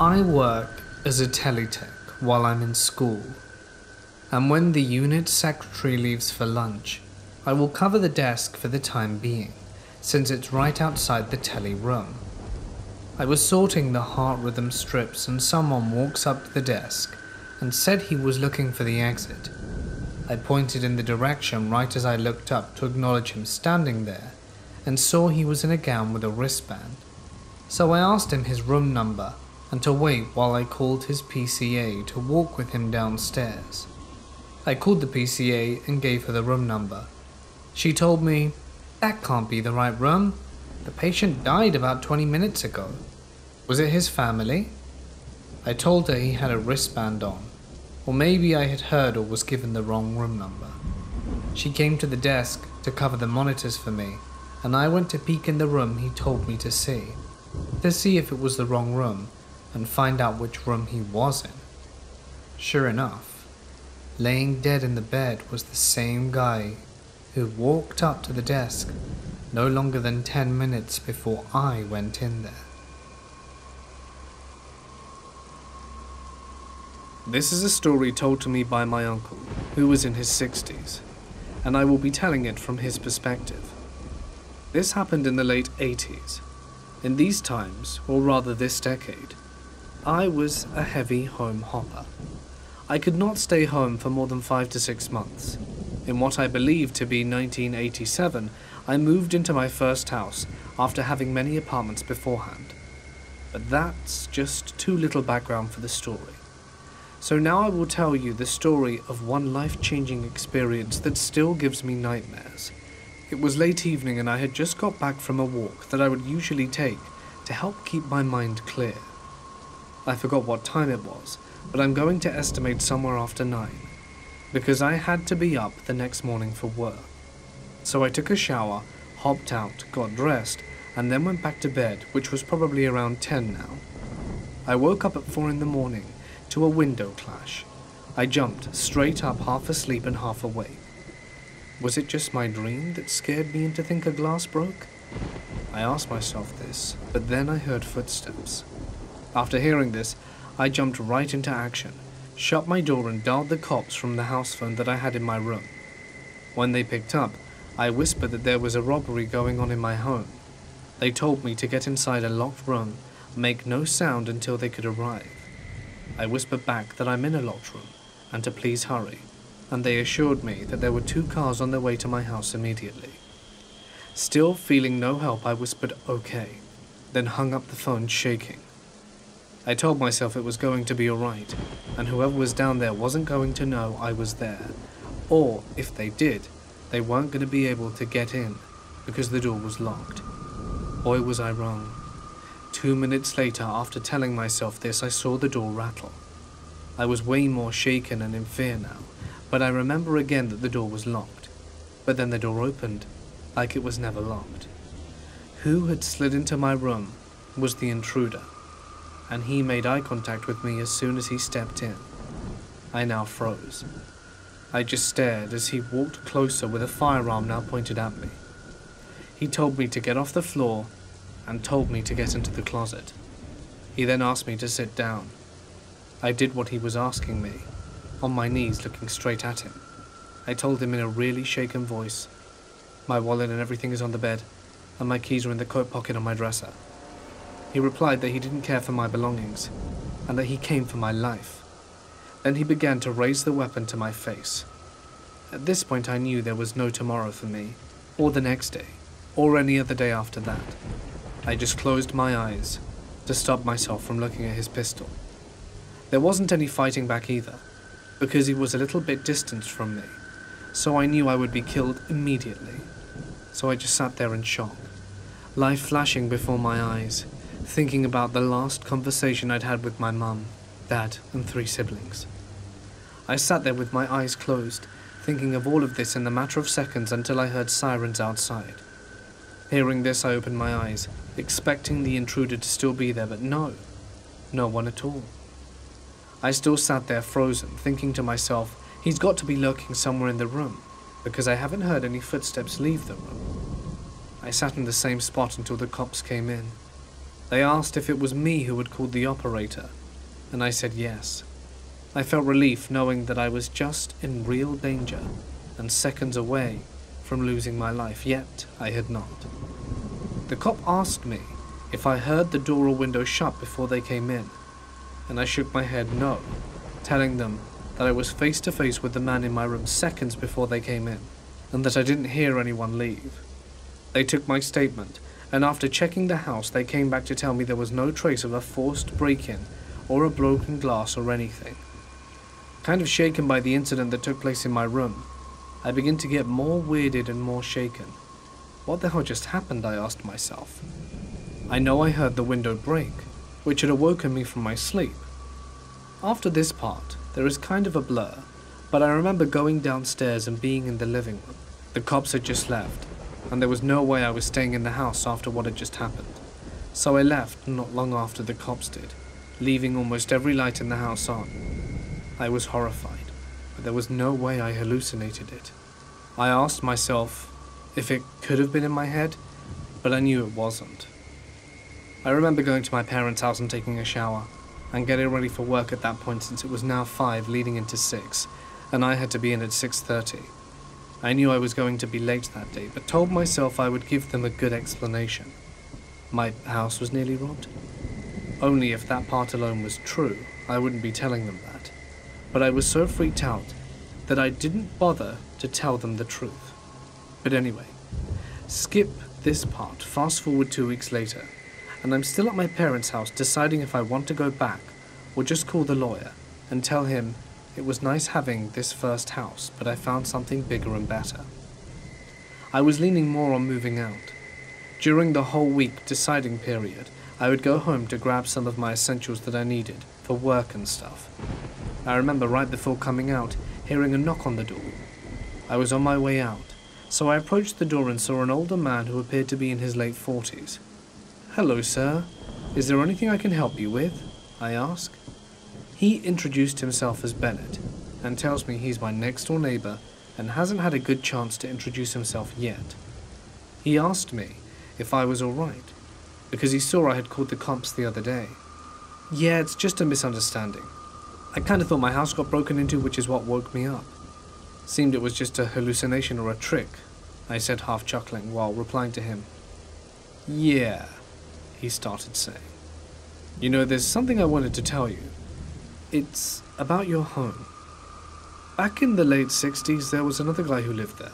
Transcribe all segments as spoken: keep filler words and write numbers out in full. I work as a teletech while I'm in school, and when the unit secretary leaves for lunch, I will cover the desk for the time being, since it's right outside the tele room. I was sorting the heart rhythm strips and someone walks up to the desk and said he was looking for the exit. I pointed in the direction right as I looked up to acknowledge him standing there and saw he was in a gown with a wristband. So I asked him his room number and to wait while I called his P C A to walk with him downstairs. I called the P C A and gave her the room number. She told me, "That can't be the right room. The patient died about twenty minutes ago. Was it his family?" I told her he had a wristband on, or maybe I had heard or was given the wrong room number. She came to the desk to cover the monitors for me, and I went to peek in the room he told me to see, to see if it was the wrong room and find out which room he was in. Sure enough, laying dead in the bed was the same guy who walked up to the desk no longer than ten minutes before I went in there. This is a story told to me by my uncle, who was in his sixties, and I will be telling it from his perspective. This happened in the late eighties. In these times, or rather this decade, I was a heavy home hopper. I could not stay home for more than five to six months. In what I believed to be nineteen eighty-seven, I moved into my first house after having many apartments beforehand. But that's just too little background for the story. So now I will tell you the story of one life-changing experience that still gives me nightmares. It was late evening and I had just got back from a walk that I would usually take to help keep my mind clear. I forgot what time it was, but I'm going to estimate somewhere after nine, because I had to be up the next morning for work. So I took a shower, hopped out, got dressed, and then went back to bed, which was probably around ten now. I woke up at four in the morning to a window clash. I jumped straight up, half asleep and half awake. Was it just my dream that scared me into thinking a glass broke? I asked myself this, but then I heard footsteps. After hearing this, I jumped right into action, shut my door and dialed the cops from the house phone that I had in my room. When they picked up, I whispered that there was a robbery going on in my home. They told me to get inside a locked room, make no sound until they could arrive. I whispered back that I'm in a locked room and to please hurry, and they assured me that there were two cars on their way to my house immediately. Still feeling no help, I whispered okay, then hung up the phone shaking. I told myself it was going to be alright, and whoever was down there wasn't going to know I was there, or if they did, they weren't going to be able to get in because the door was locked. Boy, was I wrong. Two minutes later, after telling myself this, I saw the door rattle. I was way more shaken and in fear now, but I remember again that the door was locked. But then the door opened, like it was never locked. Who had slid into my room was the intruder, and he made eye contact with me as soon as he stepped in. I now froze. I just stared as he walked closer with a firearm now pointed at me. He told me to get off the floor and told me to get into the closet. He then asked me to sit down. I did what he was asking me, on my knees looking straight at him. I told him in a really shaken voice, "My wallet and everything is on the bed, and my keys are in the coat pocket on my dresser." He replied that he didn't care for my belongings, and that he came for my life. Then he began to raise the weapon to my face. At this point I knew there was no tomorrow for me, or the next day, or any other day after that. I just closed my eyes to stop myself from looking at his pistol. There wasn't any fighting back either, because he was a little bit distanced from me, so I knew I would be killed immediately. So I just sat there in shock, life flashing before my eyes, thinking about the last conversation I'd had with my mum, dad, and three siblings. I sat there with my eyes closed, thinking of all of this in the matter of seconds until I heard sirens outside. Hearing this, I opened my eyes, expecting the intruder to still be there, but no, no one at all. I still sat there frozen, thinking to myself, he's got to be lurking somewhere in the room, because I haven't heard any footsteps leave the room. I sat in the same spot until the cops came in. They asked if it was me who had called the operator, and I said yes. I felt relief knowing that I was just in real danger and seconds away from losing my life, yet I had not. The cop asked me if I heard the door or window shut before they came in, and I shook my head no, telling them that I was face to face with the man in my room seconds before they came in, and that I didn't hear anyone leave. They took my statement, and after checking the house, they came back to tell me there was no trace of a forced break-in or a broken glass or anything. Kind of shaken by the incident that took place in my room, I began to get more weirded and more shaken. What the hell just happened, I asked myself. I know I heard the window break, which had awoken me from my sleep. After this part, there is kind of a blur, but I remember going downstairs and being in the living room. The cops had just left, and there was no way I was staying in the house after what had just happened. So I left not long after the cops did, leaving almost every light in the house on. I was horrified, but there was no way I hallucinated it. I asked myself if it could have been in my head, but I knew it wasn't. I remember going to my parents' house and taking a shower, and getting ready for work at that point since it was now five leading into six, and I had to be in at six thirty. I knew I was going to be late that day, but told myself I would give them a good explanation. My house was nearly robbed. Only if that part alone was true, I wouldn't be telling them that. But I was so freaked out that I didn't bother to tell them the truth. But anyway, skip this part, fast forward two weeks later, and I'm still at my parents' house deciding if I want to go back or just call the lawyer and tell him it was nice having this first house, but I found something bigger and better. I was leaning more on moving out. During the whole week deciding period, I would go home to grab some of my essentials that I needed for work and stuff. I remember right before coming out, hearing a knock on the door. I was on my way out, so I approached the door and saw an older man who appeared to be in his late forties. "Hello, sir. Is there anything I can help you with?" I ask. He introduced himself as Bennett, and tells me he's my next-door neighbor and hasn't had a good chance to introduce himself yet. He asked me if I was all right, because he saw I had called the cops the other day. "Yeah, it's just a misunderstanding. I kind of thought my house got broken into, which is what woke me up. Seemed it was just a hallucination or a trick," I said, half chuckling, while replying to him. "Yeah," he started saying. "You know, there's something I wanted to tell you. It's about your home. Back in the late sixties, there was another guy who lived there.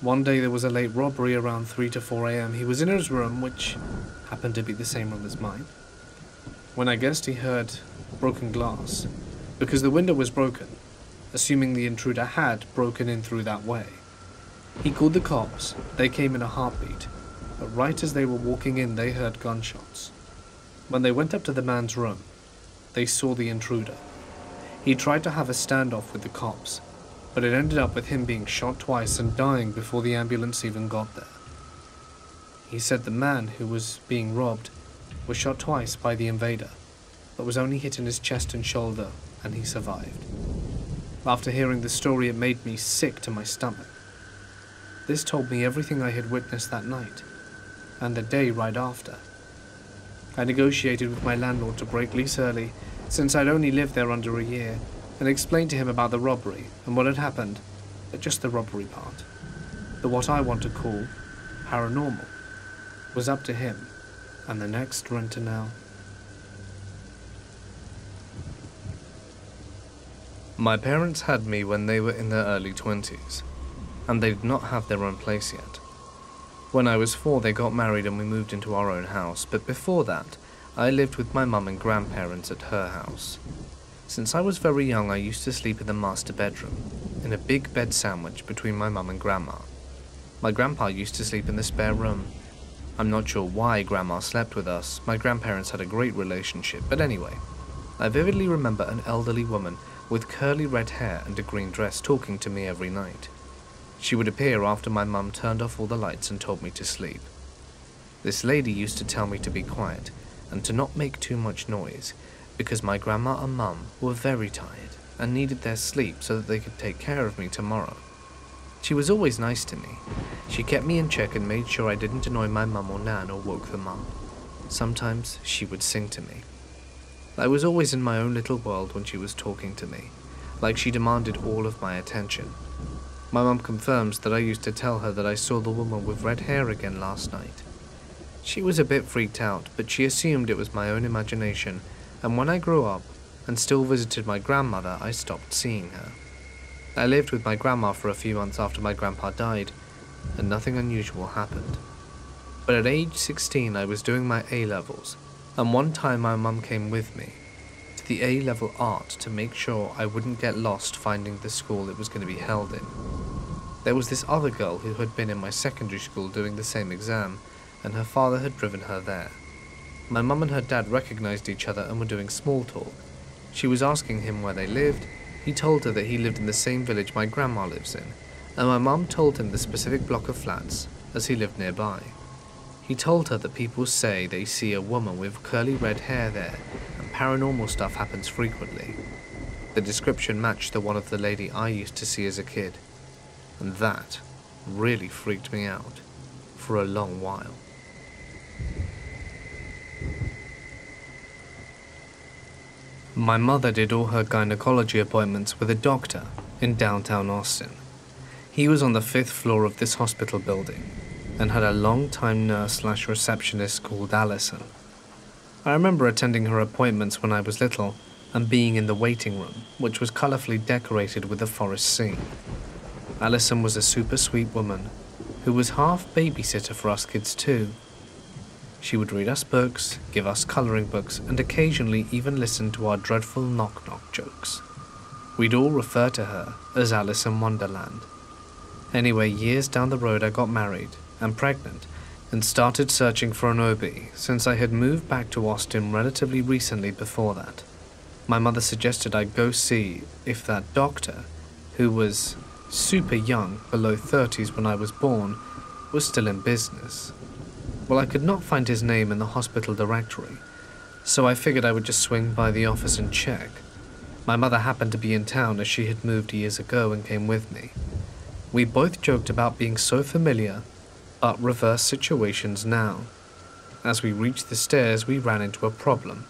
One day there was a late robbery around three to four a m He was in his room, which happened to be the same room as mine, when I guessed he heard broken glass, because the window was broken, assuming the intruder had broken in through that way. He called the cops. They came in a heartbeat, but right as they were walking in, they heard gunshots. When they went up to the man's room, they saw the intruder. He tried to have a standoff with the cops, but it ended up with him being shot twice and dying before the ambulance even got there. He said the man who was being robbed was shot twice by the invader, but was only hit in his chest and shoulder, and he survived. After hearing the story, it made me sick to my stomach. This told me everything I had witnessed that night, and the day right after. I negotiated with my landlord to break lease early, since I'd only lived there under a year, and explained to him about the robbery and what had happened, but just the robbery part. The what I want to call paranormal was up to him and the next renter now. My parents had me when they were in their early twenties, and they did not have their own place yet. When I was four, they got married and we moved into our own house, but before that, I lived with my mum and grandparents at her house. Since I was very young, I used to sleep in the master bedroom, in a big bed sandwich between my mum and grandma. My grandpa used to sleep in the spare room. I'm not sure why grandma slept with us. My grandparents had a great relationship, but anyway. I vividly remember an elderly woman with curly red hair and a green dress talking to me every night. She would appear after my mum turned off all the lights and told me to sleep. This lady used to tell me to be quiet and to not make too much noise because my grandma and mum were very tired and needed their sleep so that they could take care of me tomorrow. She was always nice to me. She kept me in check and made sure I didn't annoy my mum or nan or woke them up. Sometimes she would sing to me. I was always in my own little world when she was talking to me, like she demanded all of my attention. My mum confirms that I used to tell her that I saw the woman with red hair again last night. She was a bit freaked out, but she assumed it was my own imagination, and when I grew up and still visited my grandmother, I stopped seeing her. I lived with my grandma for a few months after my grandpa died, and nothing unusual happened. But at age sixteen, I was doing my A levels, and one time my mum came with me to the A level art to make sure I wouldn't get lost finding the school it was going to be held in. There was this other girl who had been in my secondary school doing the same exam, and her father had driven her there. My mum and her dad recognized each other and were doing small talk. She was asking him where they lived. He told her that he lived in the same village my grandma lives in, and my mum told him the specific block of flats, as he lived nearby. He told her that people say they see a woman with curly red hair there, and paranormal stuff happens frequently. The description matched the one of the lady I used to see as a kid, and that really freaked me out for a long while. My mother did all her gynecology appointments with a doctor in downtown Austin. He was on the fifth floor of this hospital building and had a long-time nurse slash receptionist called Alison. I remember attending her appointments when I was little and being in the waiting room, which was colorfully decorated with a forest scene. Alison was a super sweet woman who was half babysitter for us kids too. She would read us books, give us coloring books, and occasionally even listen to our dreadful knock-knock jokes. We'd all refer to her as Alison Wonderland. Anyway, years down the road I got married and pregnant and started searching for an O B since I had moved back to Austin relatively recently before that. My mother suggested I go see if that doctor, who was super young, below thirties when I was born, was still in business. Well, I could not find his name in the hospital directory, so I figured I would just swing by the office and check. My mother happened to be in town as she had moved years ago and came with me. We both joked about being so familiar, but reverse situations now. As we reached the stairs, we ran into a problem.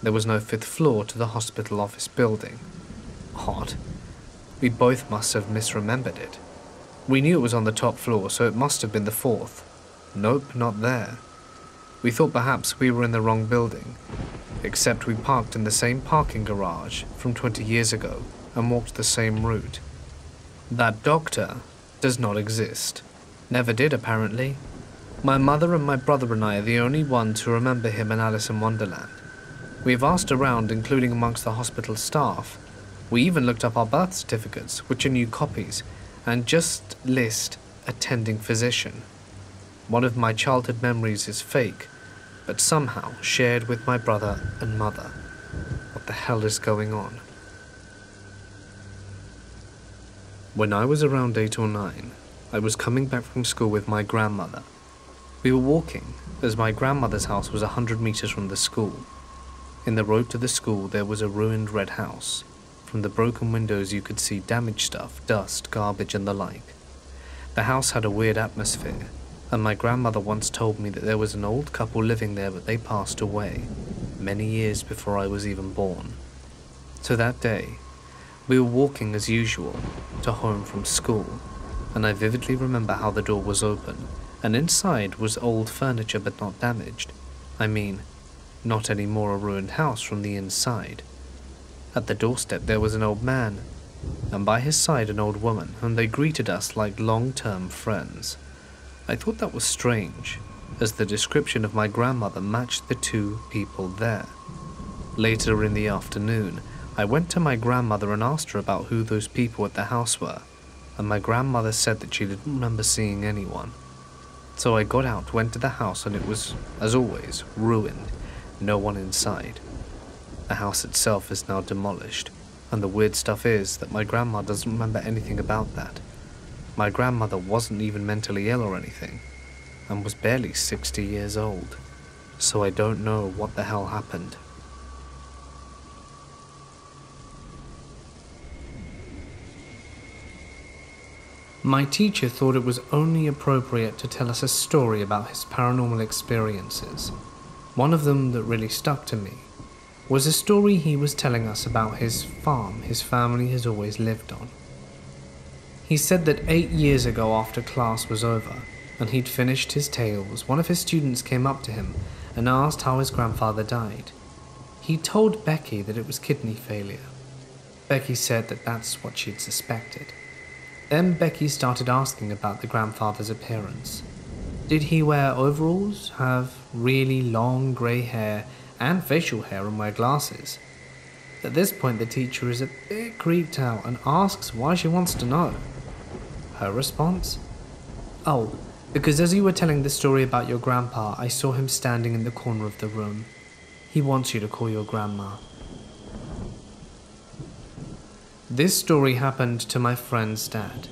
There was no fifth floor to the hospital office building. Hot. We both must have misremembered it. We knew it was on the top floor, so it must have been the fourth. Nope, not there. We thought perhaps we were in the wrong building, except we parked in the same parking garage from twenty years ago and walked the same route. That doctor does not exist. Never did, apparently. My mother and my brother and I are the only ones who remember him in Alice in Wonderland. We have asked around, including amongst the hospital staff. We even looked up our birth certificates, which are new copies, and just list attending physician. One of my childhood memories is fake, but somehow shared with my brother and mother. What the hell is going on? When I was around eight or nine, I was coming back from school with my grandmother. We were walking, as my grandmother's house was a hundred meters from the school. In the road to the school, there was a ruined red house. From the broken windows, you could see damaged stuff, dust, garbage, and the like. The house had a weird atmosphere, and my grandmother once told me that there was an old couple living there, but they passed away many years before I was even born. So that day, we were walking as usual to home from school, and I vividly remember how the door was open, and inside was old furniture but not damaged. I mean, not anymore a ruined house from the inside. At the doorstep there was an old man, and by his side an old woman, and they greeted us like long-term friends. I thought that was strange, as the description of my grandmother matched the two people there. Later in the afternoon, I went to my grandmother and asked her about who those people at the house were, and my grandmother said that she didn't remember seeing anyone. So I got out, went to the house, and it was, as always, ruined, no one inside. The house itself is now demolished, and the weird stuff is that my grandma doesn't remember anything about that. My grandmother wasn't even mentally ill or anything, and was barely sixty years old, so I don't know what the hell happened. My teacher thought it was only appropriate to tell us a story about his paranormal experiences, One of them that really stuck to me was a story he was telling us about his farm his family has always lived on. He said that eight years ago after class was over and he'd finished his tales, one of his students came up to him and asked how his grandfather died. He told Becky that it was kidney failure. Becky said that that's what she'd suspected. Then Becky started asking about the grandfather's appearance. Did he wear overalls, have really long grey hair and facial hair and wear glasses? At this point the teacher is a bit creeped out and asks why she wants to know. Her response? Oh, because as you were telling the story about your grandpa, I saw him standing in the corner of the room. He wants you to call your grandma. This story happened to my friend's dad.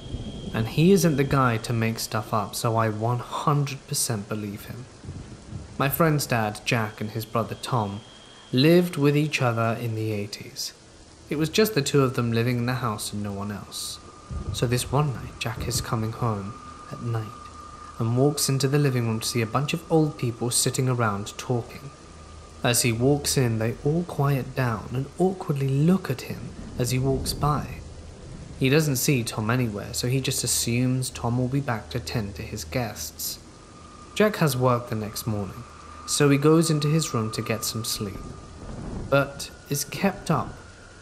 And he isn't the guy to make stuff up, so I one hundred percent believe him. My friend's dad, Jack, and his brother Tom lived with each other in the eighties. It was just the two of them living in the house and no one else. So this one night, Jack is coming home at night and walks into the living room to see a bunch of old people sitting around talking. As he walks in, they all quiet down and awkwardly look at him as he walks by. He doesn't see Tom anywhere, so he just assumes Tom will be back to tend to his guests. Jack has work the next morning, so he goes into his room to get some sleep, but is kept up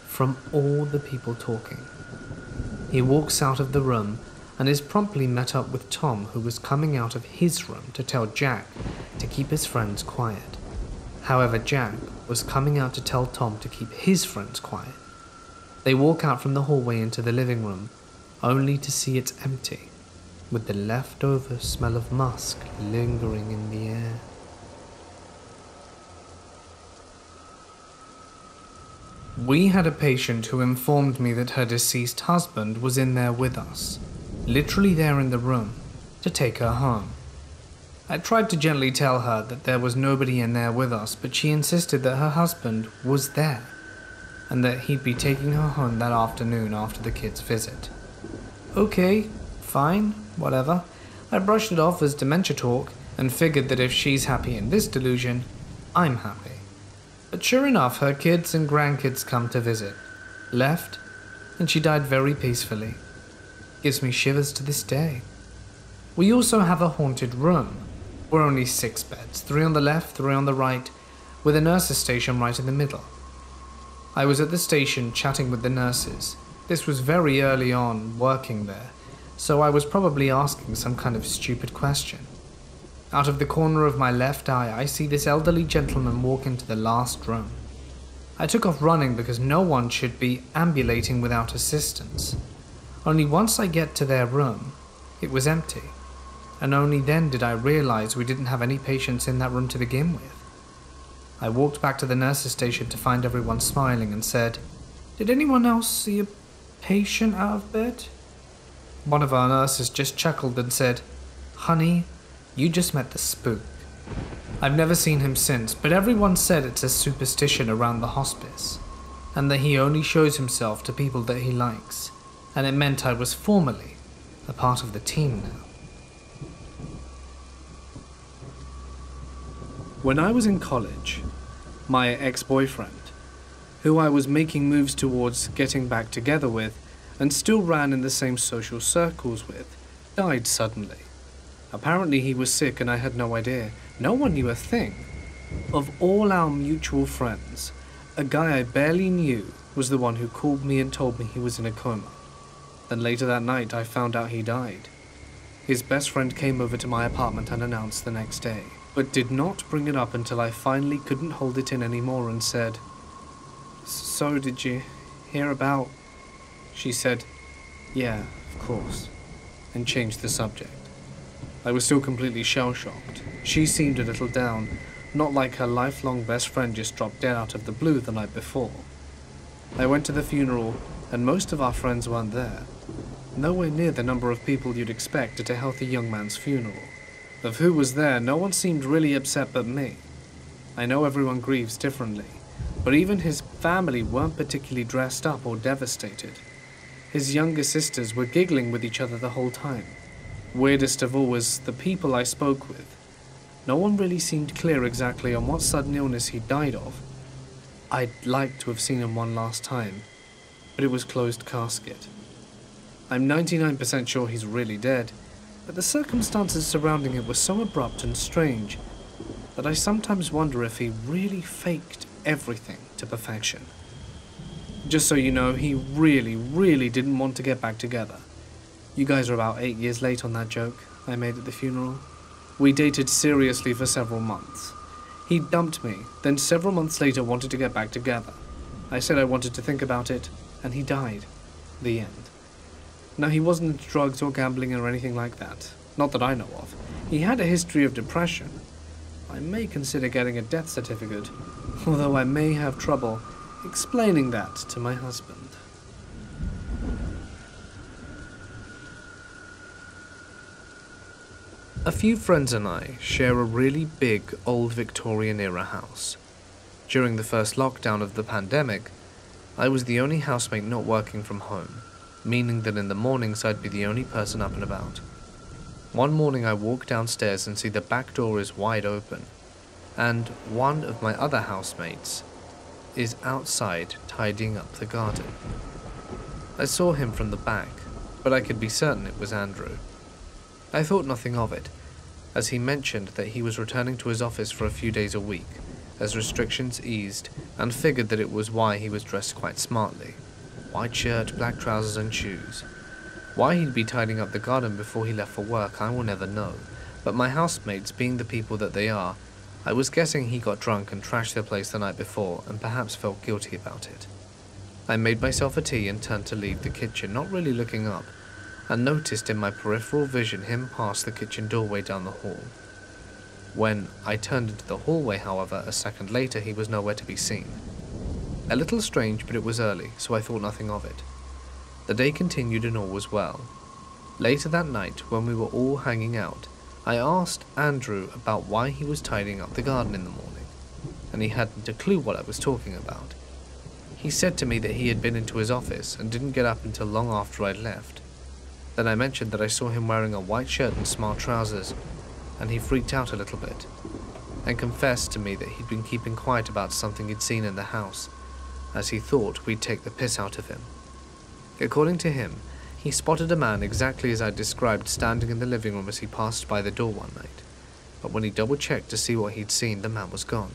from all the people talking. He walks out of the room and is promptly met up with Tom, who was coming out of his room to tell Jack to keep his friends quiet. However, Jack was coming out to tell Tom to keep his friends quiet. They walk out from the hallway into the living room, only to see it's empty, with the leftover smell of musk lingering in the air. We had a patient who informed me that her deceased husband was in there with us, literally there in the room, to take her home. I tried to gently tell her that there was nobody in there with us, but she insisted that her husband was there, and that he'd be taking her home that afternoon after the kids' visit. Okay, fine, whatever. I brushed it off as dementia talk and figured that if she's happy in this delusion, I'm happy. But sure enough, her kids and grandkids come to visit, left, and she died very peacefully. Gives me shivers to this day. We also have a haunted room. We're only six beds, three on the left, three on the right, with a nurse's station right in the middle. I was at the station chatting with the nurses. This was very early on working there, so I was probably asking some kind of stupid question. Out of the corner of my left eye, I see this elderly gentleman walk into the last room. I took off running because no one should be ambulating without assistance. Only once I get to their room, it was empty, and only then did I realize we didn't have any patients in that room to begin with. I walked back to the nurse's station to find everyone smiling and said, "Did anyone else see a patient out of bed?" One of our nurses just chuckled and said, "Honey, you just met the spook." I've never seen him since, but everyone said it's a superstition around the hospice, and that he only shows himself to people that he likes, and it meant I was formally a part of the team now. When I was in college, my ex-boyfriend, who I was making moves towards getting back together with and still ran in the same social circles with, died suddenly. Apparently he was sick and I had no idea. No one knew a thing. Of all our mutual friends, a guy I barely knew was the one who called me and told me he was in a coma. Then later that night I found out he died. His best friend came over to my apartment and announced the next day, but did not bring it up until I finally couldn't hold it in anymore and said, "So did you hear about?" She said, "Yeah, of course," and changed the subject. I was still completely shell-shocked. She seemed a little down, not like her lifelong best friend just dropped dead out of the blue the night before. I went to the funeral, and most of our friends weren't there. Nowhere near the number of people you'd expect at a healthy young man's funeral. Of who was there, no one seemed really upset but me. I know everyone grieves differently, but even his family weren't particularly dressed up or devastated. His younger sisters were giggling with each other the whole time. Weirdest of all was the people I spoke with. No one really seemed clear exactly on what sudden illness he died of. I'd like to have seen him one last time, but it was closed casket. I'm ninety-nine percent sure he's really dead, but the circumstances surrounding it were so abrupt and strange that I sometimes wonder if he really faked everything to perfection. Just so you know, he really, really didn't want to get back together. You guys are about eight years late on that joke I made at the funeral. We dated seriously for several months. He dumped me, then several months later wanted to get back together. I said I wanted to think about it, and he died. The end. Now, he wasn't into drugs or gambling or anything like that. Not that I know of. He had a history of depression. I may consider getting a death certificate, although I may have trouble explaining that to my husband. A few friends and I share a really big old Victorian-era house. During the first lockdown of the pandemic, I was the only housemate not working from home, meaning that in the mornings I'd be the only person up and about. One morning I walk downstairs and see the back door is wide open, and one of my other housemates is outside tidying up the garden. I saw him from the back, but I could be certain it was Andrew. I thought nothing of it, as he mentioned that he was returning to his office for a few days a week, as restrictions eased, and figured that it was why he was dressed quite smartly. White shirt, black trousers and shoes. Why he'd be tidying up the garden before he left for work, I will never know, but my housemates being the people that they are, I was guessing he got drunk and trashed their place the night before and perhaps felt guilty about it. I made myself a tea and turned to leave the kitchen, not really looking up, and noticed in my peripheral vision him pass the kitchen doorway down the hall. When I turned into the hallway, however, a second later he was nowhere to be seen. A little strange, but it was early, so I thought nothing of it. The day continued and all was well. Later that night, when we were all hanging out, I asked Andrew about why he was tidying up the garden in the morning, and he hadn't a clue what I was talking about. He said to me that he had been into his office and didn't get up until long after I'd left. Then I mentioned that I saw him wearing a white shirt and smart trousers, and he freaked out a little bit, and confessed to me that he'd been keeping quiet about something he'd seen in the house, as he thought we'd take the piss out of him. According to him, he spotted a man exactly as I described standing in the living room as he passed by the door one night, but when he double-checked to see what he'd seen, the man was gone.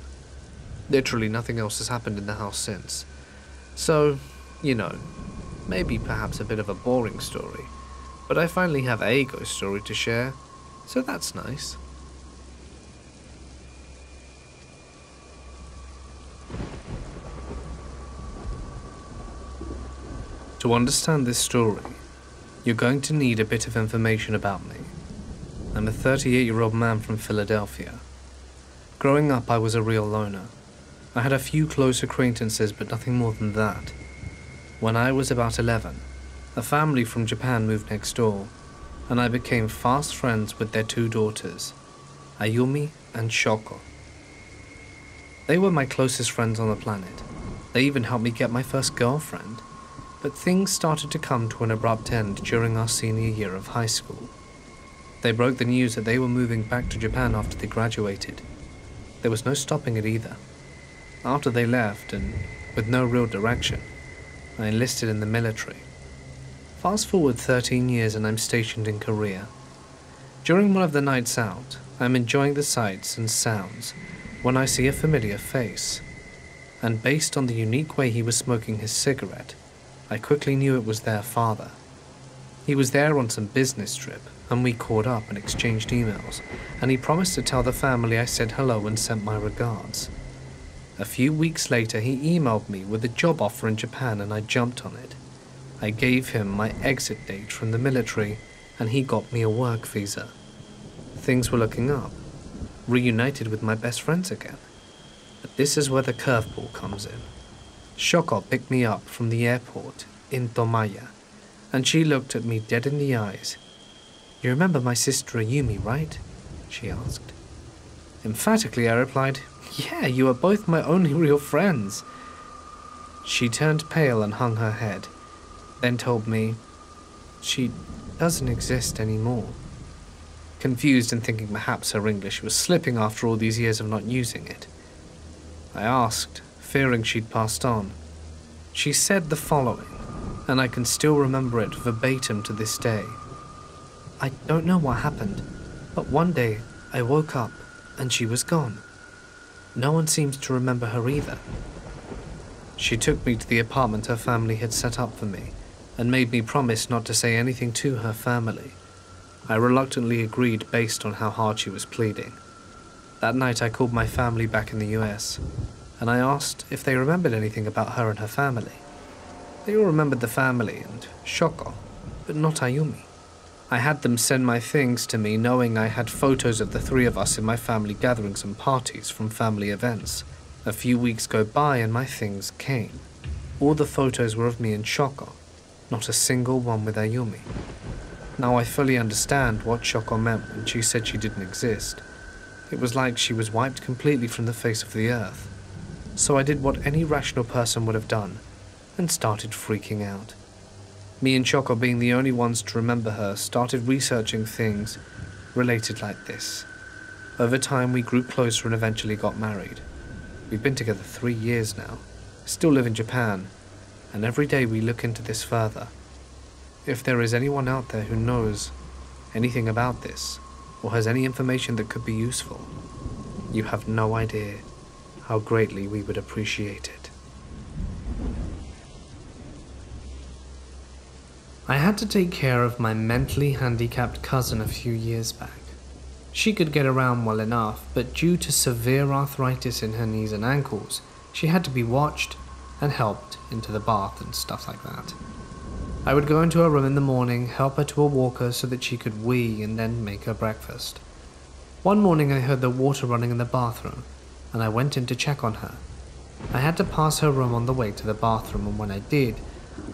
Literally nothing else has happened in the house since. So, you know, maybe perhaps a bit of a boring story, but I finally have a ghost story to share, so that's nice. To understand this story, you're going to need a bit of information about me. I'm a thirty-eight-year-old man from Philadelphia. Growing up, I was a real loner. I had a few close acquaintances, but nothing more than that. When I was about eleven, a family from Japan moved next door, and I became fast friends with their two daughters, Ayumi and Shoko. They were my closest friends on the planet. They even helped me get my first girlfriend. But things started to come to an abrupt end during our senior year of high school. They broke the news that they were moving back to Japan after they graduated. There was no stopping it either. After they left, and with no real direction, I enlisted in the military. Fast forward thirteen years and I'm stationed in Korea. During one of the nights out, I'm enjoying the sights and sounds when I see a familiar face. And based on the unique way he was smoking his cigarette, I quickly knew it was their father. He was there on some business trip, and we caught up and exchanged emails, and he promised to tell the family I said hello and sent my regards. A few weeks later, he emailed me with a job offer in Japan, and I jumped on it. I gave him my exit date from the military, and he got me a work visa. Things were looking up, reunited with my best friends again. But this is where the curveball comes in. Shoko picked me up from the airport in Tomaya, and she looked at me dead in the eyes. "You remember my sister Ayumi, right?" she asked. Emphatically, I replied, "Yeah, you are both my only real friends." She turned pale and hung her head, then told me she doesn't exist anymore. confused and thinking perhaps her English was slipping after all these years of not using it. I asked, fearing she'd passed on. She said the following, and I can still remember it verbatim to this day. I don't know what happened, but one day I woke up and she was gone. No one seems to remember her either. She took me to the apartment her family had set up for me and made me promise not to say anything to her family. I reluctantly agreed based on how hard she was pleading. That night I called my family back in the U S and I asked if they remembered anything about her and her family. They all remembered the family and Shoko, but not Ayumi. I had them send my things to me knowing I had photos of the three of us in my family gatherings and parties from family events. A few weeks go by and my things came. All the photos were of me and Shoko, not a single one with Ayumi. Now I fully understand what Shoko meant when she said she didn't exist. It was like she was wiped completely from the face of the earth. So I did what any rational person would have done, and started freaking out. Me and Shoko, being the only ones to remember her, started researching things related like this. Over time we grew closer and eventually got married. We've been together three years now, still live in Japan, and every day we look into this further. If there is anyone out there who knows anything about this, or has any information that could be useful, you have no idea how greatly we would appreciate it. I had to take care of my mentally handicapped cousin a few years back. She could get around well enough, but due to severe arthritis in her knees and ankles, she had to be watched and helped into the bath and stuff like that. I would go into her room in the morning, help her to a walker so that she could wee and then make her breakfast. One morning I heard the water running in the bathroom, and I went in to check on her. I had to pass her room on the way to the bathroom, and when I did,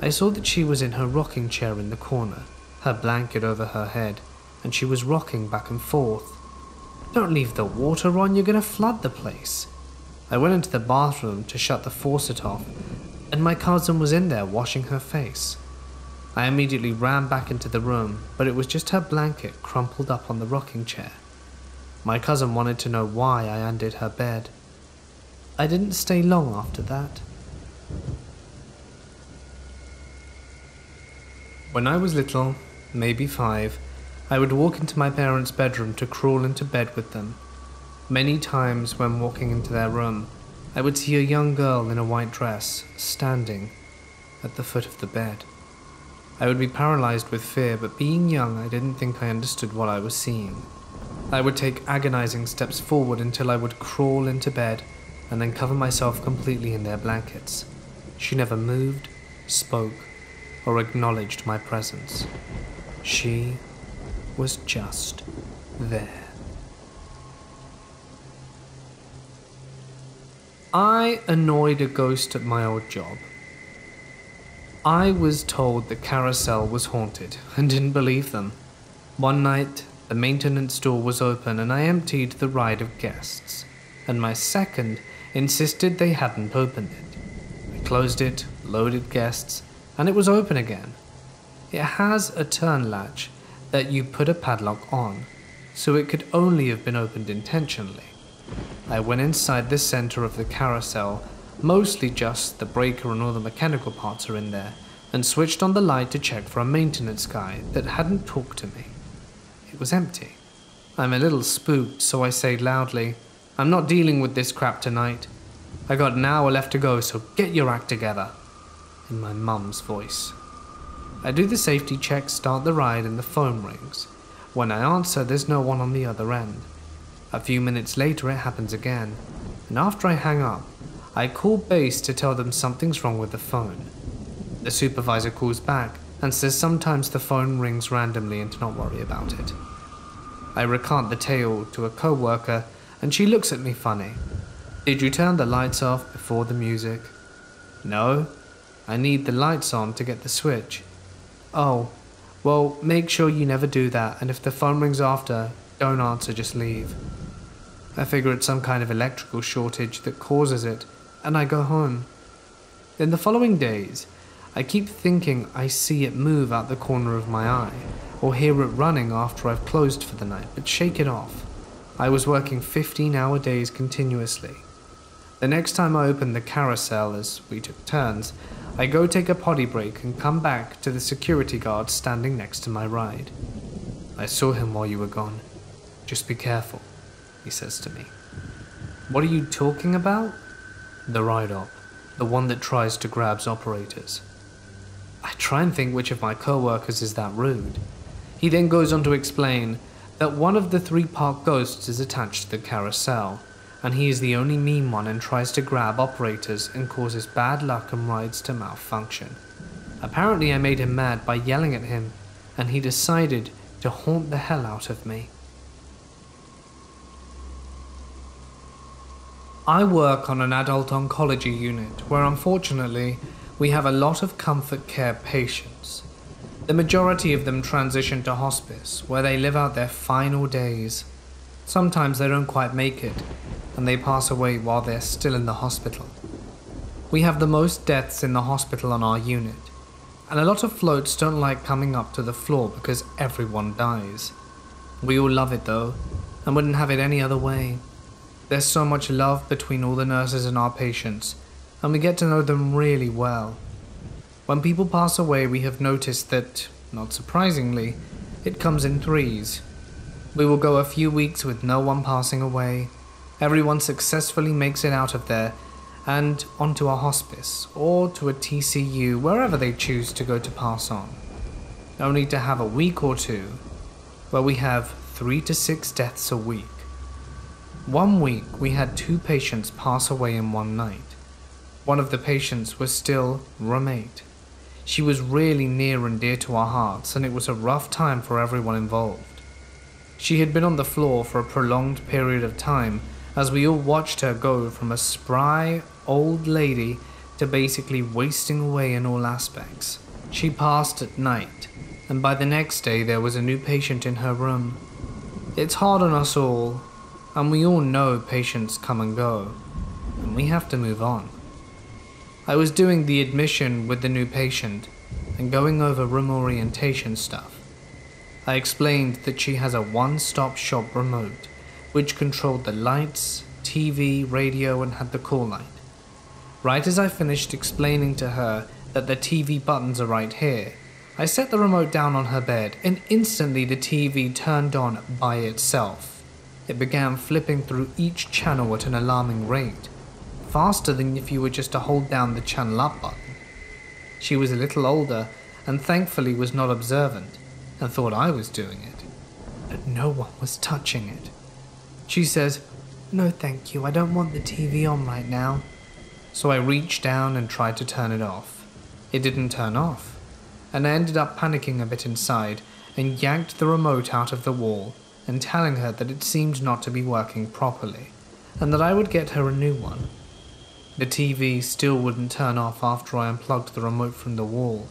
I saw that she was in her rocking chair in the corner, her blanket over her head, and she was rocking back and forth. Don't leave the water on, you're gonna flood the place. I went into the bathroom to shut the faucet off, and my cousin was in there washing her face. I immediately ran back into the room, but it was just her blanket crumpled up on the rocking chair. My cousin wanted to know why I undid her bed. I didn't stay long after that. When I was little, maybe five, I would walk into my parents' bedroom to crawl into bed with them. Many times when walking into their room, I would see a young girl in a white dress standing at the foot of the bed. I would be paralyzed with fear, but being young, I didn't think I understood what I was seeing. I would take agonizing steps forward until I would crawl into bed and then cover myself completely in their blankets. She never moved, spoke, or acknowledged my presence. She was just there. I annoyed a ghost at my old job. I was told the carousel was haunted and didn't believe them. One night, the maintenance door was open and I emptied the ride of guests, and my second insisted they hadn't opened it. I closed it, loaded guests, and it was open again. It has a turn latch that you put a padlock on, so it could only have been opened intentionally. I went inside the center of the carousel, mostly just the breaker and all the mechanical parts are in there, and switched on the light to check for a maintenance guy that hadn't talked to me. It was empty. I'm a little spooked, so I say loudly, "I'm not dealing with this crap tonight. I got an hour left to go, so get your act together," in my mum's voice. I do the safety check, start the ride, and the phone rings. When I answer, there's no one on the other end. A few minutes later, it happens again, and after I hang up, I call base to tell them something's wrong with the phone. The supervisor calls back and says sometimes the phone rings randomly and to not worry about it. I recount the tale to a co-worker, and she looks at me funny. "Did you turn the lights off before the music?" "No. I need the lights on to get the switch." "Oh, well, make sure you never do that, and if the phone rings after, don't answer, just leave." I figure it's some kind of electrical shortage that causes it, and I go home. In the following days, I keep thinking I see it move out the corner of my eye, or hear it running after I've closed for the night, but shake it off. I was working fifteen-hour days continuously. The next time I opened the carousel, as we took turns, I go take a potty break and come back to the security guard standing next to my ride. I saw him while you were gone. Just be careful, he says to me. What are you talking about? The ride op, the one that tries to grab operators. I try and think which of my co-workers is that rude. He then goes on to explain that one of the three park ghosts is attached to the carousel, and he is the only mean one and tries to grab operators and causes bad luck and rides to malfunction. Apparently I made him mad by yelling at him, and he decided to haunt the hell out of me. I work on an adult oncology unit where, unfortunately, we have a lot of comfort care patients. The majority of them transition to hospice, where they live out their final days. Sometimes they don't quite make it, and they pass away while they're still in the hospital. We have the most deaths in the hospital on our unit, and a lot of floats don't like coming up to the floor because everyone dies. We all love it though, and wouldn't have it any other way. There's so much love between all the nurses and our patients, and we get to know them really well. When people pass away, we have noticed that, not surprisingly, it comes in threes. We will go a few weeks with no one passing away, everyone successfully makes it out of there, and onto a hospice, or to a T C U, wherever they choose to go to pass on, only to have a week or two, where we have three to six deaths a week. One week, we had two patients pass away in one night. One of the patients was still roommate. She was really near and dear to our hearts, and it was a rough time for everyone involved. She had been on the floor for a prolonged period of time as we all watched her go from a spry old lady to basically wasting away in all aspects. She passed at night, and by the next day there was a new patient in her room. It's hard on us all. And we all know patients come and go, and we have to move on. I was doing the admission with the new patient and going over room orientation stuff. I explained that she has a one-stop shop remote, which controlled the lights, T V, radio, and had the call light. Right as I finished explaining to her that the T V buttons are right here, I set the remote down on her bed, and instantly the T V turned on by itself. It began flipping through each channel at an alarming rate, faster than if you were just to hold down the channel up button. She was a little older and thankfully was not observant and thought I was doing it, but no one was touching it. She says, "No thank you, I don't want the T V on right now." So I reached down and tried to turn it off. It didn't turn off, and I ended up panicking a bit inside and yanked the remote out of the wall, and telling her that it seemed not to be working properly, and that I would get her a new one. The T V still wouldn't turn off after I unplugged the remote from the wall,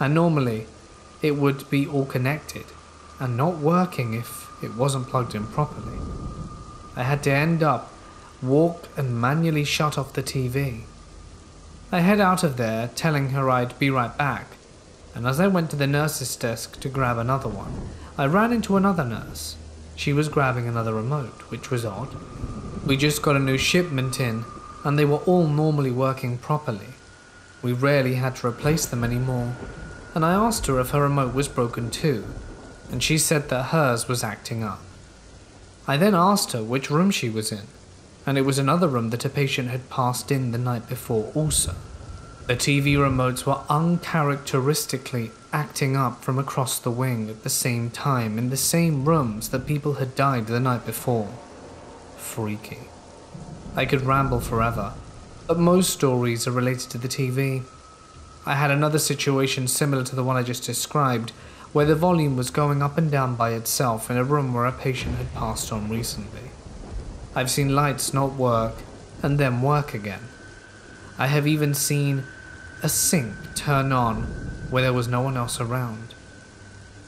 and normally it would be all connected, and not working if it wasn't plugged in properly. I had to end up, walk and manually shut off the T V. I head out of there, telling her I'd be right back, and as I went to the nurse's desk to grab another one, I ran into another nurse. She was grabbing another remote, which was odd. We just got a new shipment in, and they were all normally working properly. We rarely had to replace them anymore, and I asked her if her remote was broken too, and she said that hers was acting up. I then asked her which room she was in, and it was another room that a patient had passed in the night before also. The T V remotes were uncharacteristically acting up from across the wing at the same time in the same rooms that people had died the night before. Freaky. I could ramble forever, but most stories are related to the T V. I had another situation similar to the one I just described, where the volume was going up and down by itself in a room where a patient had passed on recently. I've seen lights not work and then work again. I have even seen a sink turn on where there was no one else around.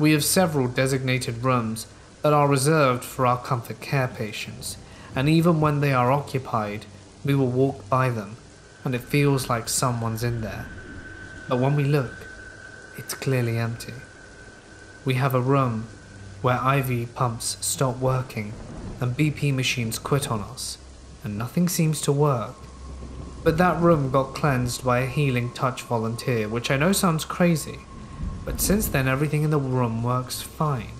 We have several designated rooms that are reserved for our comfort care patients, and even when they are occupied, we will walk by them, and it feels like someone's in there. But when we look, it's clearly empty. we have a room where I V pumps stop working and B P machines quit on us, and nothing seems to work. But that room got cleansed by a healing touch volunteer, which I know sounds crazy, but since then everything in the room works fine.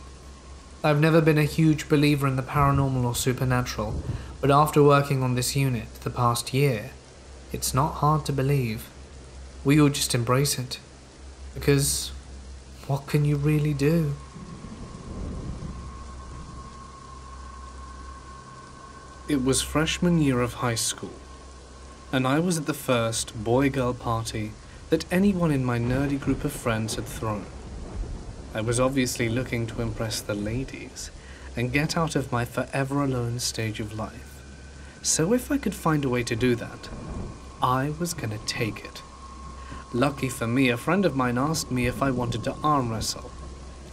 I've never been a huge believer in the paranormal or supernatural, but after working on this unit the past year, it's not hard to believe. We all just embrace it, because what can you really do? It was freshman year of high school, and I was at the first boy-girl party that anyone in my nerdy group of friends had thrown. I was obviously looking to impress the ladies and get out of my forever alone stage of life. So if I could find a way to do that, I was gonna take it. Lucky for me, a friend of mine asked me if I wanted to arm wrestle.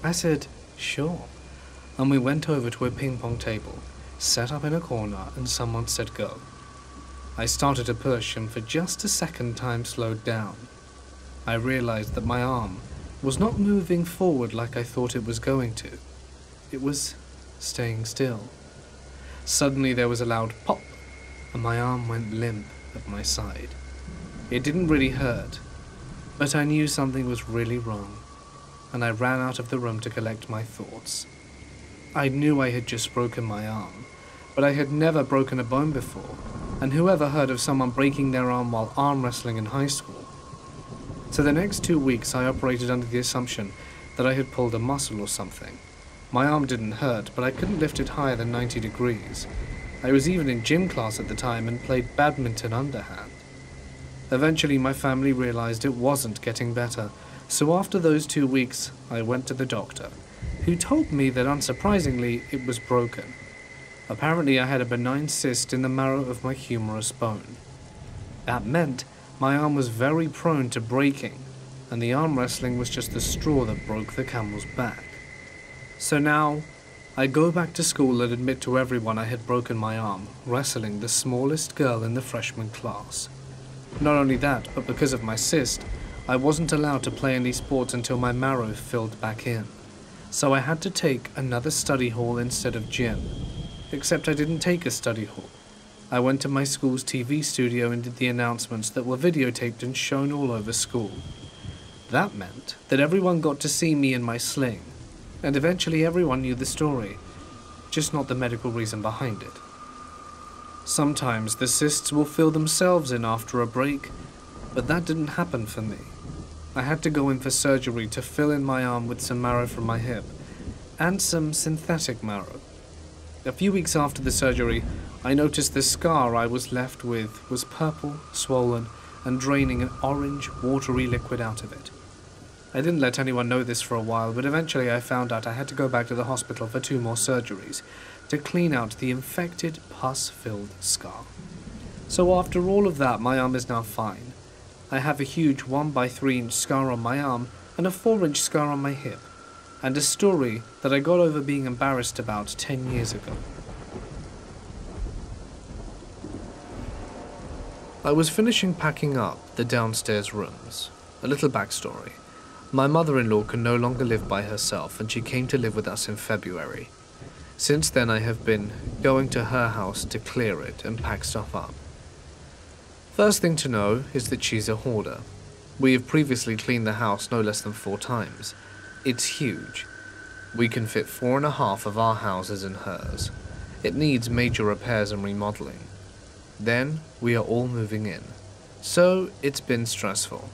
I said, sure, and we went over to a ping pong table, set up in a corner, and someone said go. I started to push and for just a second time slowed down. I realized that my arm was not moving forward like I thought it was going to. It was staying still. Suddenly there was a loud pop and my arm went limp at my side. It didn't really hurt, but I knew something was really wrong, and I ran out of the room to collect my thoughts. I knew I had just broken my arm, but I had never broken a bone before, and whoever heard of someone breaking their arm while arm wrestling in high school? So the next two weeks I operated under the assumption that I had pulled a muscle or something. My arm didn't hurt, but I couldn't lift it higher than ninety degrees. I was even in gym class at the time and played badminton underhand. Eventually my family realized it wasn't getting better, so after those two weeks I went to the doctor, who told me that unsurprisingly it was broken. Apparently I had a benign cyst in the marrow of my humerus bone. That meant my arm was very prone to breaking, and the arm wrestling was just the straw that broke the camel's back. So now, I go back to school and admit to everyone I had broken my arm, wrestling the smallest girl in the freshman class. Not only that, but because of my cyst, I wasn't allowed to play any sports until my marrow filled back in. So I had to take another study hall instead of gym. Except I didn't take a study hall. I went to my school's T V studio and did the announcements that were videotaped and shown all over school. That meant that everyone got to see me in my sling, and eventually everyone knew the story, just not the medical reason behind it. Sometimes the cysts will fill themselves in after a break, but that didn't happen for me. I had to go in for surgery to fill in my arm with some marrow from my hip, and some synthetic marrow. A few weeks after the surgery, I noticed the scar I was left with was purple, swollen, and draining an orange, watery liquid out of it. I didn't let anyone know this for a while, but eventually I found out I had to go back to the hospital for two more surgeries to clean out the infected, pus-filled scar. So after all of that, my arm is now fine. I have a huge one by three inch scar on my arm and a four inch scar on my hip, and a story that I got over being embarrassed about ten years ago. I was finishing packing up the downstairs rooms. A little backstory. My mother-in-law can no longer live by herself, and she came to live with us in February. Since then I have been going to her house to clear it and pack stuff up. First thing to know is that she's a hoarder. We have previously cleaned the house no less than four times. It's huge. We can fit four and a half of our houses in hers. It needs major repairs and remodeling. Then we are all moving in. So it's been stressful.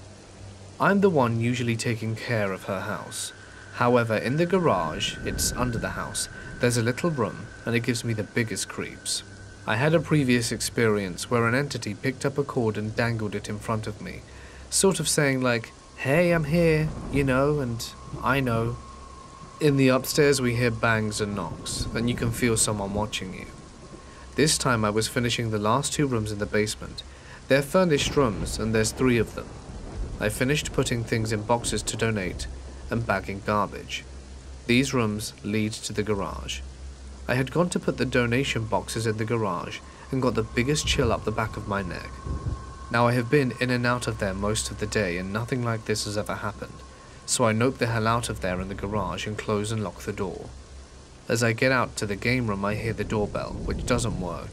I'm the one usually taking care of her house. However, in the garage, it's under the house, there's a little room and it gives me the biggest creeps. I had a previous experience where an entity picked up a cord and dangled it in front of me, sort of saying like, hey, I'm here, you know, and I know. In the upstairs we hear bangs and knocks, and you can feel someone watching you. This time I was finishing the last two rooms in the basement. They're furnished rooms, and there's three of them. I finished putting things in boxes to donate and bagging garbage. These rooms lead to the garage. I had gone to put the donation boxes in the garage and got the biggest chill up the back of my neck. Now I have been in and out of there most of the day and nothing like this has ever happened. so I nope the hell out of there in the garage and close and lock the door. As I get out to the game room, I hear the doorbell, which doesn't work,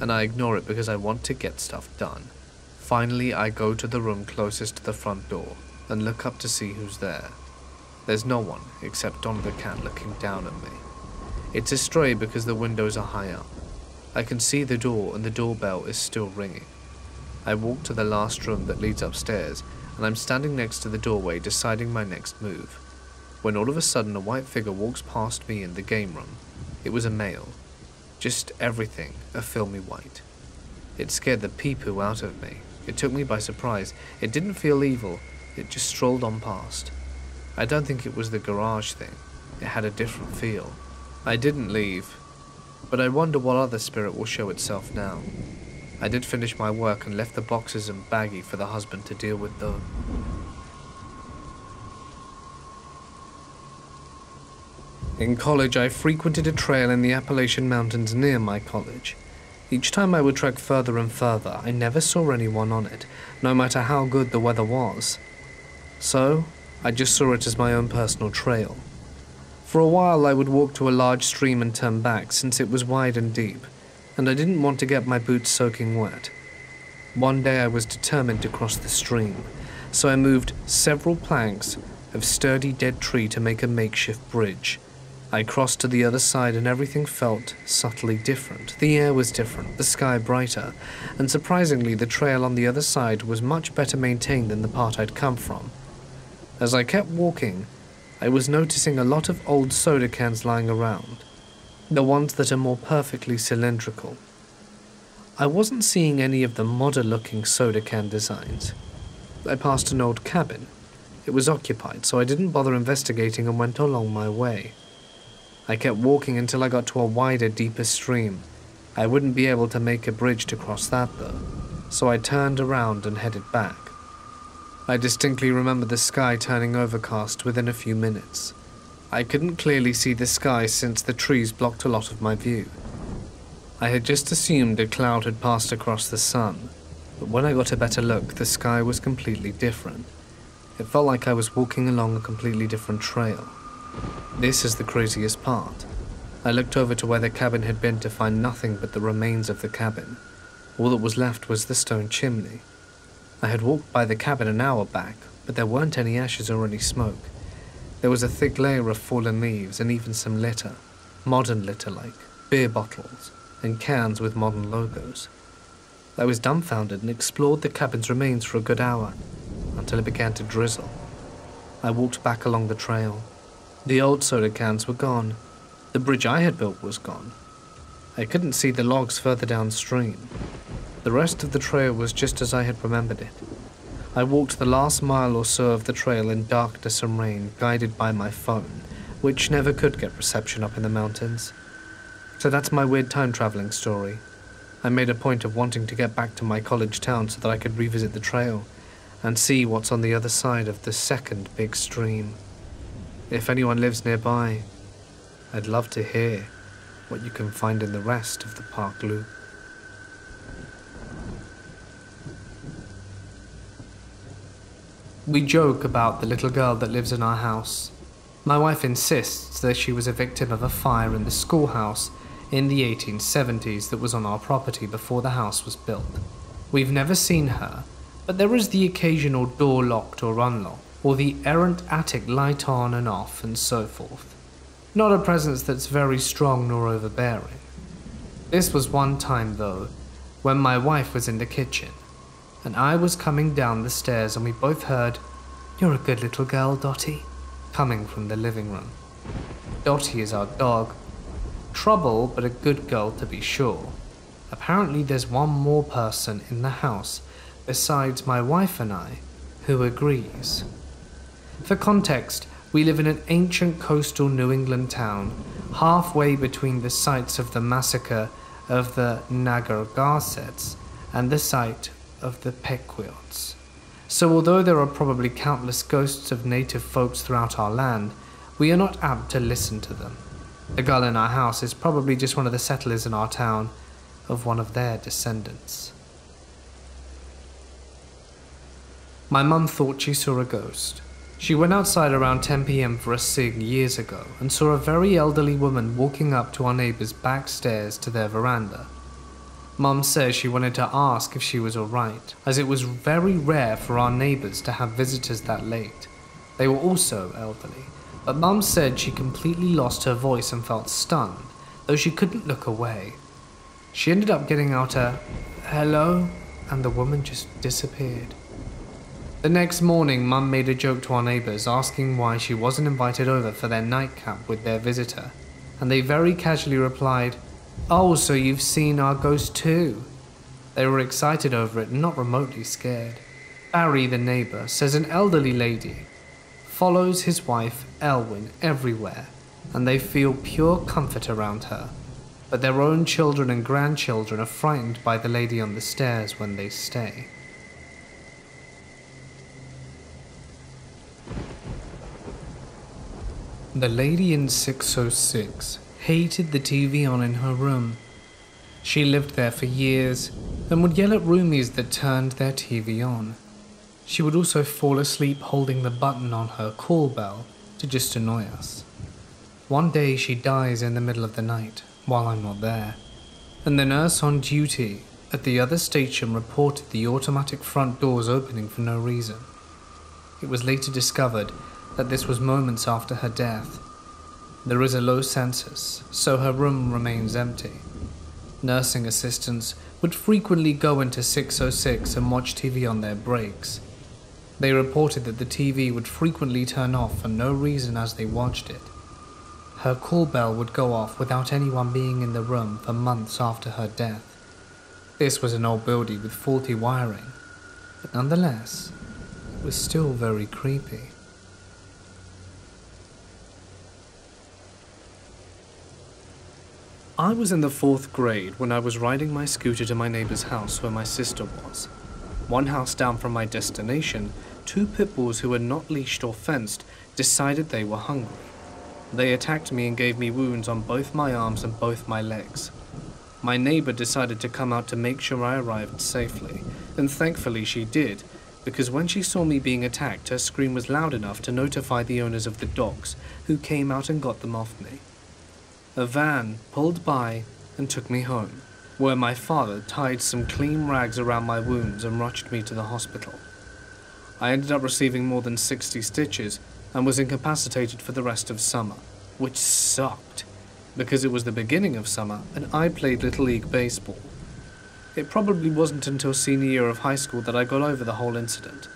and I ignore it because I want to get stuff done. Finally, I go to the room closest to the front door and look up to see who's there. There's no one except Don the cat looking down at me. It's a stray because the windows are high up. I can see the door and the doorbell is still ringing. I walk to the last room that leads upstairs, and I'm standing next to the doorway deciding my next move, when all of a sudden a white figure walks past me in the game room. It was a male. Just everything, a filmy white. It scared the pee-poo out of me. It took me by surprise. It didn't feel evil. It just strolled on past. I don't think it was the garage thing. It had a different feel. I didn't leave, but I wonder what other spirit will show itself now. I did finish my work and left the boxes and baggie for the husband to deal with though. In college, I frequented a trail in the Appalachian Mountains near my college. Each time I would trek further and further, I never saw anyone on it, no matter how good the weather was. So, I just saw it as my own personal trail. For a while, I would walk to a large stream and turn back since it was wide and deep, and I didn't want to get my boots soaking wet. One day I was determined to cross the stream, so I moved several planks of sturdy dead tree to make a makeshift bridge. I crossed to the other side and everything felt subtly different. The air was different, the sky brighter, and surprisingly the trail on the other side was much better maintained than the part I'd come from. As I kept walking, I was noticing a lot of old soda cans lying around, the ones that are more perfectly cylindrical. I wasn't seeing any of the modder-looking soda can designs. I passed an old cabin. It was occupied, so I didn't bother investigating and went along my way. I kept walking until I got to a wider, deeper stream. I wouldn't be able to make a bridge to cross that though, so I turned around and headed back. I distinctly remember the sky turning overcast within a few minutes. I couldn't clearly see the sky since the trees blocked a lot of my view. I had just assumed a cloud had passed across the sun, but when I got a better look, the sky was completely different. It felt like I was walking along a completely different trail. This is the craziest part. I looked over to where the cabin had been to find nothing but the remains of the cabin. All that was left was the stone chimney. I had walked by the cabin an hour back, but there weren't any ashes or any smoke. There was a thick layer of fallen leaves and even some litter, modern litter like beer bottles and cans with modern logos. I was dumbfounded and explored the cabin's remains for a good hour until it began to drizzle. I walked back along the trail. The old soda cans were gone. The bridge I had built was gone. I couldn't see the logs further downstream. The rest of the trail was just as I had remembered it. I walked the last mile or so of the trail in darkness and rain, guided by my phone, which never could get reception up in the mountains. So that's my weird time-traveling story. I made a point of wanting to get back to my college town so that I could revisit the trail and see what's on the other side of the second big stream. If anyone lives nearby, I'd love to hear what you can find in the rest of the park loop. We joke about the little girl that lives in our house. My wife insists that she was a victim of a fire in the schoolhouse in the eighteen seventies that was on our property before the house was built. We've never seen her, but there is the occasional door locked or unlocked, or the errant attic light on and off and so forth. Not a presence that's very strong nor overbearing. This was one time though, when my wife was in the kitchen, and I was coming down the stairs and we both heard, "You're a good little girl, Dottie," coming from the living room. Dottie is our dog. Trouble, but a good girl to be sure. Apparently there's one more person in the house besides my wife and I who agrees. For context, we live in an ancient coastal New England town, halfway between the sites of the massacre of the Narragansetts and the site of the Pequots. So although there are probably countless ghosts of native folks throughout our land, we are not apt to listen to them. The girl in our house is probably just one of the settlers in our town, of one of their descendants. My mum thought she saw a ghost. She went outside around ten p m for a cig years ago and saw a very elderly woman walking up to our neighbor's back stairs to their veranda. Mum says she wanted to ask if she was alright, as it was very rare for our neighbors to have visitors that late. They were also elderly, but Mum said she completely lost her voice and felt stunned, though she couldn't look away. She ended up getting out a hello, and the woman just disappeared. The next morning, Mum made a joke to our neighbors asking why she wasn't invited over for their nightcap with their visitor, and they very casually replied, "Oh, so you've seen our ghost too." They were excited over it and not remotely scared. Barry, the neighbor, says an elderly lady follows his wife, Elwyn, everywhere, and they feel pure comfort around her, but their own children and grandchildren are frightened by the lady on the stairs when they stay. The lady in six oh six hated the T V on in her room. She lived there for years and would yell at roomies that turned their T V on. She would also fall asleep holding the button on her call bell to just annoy us. One day she dies in the middle of the night while I'm not there, and the nurse on duty at the other station reported the automatic front doors opening for no reason. It was later discovered that this was moments after her death. There is a low census, so her room remains empty. Nursing assistants would frequently go into six oh six and watch T V on their breaks. They reported that the T V would frequently turn off for no reason as they watched it. Her call bell would go off without anyone being in the room for months after her death. This was an old building with faulty wiring, but nonetheless, it was still very creepy. I was in the fourth grade when I was riding my scooter to my neighbor's house where my sister was. One house down from my destination, two pit bulls who were not leashed or fenced decided they were hungry. They attacked me and gave me wounds on both my arms and both my legs. My neighbor decided to come out to make sure I arrived safely, and thankfully she did, because when she saw me being attacked, her scream was loud enough to notify the owners of the dogs, who came out and got them off me. A van pulled by and took me home, where my father tied some clean rags around my wounds and rushed me to the hospital. I ended up receiving more than sixty stitches and was incapacitated for the rest of summer, which sucked, because it was the beginning of summer and I played Little League Baseball. It probably wasn't until senior year of high school that I got over the whole incident,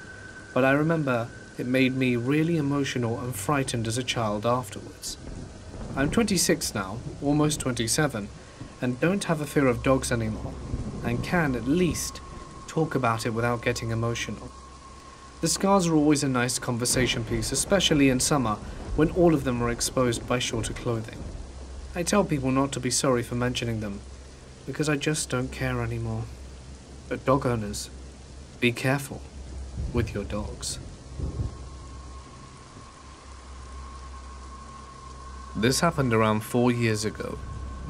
but I remember it made me really emotional and frightened as a child afterwards. I'm twenty-six now, almost twenty-seven, and don't have a fear of dogs anymore, and can at least talk about it without getting emotional. The scars are always a nice conversation piece, especially in summer when all of them are exposed by shorter clothing. I tell people not to be sorry for mentioning them, because I just don't care anymore. But dog owners, be careful with your dogs. This happened around four years ago,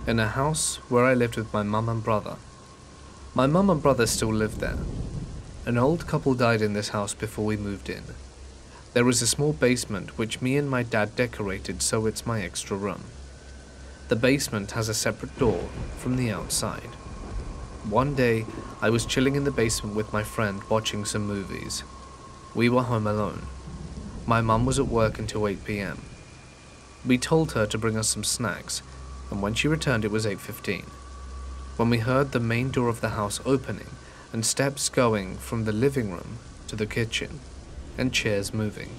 in a house where I lived with my mum and brother. My mum and brother still live there. An old couple died in this house before we moved in. There was a small basement which me and my dad decorated, so it's my extra room. The basement has a separate door from the outside. One day, I was chilling in the basement with my friend watching some movies. We were home alone. My mum was at work until eight p m We told her to bring us some snacks, and when she returned it was eight fifteen. When we heard the main door of the house opening and steps going from the living room to the kitchen, and chairs moving,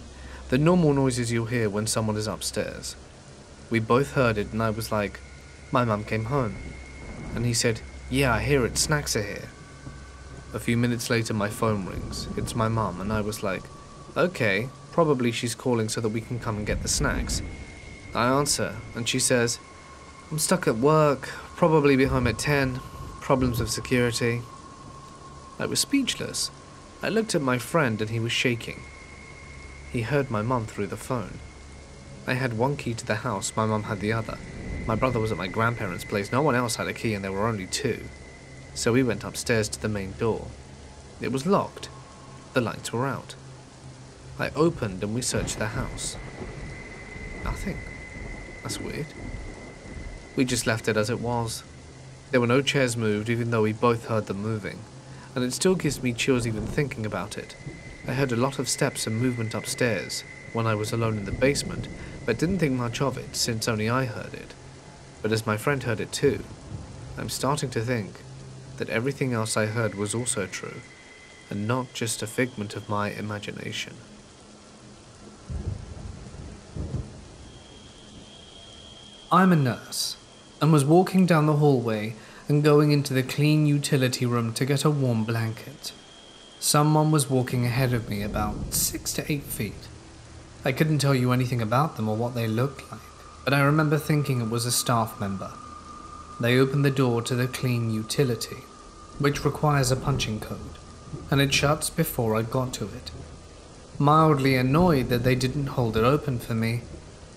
the normal noises you hear when someone is upstairs. We both heard it and I was like, "My mum came home." And he said, "Yeah, I hear it, snacks are here." A few minutes later my phone rings, it's my mum, and I was like, "Okay, probably she's calling so that we can come and get the snacks." I answer, and she says, "I'm stuck at work, probably be home at ten, problems with security." I was speechless. I looked at my friend and he was shaking. He heard my mum through the phone. I had one key to the house, my mum had the other. My brother was at my grandparents' place, no one else had a key and there were only two. So we went upstairs to the main door. It was locked. The lights were out. I opened and we searched the house. Nothing. That's weird. We just left it as it was. There were no chairs moved, even though we both heard them moving, and it still gives me chills even thinking about it. I heard a lot of steps and movement upstairs when I was alone in the basement, but didn't think much of it since only I heard it. But as my friend heard it too, I'm starting to think that everything else I heard was also true, and not just a figment of my imagination. I'm a nurse, and was walking down the hallway and going into the clean utility room to get a warm blanket. Someone was walking ahead of me about six to eight feet. I couldn't tell you anything about them or what they looked like, but I remember thinking it was a staff member. They opened the door to the clean utility, which requires a punching code, and it shuts before I got to it. Mildly annoyed that they didn't hold it open for me,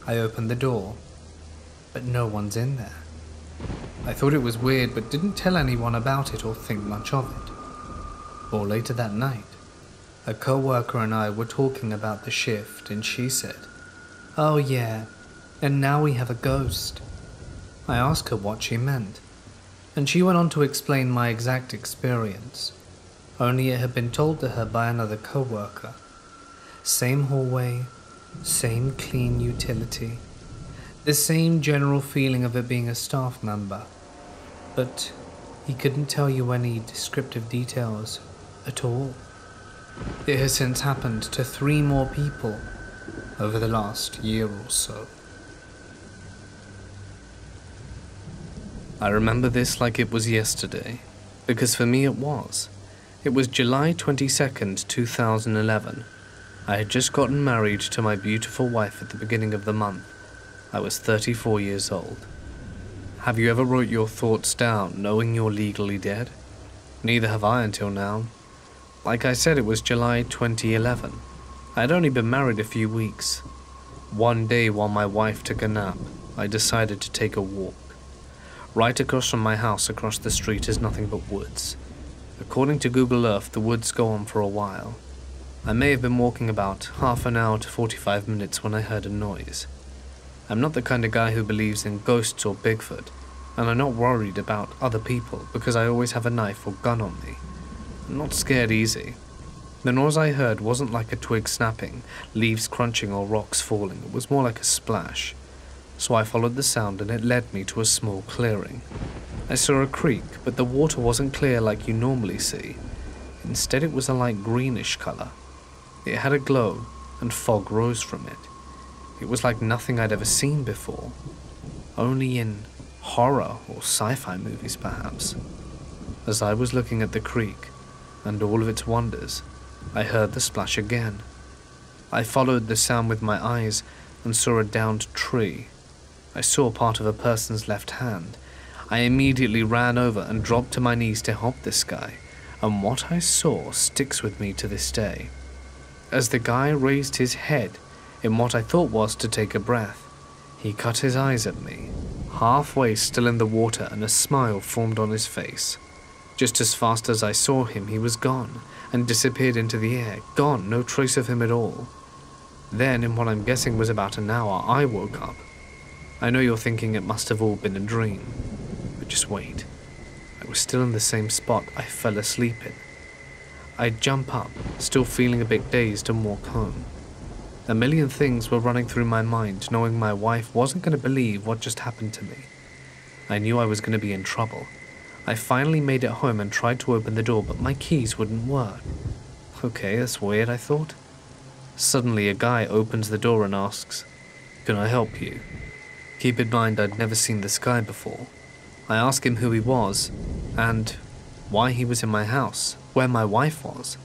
I opened the door, but no one's in there. I thought it was weird, but didn't tell anyone about it or think much of it. Or later that night, a co-worker and I were talking about the shift, and she said, "Oh yeah, and now we have a ghost." I asked her what she meant, and she went on to explain my exact experience, only it had been told to her by another co-worker. Same hallway, same clean utility, the same general feeling of it being a staff member, but he couldn't tell you any descriptive details at all. It has since happened to three more people over the last year or so. I remember this like it was yesterday, because for me it was. It was July twenty-second, two thousand eleven. I had just gotten married to my beautiful wife at the beginning of the month. I was thirty-four years old. Have you ever wrote your thoughts down knowing you're legally dead? Neither have I until now. Like I said, it was July twenty eleven. I had only been married a few weeks. One day while my wife took a nap, I decided to take a walk. Right across from my house, across the street, is nothing but woods. According to Google Earth, the woods go on for a while. I may have been walking about half an hour to forty-five minutes when I heard a noise. I'm not the kind of guy who believes in ghosts or Bigfoot, and I'm not worried about other people because I always have a knife or gun on me. I'm not scared easy. The noise I heard wasn't like a twig snapping, leaves crunching or rocks falling. It was more like a splash. So I followed the sound and it led me to a small clearing. I saw a creek, but the water wasn't clear like you normally see. Instead, it was a light greenish color. It had a glow, and fog rose from it. It was like nothing I'd ever seen before, only in horror or sci-fi movies perhaps. As I was looking at the creek and all of its wonders, I heard the splash again. I followed the sound with my eyes and saw a downed tree. I saw part of a person's left hand. I immediately ran over and dropped to my knees to help this guy, and what I saw sticks with me to this day. As the guy raised his head in what I thought was to take a breath, he cut his eyes at me, halfway still in the water, and a smile formed on his face. Just as fast as I saw him, he was gone and disappeared into the air, gone, no trace of him at all. Then, in what I'm guessing was about an hour, I woke up. I know you're thinking it must have all been a dream, but just wait. I was still in the same spot I fell asleep in. I'd jump up, still feeling a bit dazed, and walk home. A million things were running through my mind, knowing my wife wasn't going to believe what just happened to me. I knew I was going to be in trouble. I finally made it home and tried to open the door, but my keys wouldn't work. Okay, that's weird, I thought. Suddenly, a guy opens the door and asks, "Can I help you?" Keep in mind, I'd never seen this guy before. I asked him who he was, and why he was in my house, where my wife was.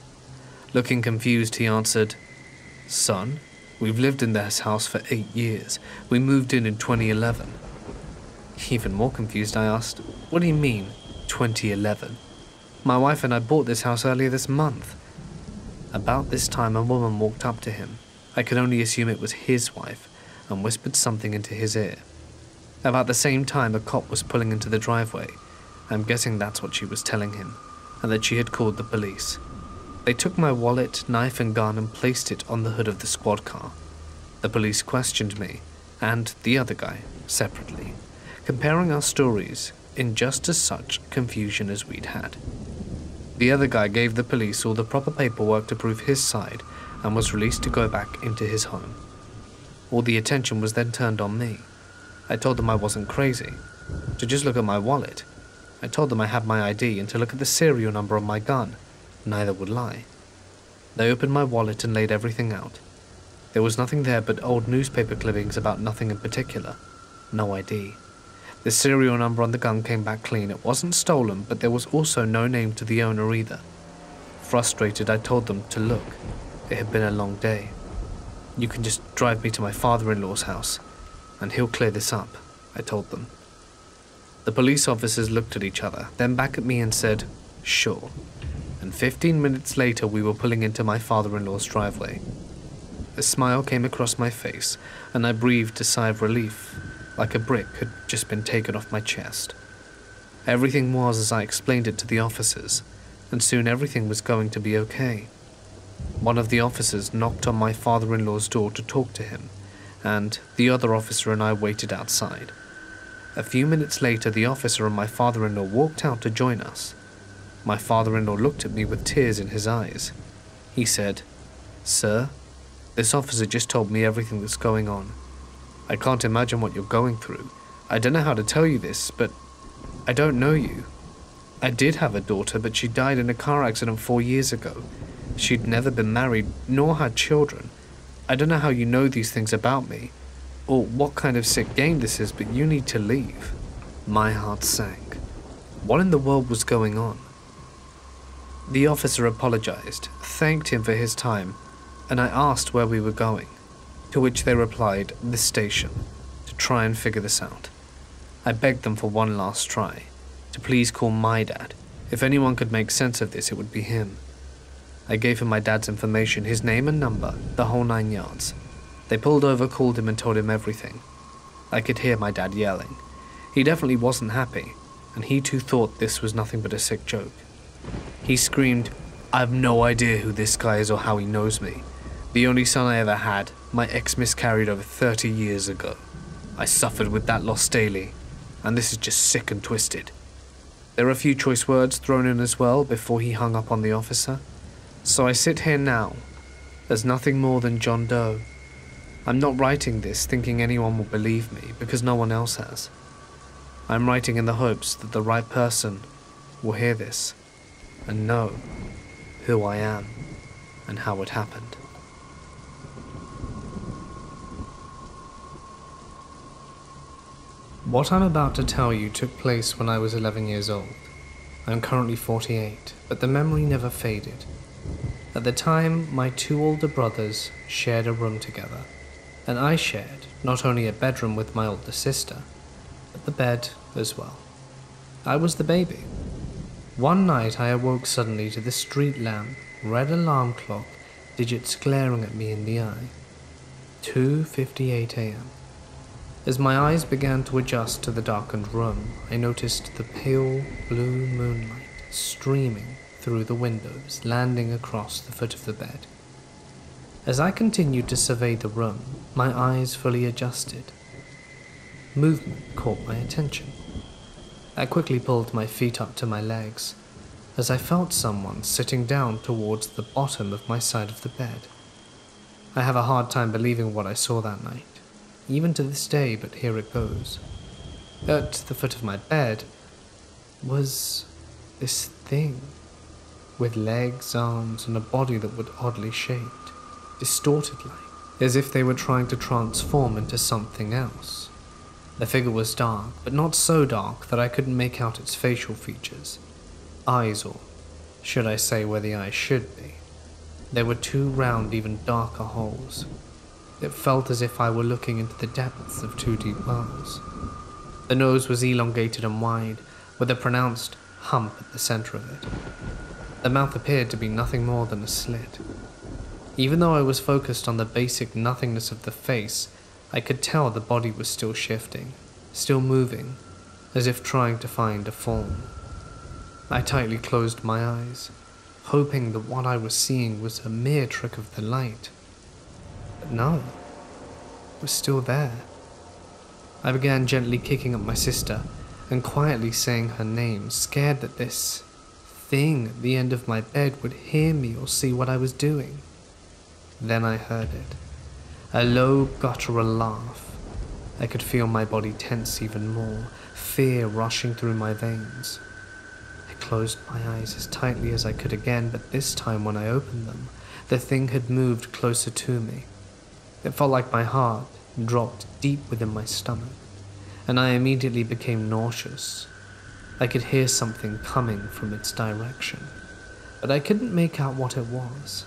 Looking confused, he answered, "Son, we've lived in this house for eight years. We moved in in twenty eleven. Even more confused, I asked, "What do you mean, twenty eleven? My wife and I bought this house earlier this month." About this time, a woman walked up to him. I could only assume it was his wife, and whispered something into his ear. About the same time, a cop was pulling into the driveway. I'm guessing that's what she was telling him, and that she had called the police. They took my wallet, knife and gun and placed it on the hood of the squad car. The police questioned me, and the other guy, separately, comparing our stories in just as such confusion as we'd had. The other guy gave the police all the proper paperwork to prove his side and was released to go back into his home. All the attention was then turned on me. I told them I wasn't crazy, to just look at my wallet. I told them I had my I D and to look at the serial number on my gun. Neither would lie. They opened my wallet and laid everything out. There was nothing there but old newspaper clippings about nothing in particular. No I D. The serial number on the gun came back clean. It wasn't stolen, but there was also no name to the owner either. Frustrated, I told them to look. It had been a long day. You can just drive me to my father-in-law's house, and he'll clear this up, I told them. The police officers looked at each other, then back at me and said, sure. And fifteen minutes later, we were pulling into my father-in-law's driveway. A smile came across my face, and I breathed a sigh of relief, like a brick had just been taken off my chest. Everything was as I explained it to the officers, and soon everything was going to be okay. One of the officers knocked on my father-in-law's door to talk to him, and the other officer and I waited outside. A few minutes later, the officer and my father-in-law walked out to join us. My father-in-law looked at me with tears in his eyes. He said, "Sir, this officer just told me everything that's going on. I can't imagine what you're going through. I don't know how to tell you this, but I don't know you. I did have a daughter, but she died in a car accident four years ago. She'd never been married, nor had children. I don't know how you know these things about me, or what kind of sick game this is, but you need to leave." My heart sank. What in the world was going on? The officer apologized, thanked him for his time, and I asked where we were going, to which they replied, "The station, to try and figure this out." I begged them for one last try, to please call my dad. If anyone could make sense of this, it would be him. I gave him my dad's information, his name and number, the whole nine yards. They pulled over, called him and told him everything. I could hear my dad yelling. He definitely wasn't happy, and he too thought this was nothing but a sick joke. He screamed, "I have no idea who this guy is or how he knows me. The only son I ever had, my ex miscarried over thirty years ago. I suffered with that loss daily, and this is just sick and twisted." There were a few choice words thrown in as well before he hung up on the officer. "So I sit here now, there's nothing more than John Doe. I'm not writing this thinking anyone will believe me, because no one else has. I'm writing in the hopes that the right person will hear this and know who I am and how it happened." What I'm about to tell you took place when I was eleven years old. I'm currently forty-eight, but the memory never faded. At the time, my two older brothers shared a room together, and I shared not only a bedroom with my older sister, but the bed as well. I was the baby. One night I awoke suddenly to the street lamp, red alarm clock, digits glaring at me in the eye. two fifty-eight a m As my eyes began to adjust to the darkened room, I noticed the pale blue moonlight streaming through the windows, landing across the foot of the bed. As I continued to survey the room, my eyes fully adjusted. Movement caught my attention. I quickly pulled my feet up to my legs, as I felt someone sitting down towards the bottom of my side of the bed. I have a hard time believing what I saw that night, even to this day, but here it goes. At the foot of my bed was this thing, with legs, arms, and a body that were oddly shaped, distorted like, as if they were trying to transform into something else. The figure was dark, but not so dark that I couldn't make out its facial features, eyes, or should I say where the eyes should be. There were two round, even darker holes. It felt as if I were looking into the depths of two deep wells. The nose was elongated and wide, with a pronounced hump at the center of it. The mouth appeared to be nothing more than a slit. Even though I was focused on the basic nothingness of the face, I could tell the body was still shifting, still moving, as if trying to find a form. I tightly closed my eyes, hoping that what I was seeing was a mere trick of the light. But no, it was still there. I began gently kicking up my sister and quietly saying her name, scared that this thing at the end of my bed would hear me or see what I was doing. Then I heard it. A low, guttural laugh. I could feel my body tense even more, fear rushing through my veins. I closed my eyes as tightly as I could again, but this time when I opened them, the thing had moved closer to me. It felt like my heart dropped deep within my stomach, and I immediately became nauseous. I could hear something coming from its direction, but I couldn't make out what it was.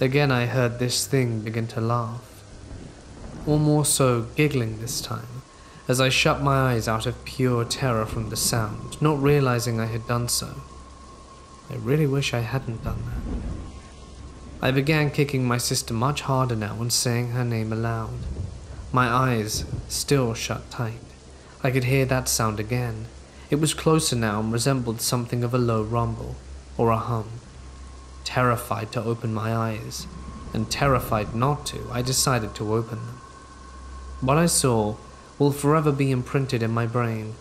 Again, I heard this thing begin to laugh, or more so giggling this time, as I shut my eyes out of pure terror from the sound, not realizing I had done so. I really wish I hadn't done that. I began kicking my sister much harder now and saying her name aloud. My eyes still shut tight. I could hear that sound again. It was closer now and resembled something of a low rumble, or a hum. Terrified to open my eyes, and terrified not to, I decided to open them. What I saw will forever be imprinted in my brain.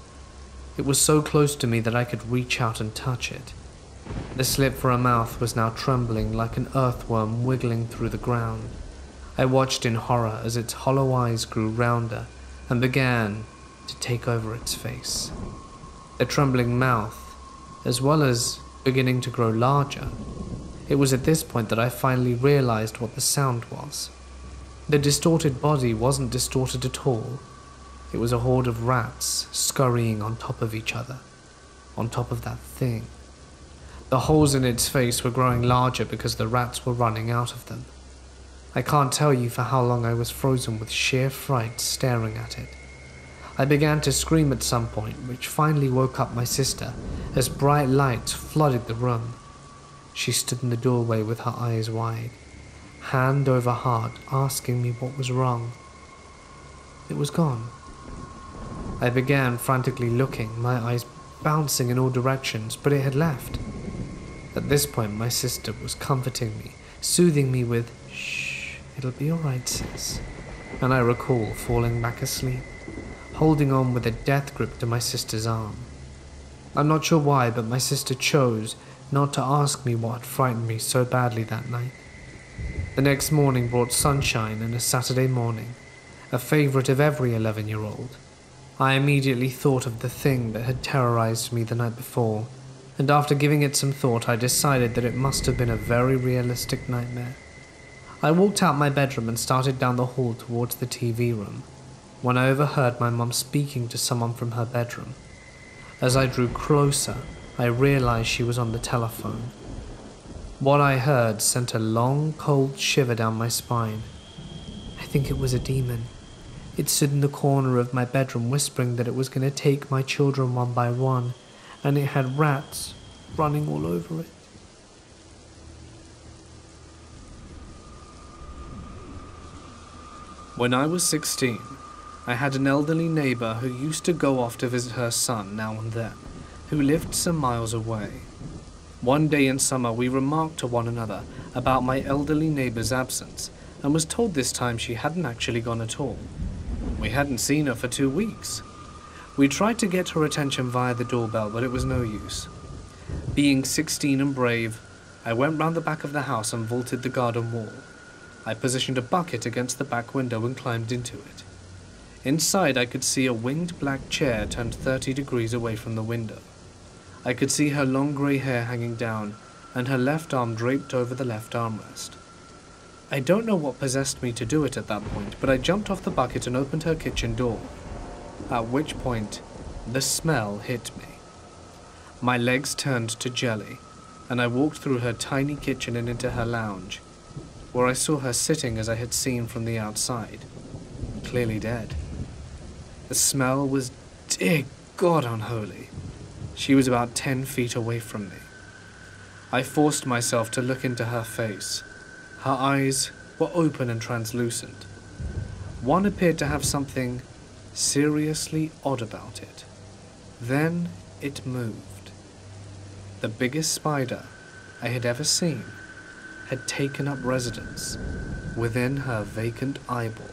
It was so close to me that I could reach out and touch it. The slit for a mouth was now trembling like an earthworm wiggling through the ground. I watched in horror as its hollow eyes grew rounder and began to take over its face. The trembling mouth, as well as beginning to grow larger. It was at this point that I finally realized what the sound was. The distorted body wasn't distorted at all. It was a horde of rats scurrying on top of each other, on top of that thing. The holes in its face were growing larger because the rats were running out of them. I can't tell you for how long I was frozen with sheer fright staring at it. I began to scream at some point, which finally woke up my sister as bright lights flooded the room. She stood in the doorway with her eyes wide, hand over heart, asking me what was wrong. It was gone. I began frantically looking, my eyes bouncing in all directions, but it had left. At this point, my sister was comforting me, soothing me with, "Shh, it'll be all right, sis." And I recall falling back asleep, holding on with a death grip to my sister's arm. I'm not sure why, but my sister chose not to ask me what frightened me so badly that night. The next morning brought sunshine and a Saturday morning, a favorite of every eleven-year-old. I immediately thought of the thing that had terrorized me the night before, and after giving it some thought, I decided that it must have been a very realistic nightmare. I walked out my bedroom and started down the hall towards the T V room, when I overheard my mum speaking to someone from her bedroom. As I drew closer, I realized she was on the telephone. What I heard sent a long, cold shiver down my spine. I think it was a demon. It stood in the corner of my bedroom whispering that it was going to take my children one by one, and it had rats running all over it. When I was sixteen, I had an elderly neighbor who used to go off to visit her son now and then, who lived some miles away. One day in summer, we remarked to one another about my elderly neighbor's absence, and was told this time she hadn't actually gone at all. We hadn't seen her for two weeks. We tried to get her attention via the doorbell, but it was no use. Being sixteen and brave, I went round the back of the house and vaulted the garden wall. I positioned a bucket against the back window and climbed into it. Inside, I could see a winged black chair turned thirty degrees away from the window. I could see her long grey hair hanging down, and her left arm draped over the left armrest. I don't know what possessed me to do it at that point, but I jumped off the bucket and opened her kitchen door, at which point the smell hit me. My legs turned to jelly, and I walked through her tiny kitchen and into her lounge, where I saw her sitting as I had seen from the outside, clearly dead. The smell was, dear God, unholy. She was about ten feet away from me. I forced myself to look into her face. Her eyes were open and translucent. One appeared to have something seriously odd about it. Then it moved. The biggest spider I had ever seen had taken up residence within her vacant eyeball,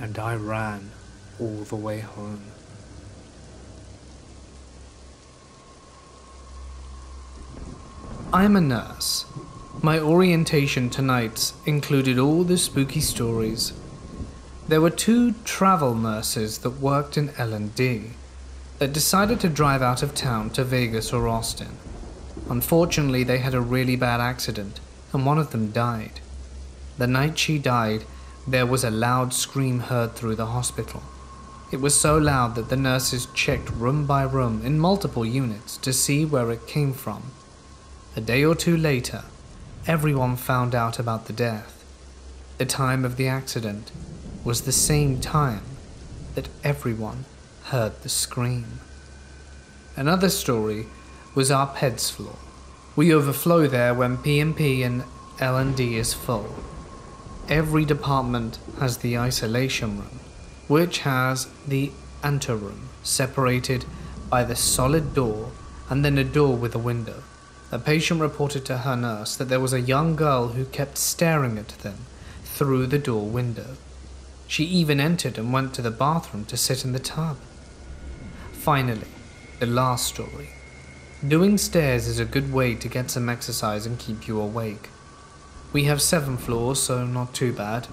and I ran all the way home. I'm a nurse. My orientation tonight included all the spooky stories. There were two travel nurses that worked in L and D that decided to drive out of town to Vegas or Austin. Unfortunately, they had a really bad accident and one of them died. The night she died, there was a loud scream heard through the hospital. It was so loud that the nurses checked room by room in multiple units to see where it came from. A day or two later, everyone found out about the death. The time of the accident was the same time that everyone heard the scream. Another story was our P E D S floor. We overflow there when P M P and L and D is full. Every department has the isolation room, which has the anteroom, separated by the solid door and then a door with a window. A patient reported to her nurse that there was a young girl who kept staring at them through the door window. She even entered and went to the bathroom to sit in the tub. Finally, the last story. Doing stairs is a good way to get some exercise and keep you awake. We have seven floors, so not too bad.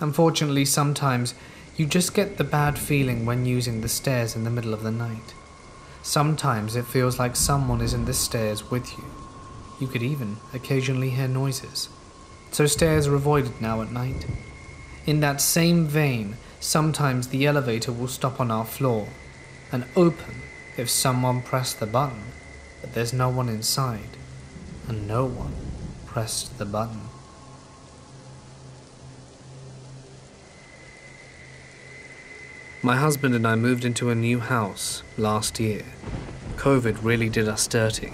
Unfortunately, sometimes you just get the bad feeling when using the stairs in the middle of the night. Sometimes it feels like someone is in the stairs with you. You could even occasionally hear noises. So stairs are avoided now at night. In that same vein, sometimes the elevator will stop on our floor and open if someone pressed the button, but there's no one inside, and no one pressed the button. My husband and I moved into a new house last year. COVID really did us dirty,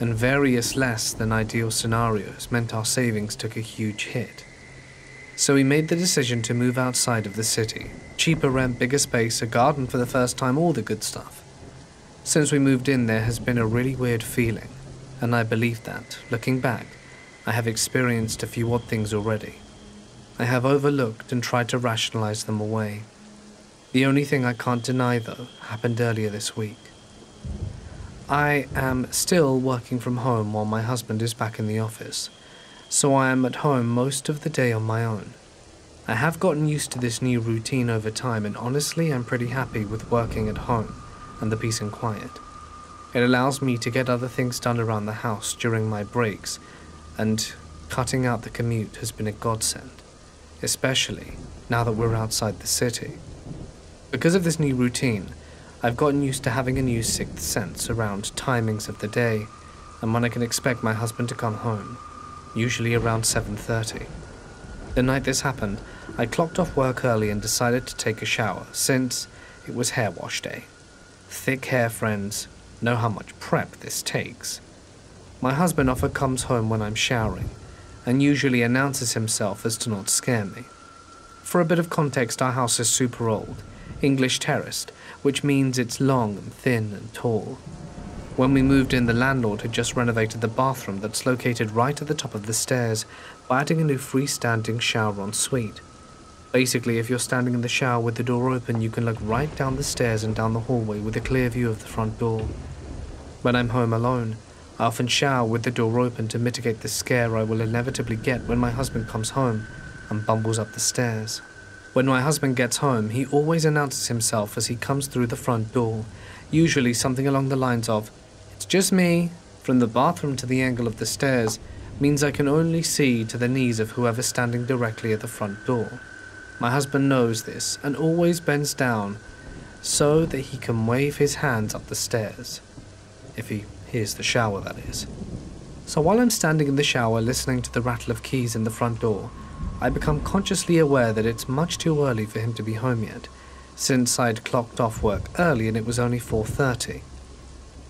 and various less than ideal scenarios meant our savings took a huge hit. So we made the decision to move outside of the city. Cheaper rent, bigger space, a garden for the first time, all the good stuff. Since we moved in, there has been a really weird feeling, and I believe that, looking back, I have experienced a few odd things already. I have overlooked and tried to rationalize them away. The only thing I can't deny, though, happened earlier this week. I am still working from home while my husband is back in the office, so I am at home most of the day on my own. I have gotten used to this new routine over time, and honestly, I'm pretty happy with working at home and the peace and quiet. It allows me to get other things done around the house during my breaks, and cutting out the commute has been a godsend, especially now that we're outside the city. Because of this new routine, I've gotten used to having a new sixth sense around timings of the day and when I can expect my husband to come home, usually around seven thirty. The night this happened, I clocked off work early and decided to take a shower, since it was hair wash day. Thick hair friends know how much prep this takes. My husband often comes home when I'm showering and usually announces himself as to not scare me. For a bit of context, our house is super old, English terraced, which means it's long and thin and tall. When we moved in, the landlord had just renovated the bathroom that's located right at the top of the stairs by adding a new freestanding shower ensuite. Basically, if you're standing in the shower with the door open, you can look right down the stairs and down the hallway with a clear view of the front door. When I'm home alone, I often shower with the door open to mitigate the scare I will inevitably get when my husband comes home and bumbles up the stairs. When my husband gets home, he always announces himself as he comes through the front door, usually something along the lines of, "It's just me." From the bathroom to the angle of the stairs means I can only see to the knees of whoever's standing directly at the front door. My husband knows this and always bends down so that he can wave his hands up the stairs. If he hears the shower, that is. So while I'm standing in the shower listening to the rattle of keys in the front door, I become consciously aware that it's much too early for him to be home yet, since I'd clocked off work early and it was only four thirty.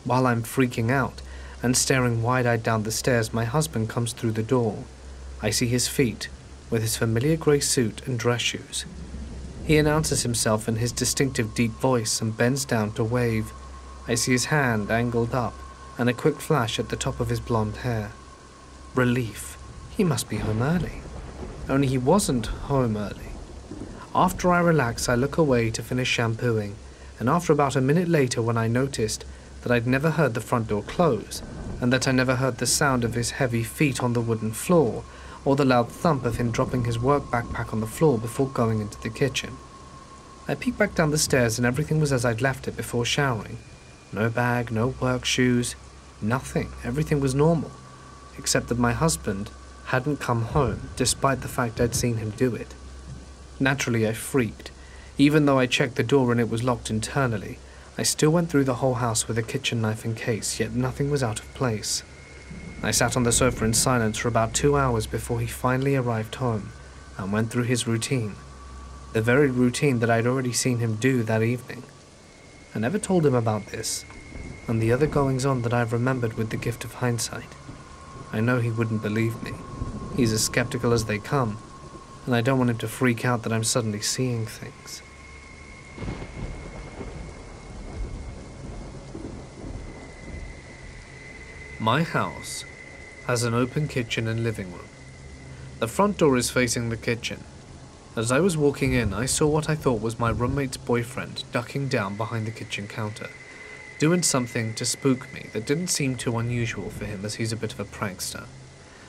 While I'm freaking out and staring wide-eyed down the stairs, my husband comes through the door. I see his feet, with his familiar grey suit and dress shoes. He announces himself in his distinctive deep voice and bends down to wave. I see his hand angled up and a quick flash at the top of his blonde hair. Relief. He must be home early. Only he wasn't home early. After I relax, I look away to finish shampooing, and after about a minute later when I noticed that I'd never heard the front door close, and that I never heard the sound of his heavy feet on the wooden floor, or the loud thump of him dropping his work backpack on the floor before going into the kitchen. I peeked back down the stairs and everything was as I'd left it before showering. No bag, no work shoes, nothing. Everything was normal, except that my husband hadn't come home, despite the fact I'd seen him do it. Naturally, I freaked. Even though I checked the door and it was locked internally, I still went through the whole house with a kitchen knife and case, yet nothing was out of place. I sat on the sofa in silence for about two hours before he finally arrived home and went through his routine, the very routine that I'd already seen him do that evening. I never told him about this, and the other goings-on that I've remembered with the gift of hindsight. I know he wouldn't believe me. He's as skeptical as they come, and I don't want him to freak out that I'm suddenly seeing things. My house has an open kitchen and living room. The front door is facing the kitchen. As I was walking in, I saw what I thought was my roommate's boyfriend ducking down behind the kitchen counter, doing something to spook me that didn't seem too unusual for him as he's a bit of a prankster.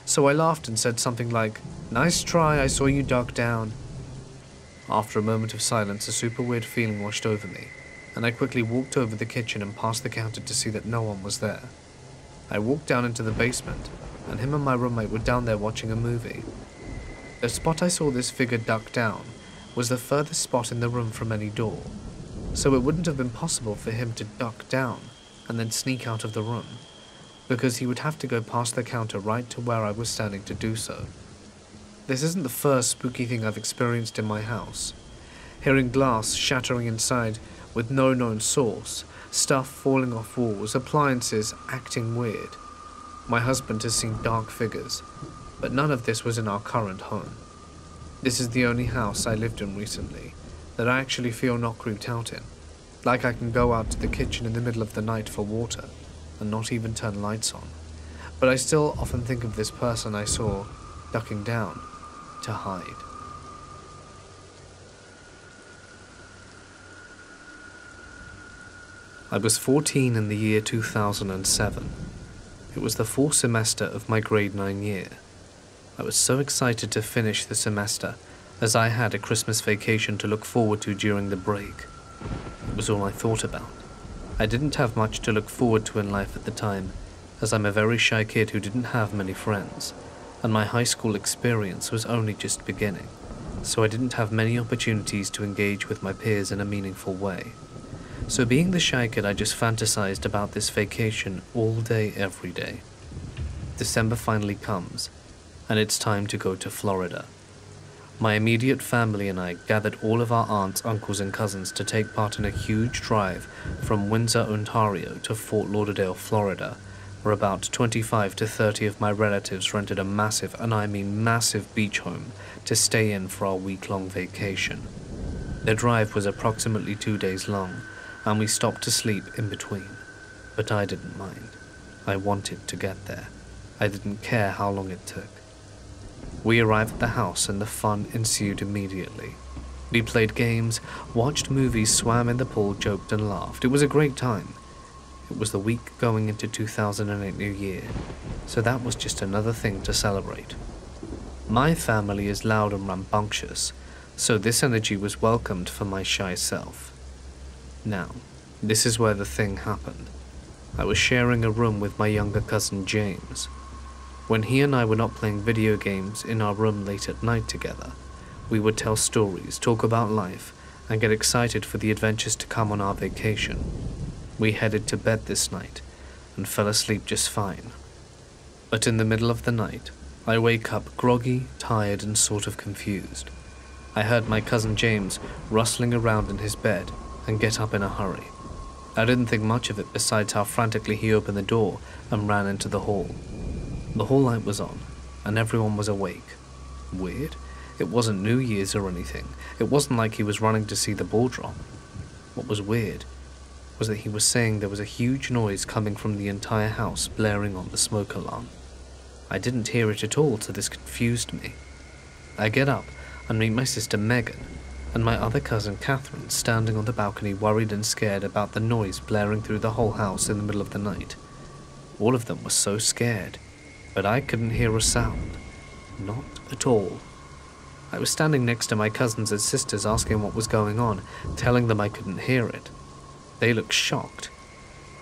So I laughed and said something like, "Nice try, I saw you duck down." After a moment of silence, a super weird feeling washed over me, and I quickly walked over the kitchen and past the counter to see that no one was there. I walked down into the basement, and him and my roommate were down there watching a movie. The spot I saw this figure duck down was the furthest spot in the room from any door, so it wouldn't have been possible for him to duck down and then sneak out of the room, because he would have to go past the counter right to where I was standing to do so. This isn't the first spooky thing I've experienced in my house. Hearing glass shattering inside with no known source, stuff falling off walls, appliances acting weird. My husband has seen dark figures, but none of this was in our current home. This is the only house I lived in recently that I actually feel not creeped out in, like I can go out to the kitchen in the middle of the night for water and not even turn lights on. But I still often think of this person I saw ducking down to hide. I was fourteen in the year two thousand seven. It was the fourth semester of my grade nine year. I was so excited to finish the semester, as I had a Christmas vacation to look forward to during the break. It was all I thought about. I didn't have much to look forward to in life at the time, as I'm a very shy kid who didn't have many friends, and my high school experience was only just beginning, so I didn't have many opportunities to engage with my peers in a meaningful way. So being the shy kid, I just fantasized about this vacation all day, every day. December finally comes, and it's time to go to Florida. My immediate family and I gathered all of our aunts, uncles, and cousins to take part in a huge drive from Windsor, Ontario to Fort Lauderdale, Florida, where about twenty-five to thirty of my relatives rented a massive, and I mean massive, beach home to stay in for our week-long vacation. The drive was approximately two days long, and we stopped to sleep in between. But I didn't mind. I wanted to get there. I didn't care how long it took. We arrived at the house and the fun ensued immediately. We played games, watched movies, swam in the pool, joked and laughed. It was a great time. It was the week going into two thousand eight New Year, so that was just another thing to celebrate. My family is loud and rambunctious, so this energy was welcomed for my shy self. Now, this is where the thing happened. I was sharing a room with my younger cousin James. When he and I were not playing video games in our room late at night together, we would tell stories, talk about life, and get excited for the adventures to come on our vacation. We headed to bed this night and fell asleep just fine. But in the middle of the night, I wake up groggy, tired, and sort of confused. I heard my cousin James rustling around in his bed and get up in a hurry. I didn't think much of it besides how frantically he opened the door and ran into the hall. The hall light was on, and everyone was awake. Weird. It wasn't New Year's or anything. It wasn't like he was running to see the ball drop. What was weird was that he was saying there was a huge noise coming from the entire house blaring on the smoke alarm. I didn't hear it at all, so this confused me. I get up and meet my sister Megan and my other cousin Catherine standing on the balcony worried and scared about the noise blaring through the whole house in the middle of the night. All of them were so scared, but I couldn't hear a sound. Not at all. I was standing next to my cousins and sisters asking what was going on, telling them I couldn't hear it. They looked shocked.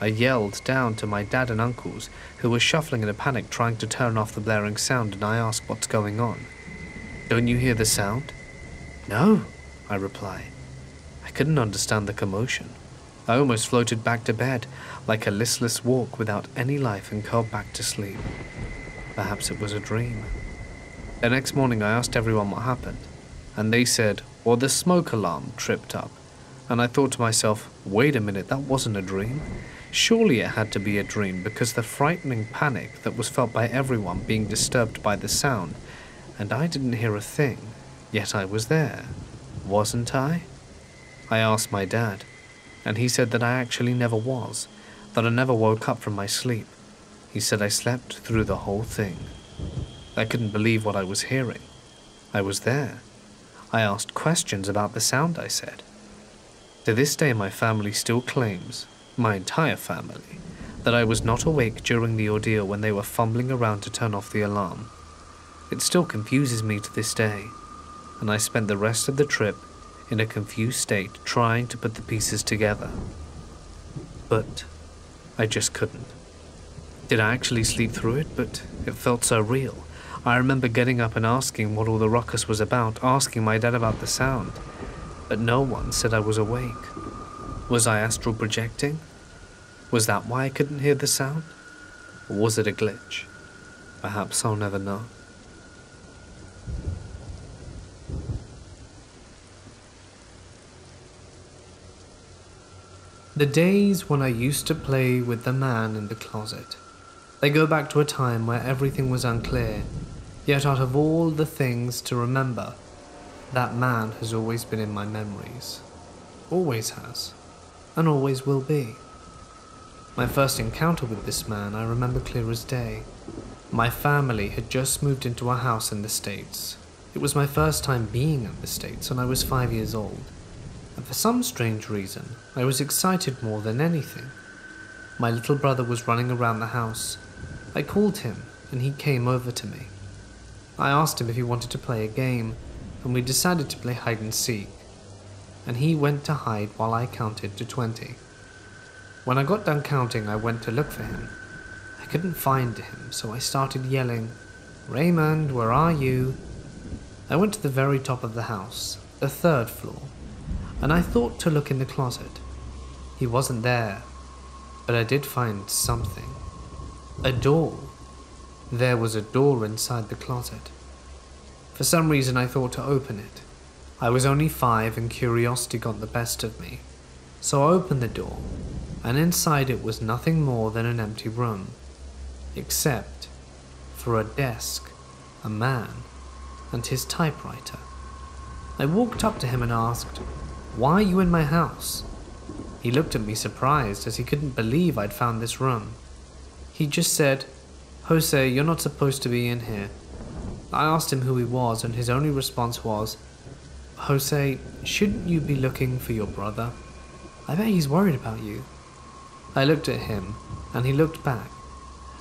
I yelled down to my dad and uncles, who were shuffling in a panic trying to turn off the blaring sound, and I asked what's going on. Don't you hear the sound? No, I reply. I couldn't understand the commotion. I almost floated back to bed, like a listless walk without any life, and curled back to sleep. Perhaps it was a dream. The next morning I asked everyone what happened, and they said, well, the smoke alarm tripped up, and I thought to myself, wait a minute, that wasn't a dream. Surely it had to be a dream, because the frightening panic that was felt by everyone being disturbed by the sound, and I didn't hear a thing, yet I was there, wasn't I? I asked my dad, and he said that I actually never was, that I never woke up from my sleep. He said I slept through the whole thing. I couldn't believe what I was hearing. I was there. I asked questions about the sound, I said. To this day, my family still claims, my entire family, that I was not awake during the ordeal when they were fumbling around to turn off the alarm. It still confuses me to this day, and I spent the rest of the trip in a confused state trying to put the pieces together. But I just couldn't. Did I actually sleep through it? But it felt so real. I remember getting up and asking what all the ruckus was about, asking my dad about the sound, but no one said I was awake. Was I astral projecting? Was that why I couldn't hear the sound? Or was it a glitch? Perhaps I'll never know. The days when I used to play with the man in the closet. They go back to a time where everything was unclear. Yet out of all the things to remember, that man has always been in my memories. Always has, and always will be. My first encounter with this man I remember clear as day. My family had just moved into a house in the States. It was my first time being in the States, and I was five years old. And for some strange reason, I was excited more than anything. My little brother was running around the house. I called him, and he came over to me. I asked him if he wanted to play a game, and we decided to play hide and seek, and he went to hide while I counted to twenty. When I got done counting, I went to look for him. I couldn't find him, so I started yelling, "Raymond, where are you?" I went to the very top of the house, the third floor, and I thought to look in the closet. He wasn't there, but I did find something. A door. There was a door inside the closet. For some reason I thought to open it. I was only five and curiosity got the best of me. So I opened the door, and inside it was nothing more than an empty room, except for a desk, a man, and his typewriter. I walked up to him and asked, "Why are you in my house?" He looked at me surprised as he couldn't believe I'd found this room. He just said, "Jose, you're not supposed to be in here." I asked him who he was, and his only response was, "Jose, shouldn't you be looking for your brother? I bet he's worried about you." I looked at him, and he looked back,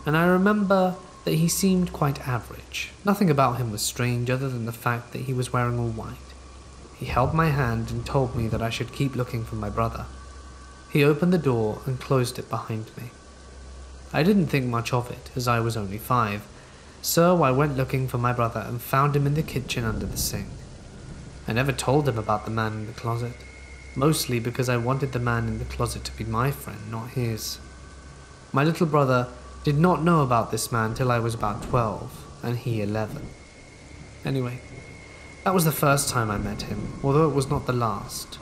and I remember that he seemed quite average. Nothing about him was strange other than the fact that he was wearing all white. He held my hand and told me that I should keep looking for my brother. He opened the door and closed it behind me. I didn't think much of it, as I was only five, so I went looking for my brother and found him in the kitchen under the sink. I never told him about the man in the closet, mostly because I wanted the man in the closet to be my friend, not his. My little brother did not know about this man till I was about twelve, and he eleven. Anyway, that was the first time I met him, although it was not the last.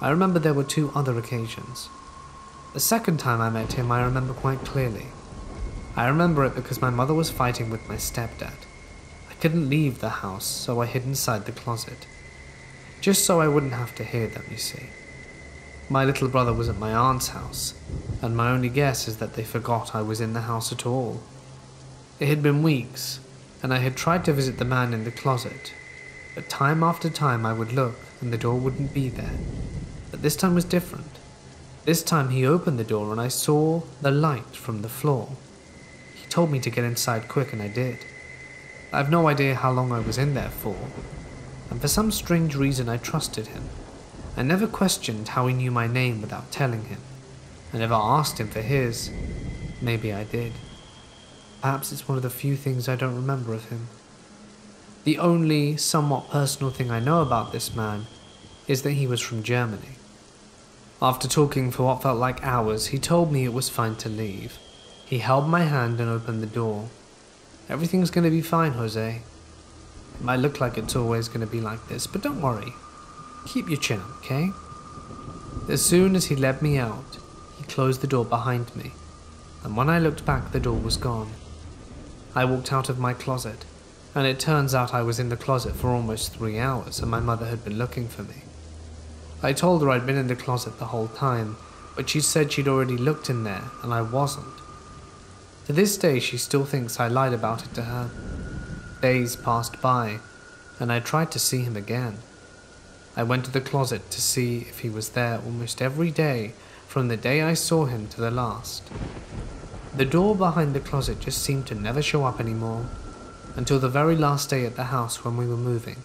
I remember there were two other occasions. The second time I met him, I remember quite clearly. I remember it because my mother was fighting with my stepdad. I couldn't leave the house, so I hid inside the closet. Just so I wouldn't have to hear them, you see. My little brother was at my aunt's house, and my only guess is that they forgot I was in the house at all. It had been weeks, and I had tried to visit the man in the closet, but time after time I would look and the door wouldn't be there. But this time was different. This time he opened the door and I saw the light from the floor. He told me to get inside quick, and I did. I have no idea how long I was in there for, and for some strange reason I trusted him. I never questioned how he knew my name without telling him. I never asked him for his. Maybe I did. Perhaps it's one of the few things I don't remember of him. The only somewhat personal thing I know about this man is that he was from Germany. After talking for what felt like hours, he told me it was fine to leave. He held my hand and opened the door. Everything's going to be fine, Jose. It might look like it's always going to be like this, but don't worry. Keep your chin up, okay? As soon as he led me out, he closed the door behind me, and when I looked back, the door was gone. I walked out of my closet, and it turns out I was in the closet for almost three hours, and my mother had been looking for me. I told her I'd been in the closet the whole time, but she said she'd already looked in there, and I wasn't. To this day, she still thinks I lied about it to her. Days passed by, and I tried to see him again. I went to the closet to see if he was there almost every day from the day I saw him to the last. The door behind the closet just seemed to never show up anymore, until the very last day at the house when we were moving.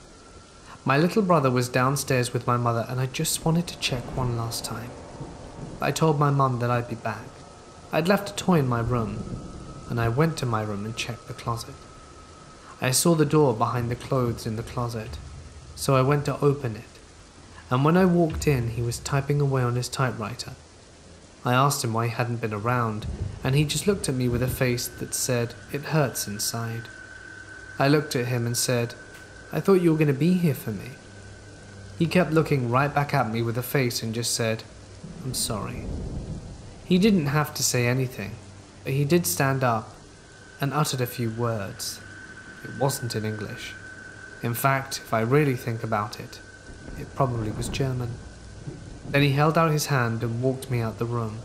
My little brother was downstairs with my mother, and I just wanted to check one last time. I told my mum that I'd be back. I'd left a toy in my room, and I went to my room and checked the closet. I saw the door behind the clothes in the closet, so I went to open it, and when I walked in, he was typing away on his typewriter. I asked him why he hadn't been around, and he just looked at me with a face that said, "It hurts inside." I looked at him and said, "I thought you were going to be here for me." He kept looking right back at me with a face and just said, "I'm sorry." He didn't have to say anything, but he did stand up and uttered a few words. It wasn't in English. In fact, if I really think about it, it probably was German. Then he held out his hand and walked me out the room.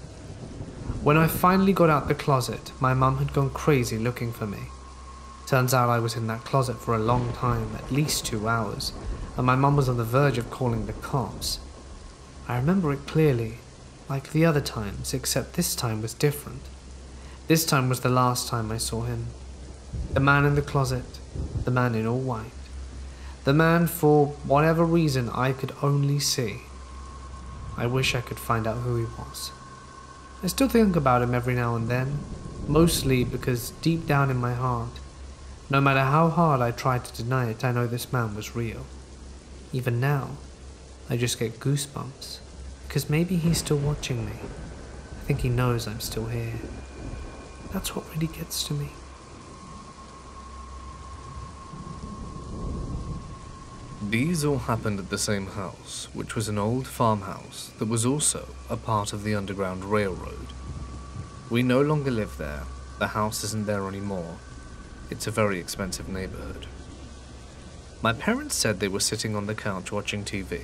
When I finally got out the closet, my mum had gone crazy looking for me. Turns out I was in that closet for a long time, at least two hours, and my mum was on the verge of calling the cops. I remember it clearly, like the other times, except this time was different. This time was the last time I saw him. The man in the closet, the man in all white. The man, for whatever reason, I could only see. I wish I could find out who he was. I still think about him every now and then, mostly because deep down in my heart, no matter how hard I try to deny it, I know this man was real. Even now, I just get goosebumps, because maybe he's still watching me. I think he knows I'm still here. That's what really gets to me. These all happened at the same house, which was an old farmhouse that was also a part of the Underground Railroad. We no longer live there. The house isn't there anymore. It's a very expensive neighborhood. My parents said they were sitting on the couch watching T V.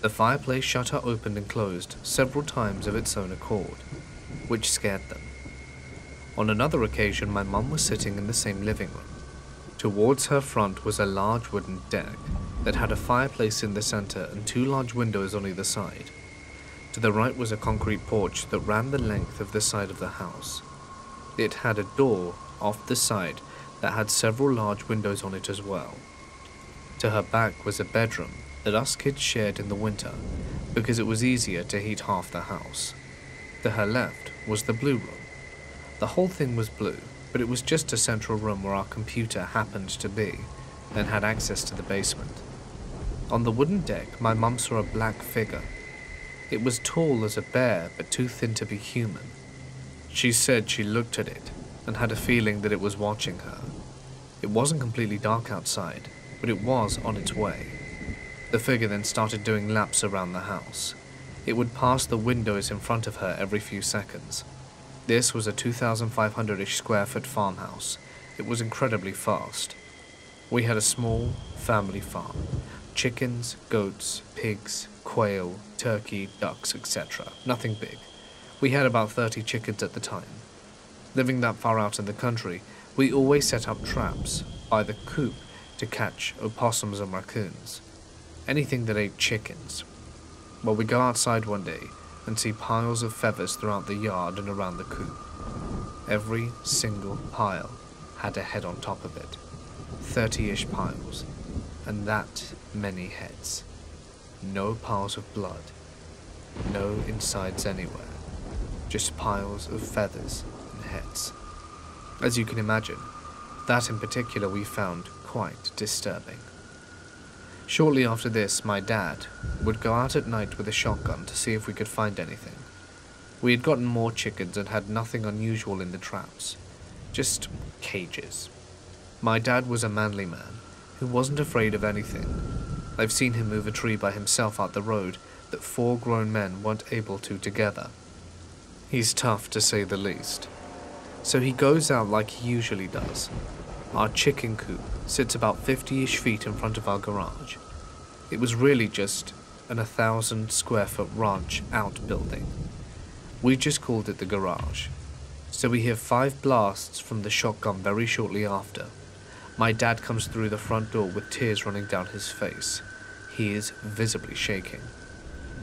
The fireplace shutter opened and closed several times of its own accord, which scared them. On another occasion, my mum was sitting in the same living room. Towards her front was a large wooden deck that had a fireplace in the center and two large windows on either side. To the right was a concrete porch that ran the length of the side of the house. It had a door off the side that had several large windows on it as well. To her back was a bedroom that us kids shared in the winter because it was easier to heat half the house. To her left was the blue room. The whole thing was blue, but it was just a central room where our computer happened to be and had access to the basement. On the wooden deck, my mum saw a black figure. It was tall as a bear, but too thin to be human. She said she looked at it and had a feeling that it was watching her. It wasn't completely dark outside, but it was on its way. The figure then started doing laps around the house. It would pass the windows in front of her every few seconds. This was a two thousand five hundred-ish square foot farmhouse. It was incredibly fast. We had a small family farm. Chickens, goats, pigs, quail, turkey, ducks, et cetera. Nothing big. We had about thirty chickens at the time. Living that far out in the country, we always set up traps by the coop to catch opossums and raccoons. Anything that ate chickens. Well, we go outside one day and see piles of feathers throughout the yard and around the coop. Every single pile had a head on top of it. Thirty-ish piles, and that many heads. No piles of blood, no insides anywhere, just piles of feathers and heads. As you can imagine, that in particular we found quite disturbing. Shortly after this, my dad would go out at night with a shotgun to see if we could find anything. We had gotten more chickens and had nothing unusual in the traps, just cages. My dad was a manly man who wasn't afraid of anything. I've seen him move a tree by himself out the road that four grown men weren't able to together. He's tough to say the least. So he goes out like he usually does. Our chicken coop sits about fifty-ish feet in front of our garage. It was really just an one thousand square foot ranch outbuilding. We just called it the garage. So we hear five blasts from the shotgun very shortly after. My dad comes through the front door with tears running down his face. He is visibly shaking.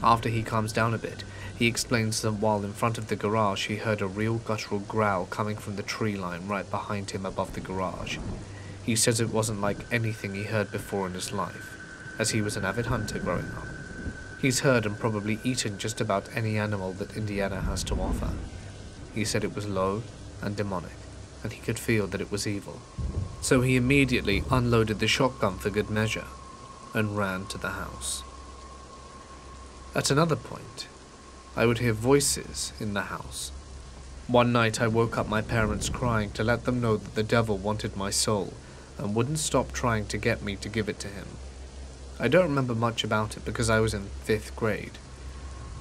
After he calms down a bit, he explains that while in front of the garage, he heard a real guttural growl coming from the tree line right behind him above the garage. He says it wasn't like anything he heard before in his life, as he was an avid hunter growing up. He's heard and probably eaten just about any animal that Indiana has to offer. He said it was low and demonic, and he could feel that it was evil. So he immediately unloaded the shotgun for good measure and ran to the house. At another point, I would hear voices in the house. One night I woke up my parents crying to let them know that the devil wanted my soul and wouldn't stop trying to get me to give it to him. I don't remember much about it because I was in fifth grade.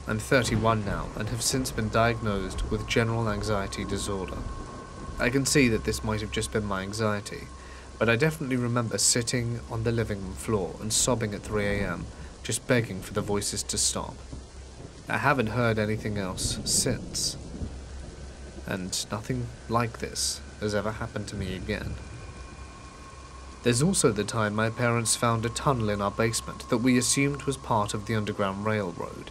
I'm thirty-one now and have since been diagnosed with general anxiety disorder. I can see that this might have just been my anxiety, but I definitely remember sitting on the living room floor and sobbing at three a m, just begging for the voices to stop. I haven't heard anything else since, and nothing like this has ever happened to me again. There's also the time my parents found a tunnel in our basement that we assumed was part of the Underground Railroad.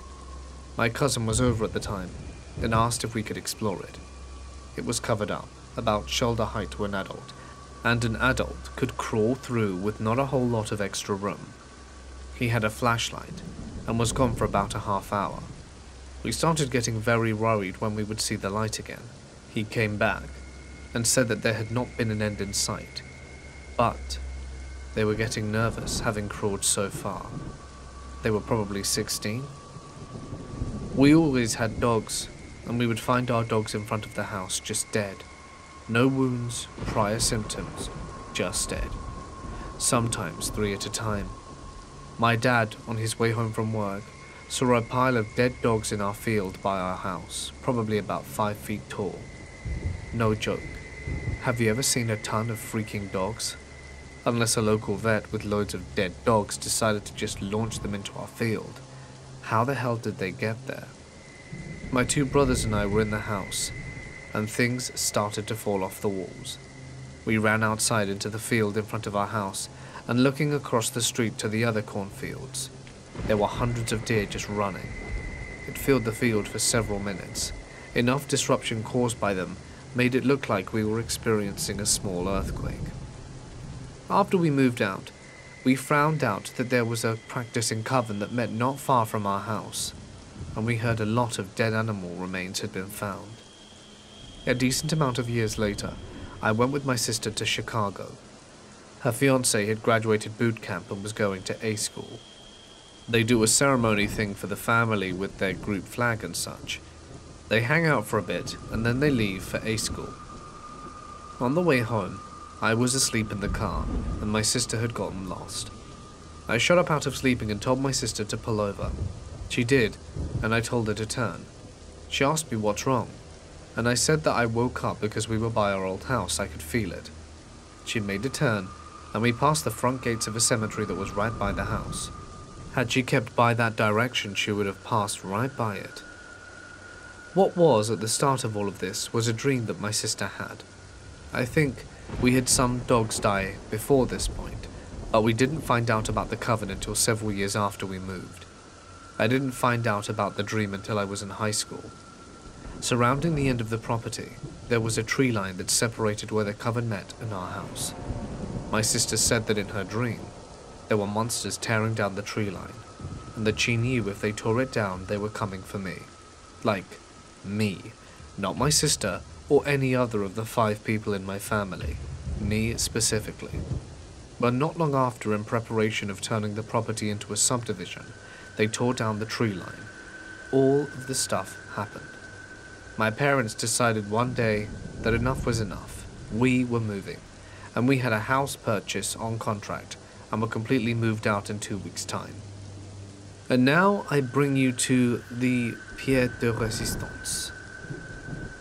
My cousin was over at the time and asked if we could explore it. It was covered up, about shoulder height to an adult, and an adult could crawl through with not a whole lot of extra room. He had a flashlight and was gone for about a half hour. We started getting very worried when we would see the light again. He came back and said that there had not been an end in sight, but they were getting nervous having crawled so far. They were probably sixteen. We always had dogs, and we would find our dogs in front of the house just dead. No wounds, prior symptoms, just dead. Sometimes three at a time. My dad, on his way home from work, saw a pile of dead dogs in our field by our house, probably about five feet tall. No joke. Have you ever seen a ton of freaking dogs? Unless a local vet with loads of dead dogs decided to just launch them into our field. How the hell did they get there? My two brothers and I were in the house, and things started to fall off the walls. We ran outside into the field in front of our house, and looking across the street to the other cornfields, there were hundreds of deer just running. It filled the field for several minutes. Enough disruption caused by them made it look like we were experiencing a small earthquake. After we moved out, we found out that there was a practicing coven that met not far from our house, and we heard a lot of dead animal remains had been found. A decent amount of years later, I went with my sister to Chicago. Her fiancé had graduated boot camp and was going to A school. They do a ceremony thing for the family with their group flag and such. They hang out for a bit and then they leave for A school. On the way home, I was asleep in the car, and my sister had gotten lost. I shot up out of sleeping and told my sister to pull over. She did, and I told her to turn. She asked me what's wrong, and I said that I woke up because we were by our old house. I could feel it. She made a turn, and we passed the front gates of a cemetery that was right by the house. Had she kept by that direction, she would have passed right by it. What was at the start of all of this was a dream that my sister had. I think we had some dogs die before this point, but we didn't find out about the coven until several years after we moved. I didn't find out about the dream until I was in high school. Surrounding the end of the property, there was a tree line that separated where the coven met and our house. My sister said that in her dream, there were monsters tearing down the tree line, and that she knew if they tore it down, they were coming for me. Like, me, not my sister or any other of the five people in my family, me specifically. But not long after, in preparation of turning the property into a subdivision, they tore down the tree line. All of the stuff happened. My parents decided one day that enough was enough. We were moving, and we had a house purchase on contract and were completely moved out in two weeks' time. And now I bring you to the Pied de Resistance.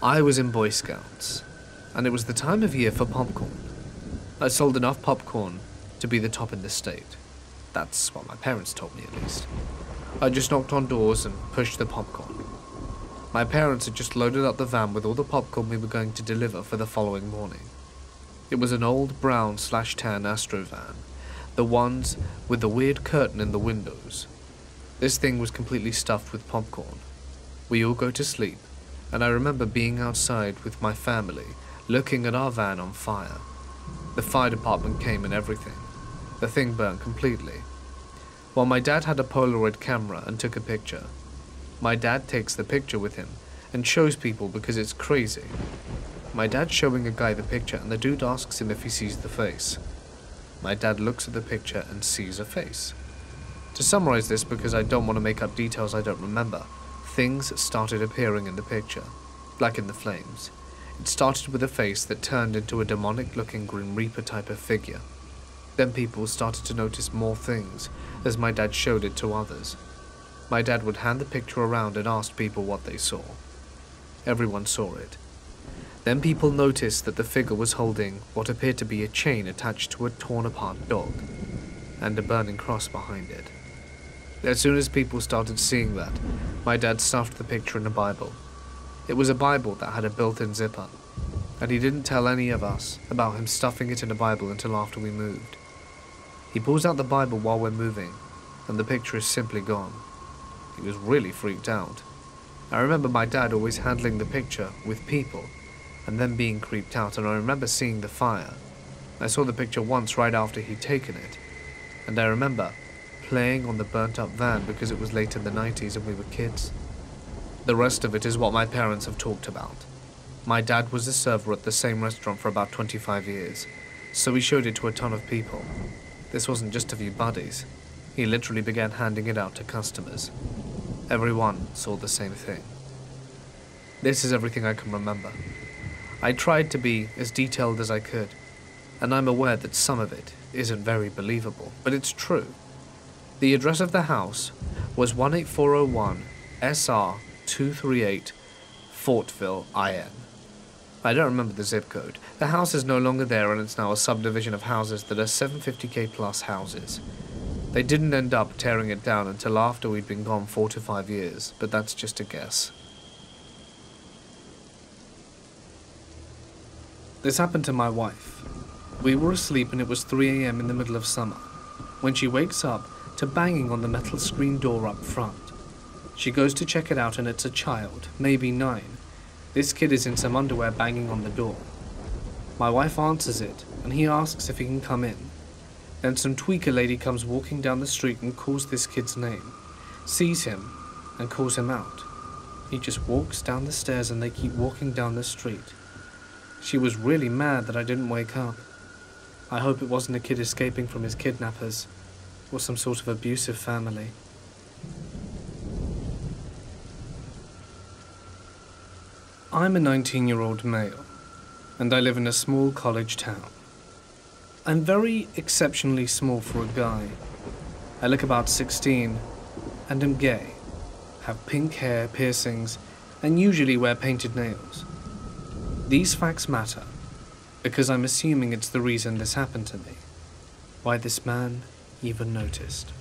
I was in Boy Scouts, and it was the time of year for popcorn. I sold enough popcorn to be the top in the state. That's what my parents told me, at least. I just knocked on doors and pushed the popcorn. My parents had just loaded up the van with all the popcorn we were going to deliver for the following morning. It was an old brown slash tan Astro van, the ones with the weird curtain in the windows. This thing was completely stuffed with popcorn. We all go to sleep, and I remember being outside with my family, looking at our van on fire. The fire department came and everything. The thing burned completely. While my dad had a Polaroid camera and took a picture. My dad takes the picture with him and shows people because it's crazy. My dad's showing a guy the picture and the dude asks him if he sees the face. My dad looks at the picture and sees a face. To summarize this, because I don't want to make up details I don't remember, things started appearing in the picture, like in the flames. It started with a face that turned into a demonic-looking Grim Reaper type of figure. Then people started to notice more things as my dad showed it to others. My dad would hand the picture around and ask people what they saw. Everyone saw it. Then people noticed that the figure was holding what appeared to be a chain attached to a torn-apart dog and a burning cross behind it. As soon as people started seeing that, my dad stuffed the picture in a Bible. It was a Bible that had a built-in zipper, and he didn't tell any of us about him stuffing it in a Bible until after we moved. He pulls out the Bible while we're moving, and the picture is simply gone. He was really freaked out. I remember my dad always handling the picture with people, and then being creeped out, and I remember seeing the fire. I saw the picture once right after he'd taken it, and I remember playing on the burnt-up van because it was late in the nineties and we were kids. The rest of it is what my parents have talked about. My dad was a server at the same restaurant for about twenty-five years, so he showed it to a ton of people. This wasn't just a few buddies. He literally began handing it out to customers. Everyone saw the same thing. This is everything I can remember. I tried to be as detailed as I could, and I'm aware that some of it isn't very believable, but it's true. The address of the house was one eight four oh one S R two three eight, Fortville, I N. I don't remember the zip code. The house is no longer there, and it's now a subdivision of houses that are seven fifty K plus houses. They didn't end up tearing it down until after we'd been gone four to five years, but that's just a guess. This happened to my wife. We were asleep and it was three A M in the middle of summer, when she wakes up to banging on the metal screen door up front. She goes to check it out and it's a child, maybe nine. This kid is in some underwear banging on the door. My wife answers it and he asks if he can come in. Then some tweaker lady comes walking down the street and calls this kid's name, sees him and calls him out. He just walks down the stairs and they keep walking down the street. She was really mad that I didn't wake up. I hope it wasn't a kid escaping from his kidnappers or some sort of abusive family. I'm a nineteen-year-old male, and I live in a small college town. I'm very exceptionally small for a guy. I look about sixteen, and am gay, have pink hair, piercings, and usually wear painted nails. These facts matter, because I'm assuming it's the reason this happened to me, why this man even noticed.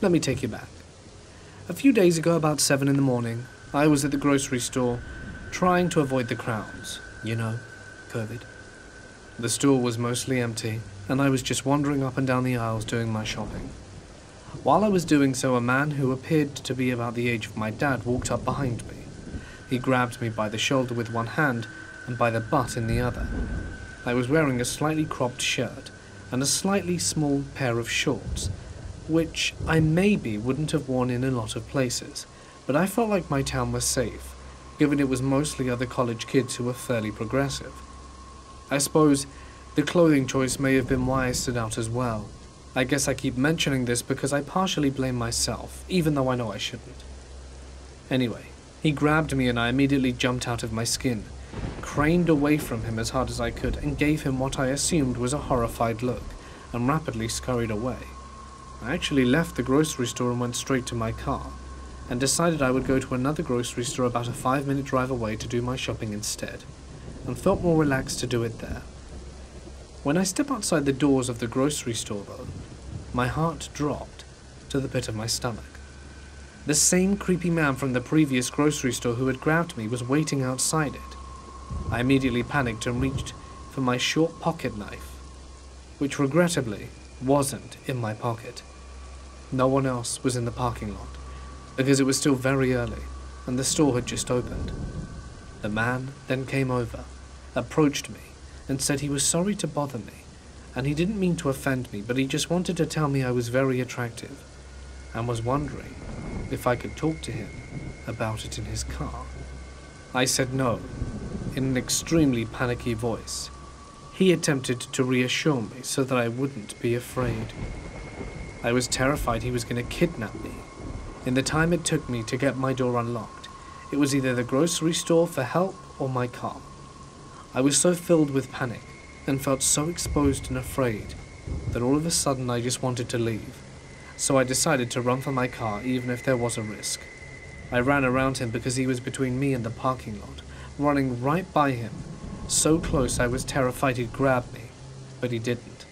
Let me take you back. A few days ago, about seven in the morning, I was at the grocery store, trying to avoid the crowds. You know, COVID. The store was mostly empty, and I was just wandering up and down the aisles doing my shopping. While I was doing so, a man who appeared to be about the age of my dad walked up behind me. He grabbed me by the shoulder with one hand and by the butt in the other. I was wearing a slightly cropped shirt and a slightly small pair of shorts, which I maybe wouldn't have worn in a lot of places, but I felt like my town was safe, given it was mostly other college kids who were fairly progressive. I suppose the clothing choice may have been why I stood out as well. I guess I keep mentioning this because I partially blame myself, even though I know I shouldn't. Anyway, he grabbed me and I immediately jumped out of my skin, craned away from him as hard as I could, and gave him what I assumed was a horrified look, and rapidly scurried away. I actually left the grocery store and went straight to my car, and decided I would go to another grocery store about a five-minute drive away to do my shopping instead, and felt more relaxed to do it there. When I stepped outside the doors of the grocery store, though, my heart dropped to the pit of my stomach. The same creepy man from the previous grocery store who had grabbed me was waiting outside it. I immediately panicked and reached for my short pocket knife, which regrettably wasn't in my pocket. No one else was in the parking lot, because it was still very early and the store had just opened. The man then came over, approached me, and said he was sorry to bother me, and he didn't mean to offend me, but he just wanted to tell me I was very attractive, and was wondering if I could talk to him about it in his car. I said no, in an extremely panicky voice. He attempted to reassure me so that I wouldn't be afraid. I was terrified he was going to kidnap me. In the time it took me to get my door unlocked, it was either the grocery store for help or my car. I was so filled with panic and felt so exposed and afraid that all of a sudden I just wanted to leave. So I decided to run for my car even if there was a risk. I ran around him because he was between me and the parking lot, running right by him. So close I was terrified he'd grab me, but he didn't.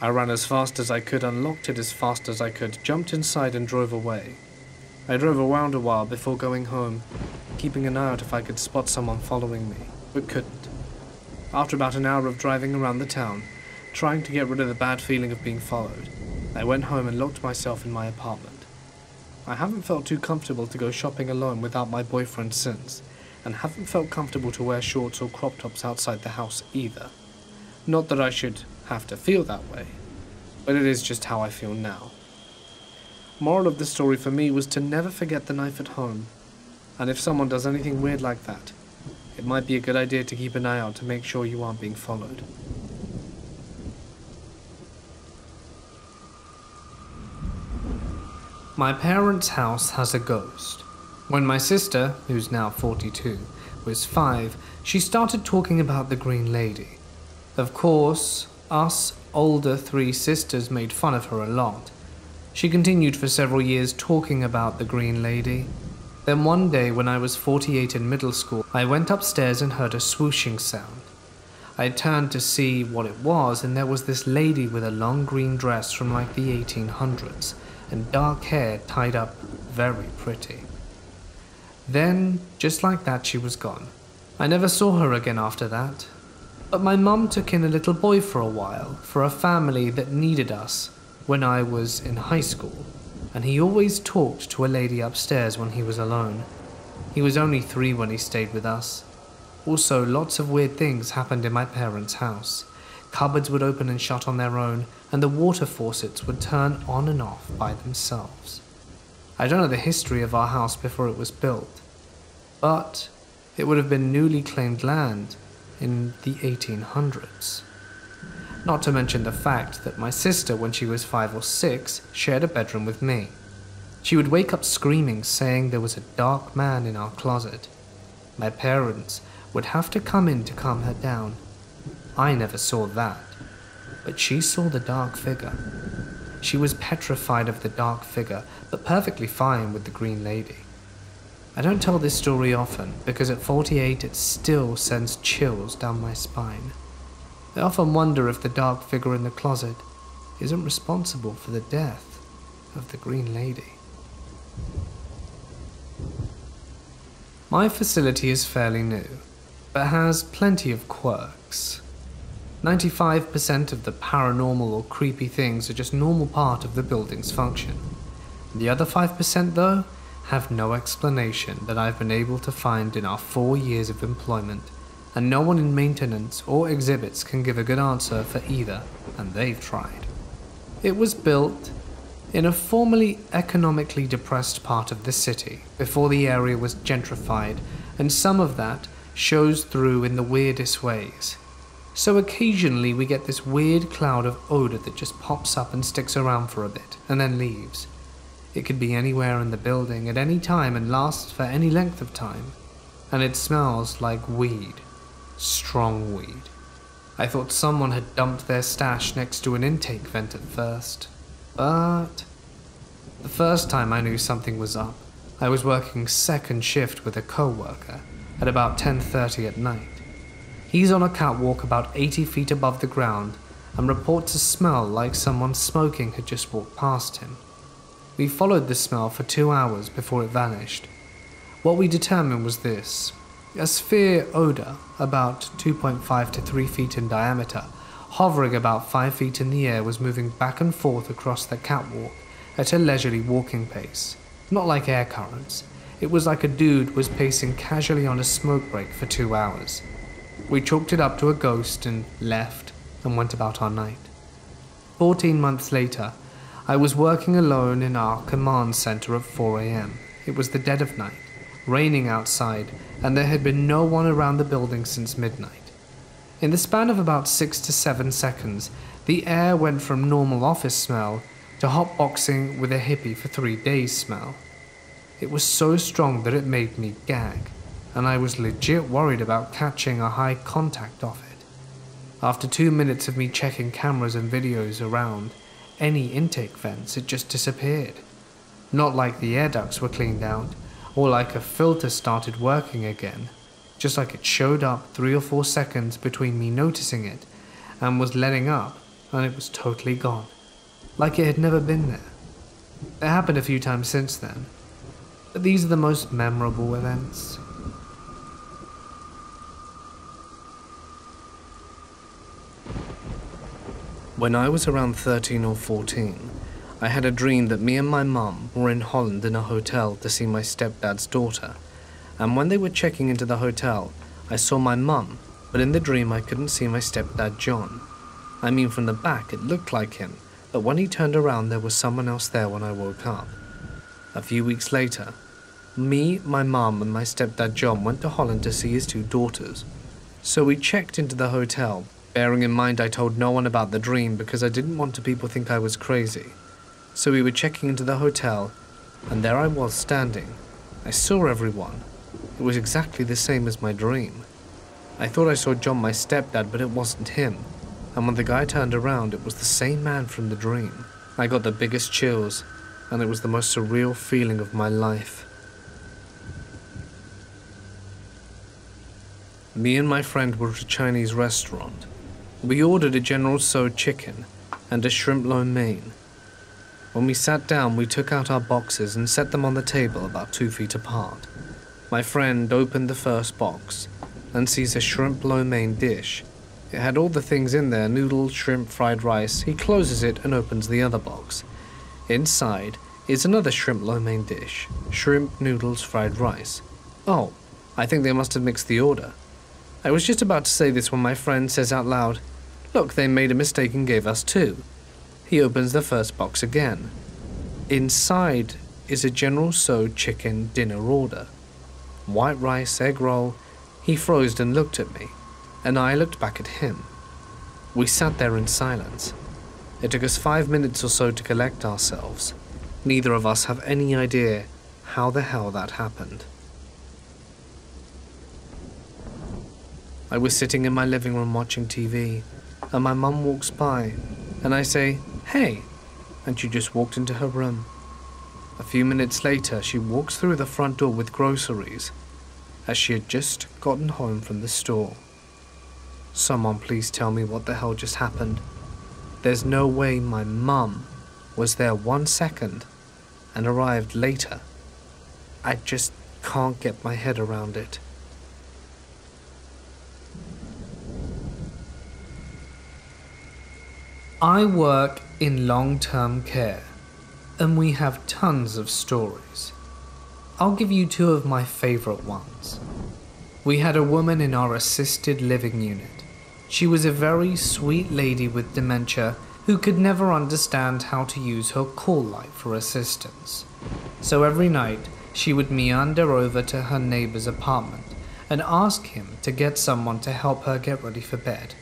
I ran as fast as I could, unlocked it as fast as I could, jumped inside and drove away. I drove around a while before going home, keeping an eye out if I could spot someone following me, but couldn't. After about an hour of driving around the town, trying to get rid of the bad feeling of being followed, I went home and locked myself in my apartment. I haven't felt too comfortable to go shopping alone without my boyfriend since, and haven't felt comfortable to wear shorts or crop tops outside the house either. Not that I should have to feel that way, but it is just how I feel now. Moral of the story for me was to never forget the knife at home, and if someone does anything weird like that, it might be a good idea to keep an eye out to make sure you aren't being followed. My parents' house has a ghost. When my sister, who's now forty-two, was five, she started talking about the Green Lady. Of course, us older three sisters made fun of her a lot. She continued for several years talking about the Green Lady. Then one day when I was forty-eight in middle school, I went upstairs and heard a swooshing sound. I turned to see what it was, and there was this lady with a long green dress from like the eighteen hundreds and dark hair tied up very pretty. Then, just like that, she was gone. I never saw her again after that. But my mum took in a little boy for a while, for a family that needed us when I was in high school, and he always talked to a lady upstairs when he was alone. He was only three when he stayed with us. Also, lots of weird things happened in my parents' house. Cupboards would open and shut on their own, and the water faucets would turn on and off by themselves. I don't know the history of our house before it was built, but it would have been newly claimed land in the eighteen hundreds. Not to mention the fact that my sister, when she was five or six, shared a bedroom with me. She would wake up screaming, saying there was a dark man in our closet. My parents would have to come in to calm her down. I never saw that, but she saw the dark figure. She was petrified of the dark figure, but perfectly fine with the Green Lady. I don't tell this story often, because at forty-eight it still sends chills down my spine. I often wonder if the dark figure in the closet isn't responsible for the death of the Green Lady. My facility is fairly new, but has plenty of quirks. ninety-five percent of the paranormal or creepy things are just normal part of the building's function. The other five percent though, have no explanation that I've been able to find in our four years of employment, and no one in maintenance or exhibits can give a good answer for either, and they've tried. It was built in a formerly economically depressed part of the city, before the area was gentrified, and some of that shows through in the weirdest ways. So occasionally we get this weird cloud of odor that just pops up and sticks around for a bit, and then leaves. It could be anywhere in the building at any time and lasts for any length of time, and it smells like weed. Strong weed. I thought someone had dumped their stash next to an intake vent at first. But the first time I knew something was up, I was working second shift with a co-worker at about ten thirty at night. He's on a catwalk about eighty feet above the ground and reports a smell like someone smoking had just walked past him. We followed the smell for two hours before it vanished. What we determined was this: a sphere odor about two point five to three feet in diameter, hovering about five feet in the air, was moving back and forth across the catwalk at a leisurely walking pace. Not like air currents. It was like a dude was pacing casually on a smoke break for two hours. We chalked it up to a ghost and left and went about our night. Fourteen months later, I was working alone in our command center at four a m It was the dead of night, raining outside, and there had been no one around the building since midnight. In the span of about six to seven seconds, the air went from normal office smell to hotboxing with a hippie for three days smell. It was so strong that it made me gag, and I was legit worried about catching a high contact of it. After two minutes of me checking cameras and videos around any intake vents, it just disappeared. Not like the air ducts were cleaned out, or like a filter started working again. Just like it showed up three or four seconds between me noticing it and was letting up, and it was totally gone. Like it had never been there. It happened a few times since then. But these are the most memorable events. When I was around thirteen or fourteen, I had a dream that me and my mum were in Holland in a hotel to see my stepdad's daughter. And when they were checking into the hotel, I saw my mum, but in the dream I couldn't see my stepdad John. I mean, from the back it looked like him, but when he turned around there was someone else there when I woke up. A few weeks later, me, my mum and my stepdad John went to Holland to see his two daughters. So we checked into the hotel, bearing in mind I told no one about the dream because I didn't want people to think I was crazy. So we were checking into the hotel, and there I was standing. I saw everyone. It was exactly the same as my dream. I thought I saw John, my stepdad, but it wasn't him. And when the guy turned around, it was the same man from the dream. I got the biggest chills, and it was the most surreal feeling of my life. Me and my friend were at a Chinese restaurant. We ordered a General So chicken and a shrimp lo mein. When we sat down, we took out our boxes and set them on the table about two feet apart. My friend opened the first box and sees a shrimp lo mein dish. It had all the things in there, noodles, shrimp, fried rice. He closes it and opens the other box. Inside is another shrimp lo mein dish, shrimp, noodles, fried rice. Oh, I think they must have mixed the order. I was just about to say this when my friend says out loud, "Look, they made a mistake and gave us two." He opens the first box again. Inside is a General So chicken dinner order. White rice, egg roll. He froze and looked at me, and I looked back at him. We sat there in silence. It took us five minutes or so to collect ourselves. Neither of us have any idea how the hell that happened. I was sitting in my living room watching T V, and my mum walks by, and I say, "Hey," and she just walked into her room. A few minutes later, she walks through the front door with groceries, as she had just gotten home from the store. Someone please tell me what the hell just happened. There's no way my mum was there one second and arrived later. I just can't get my head around it. I work in long-term care, and we have tons of stories. I'll give you two of my favorite ones. We had a woman in our assisted living unit. She was a very sweet lady with dementia who could never understand how to use her call light for assistance. So every night, she would meander over to her neighbor's apartment and ask him to get someone to help her get ready for bed.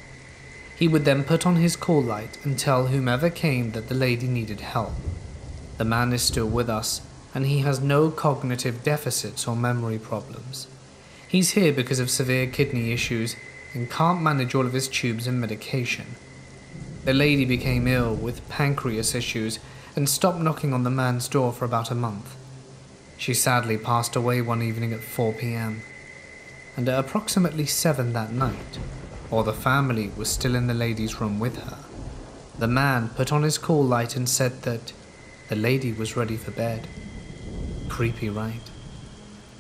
He would then put on his call light and tell whomever came that the lady needed help. The man is still with us, and he has no cognitive deficits or memory problems. He's here because of severe kidney issues and can't manage all of his tubes and medication. The lady became ill with pancreas issues and stopped knocking on the man's door for about a month. She sadly passed away one evening at four p m, and at approximately seven that night, while the family was still in the lady's room with her, the man put on his call light and said that the lady was ready for bed. Creepy, right?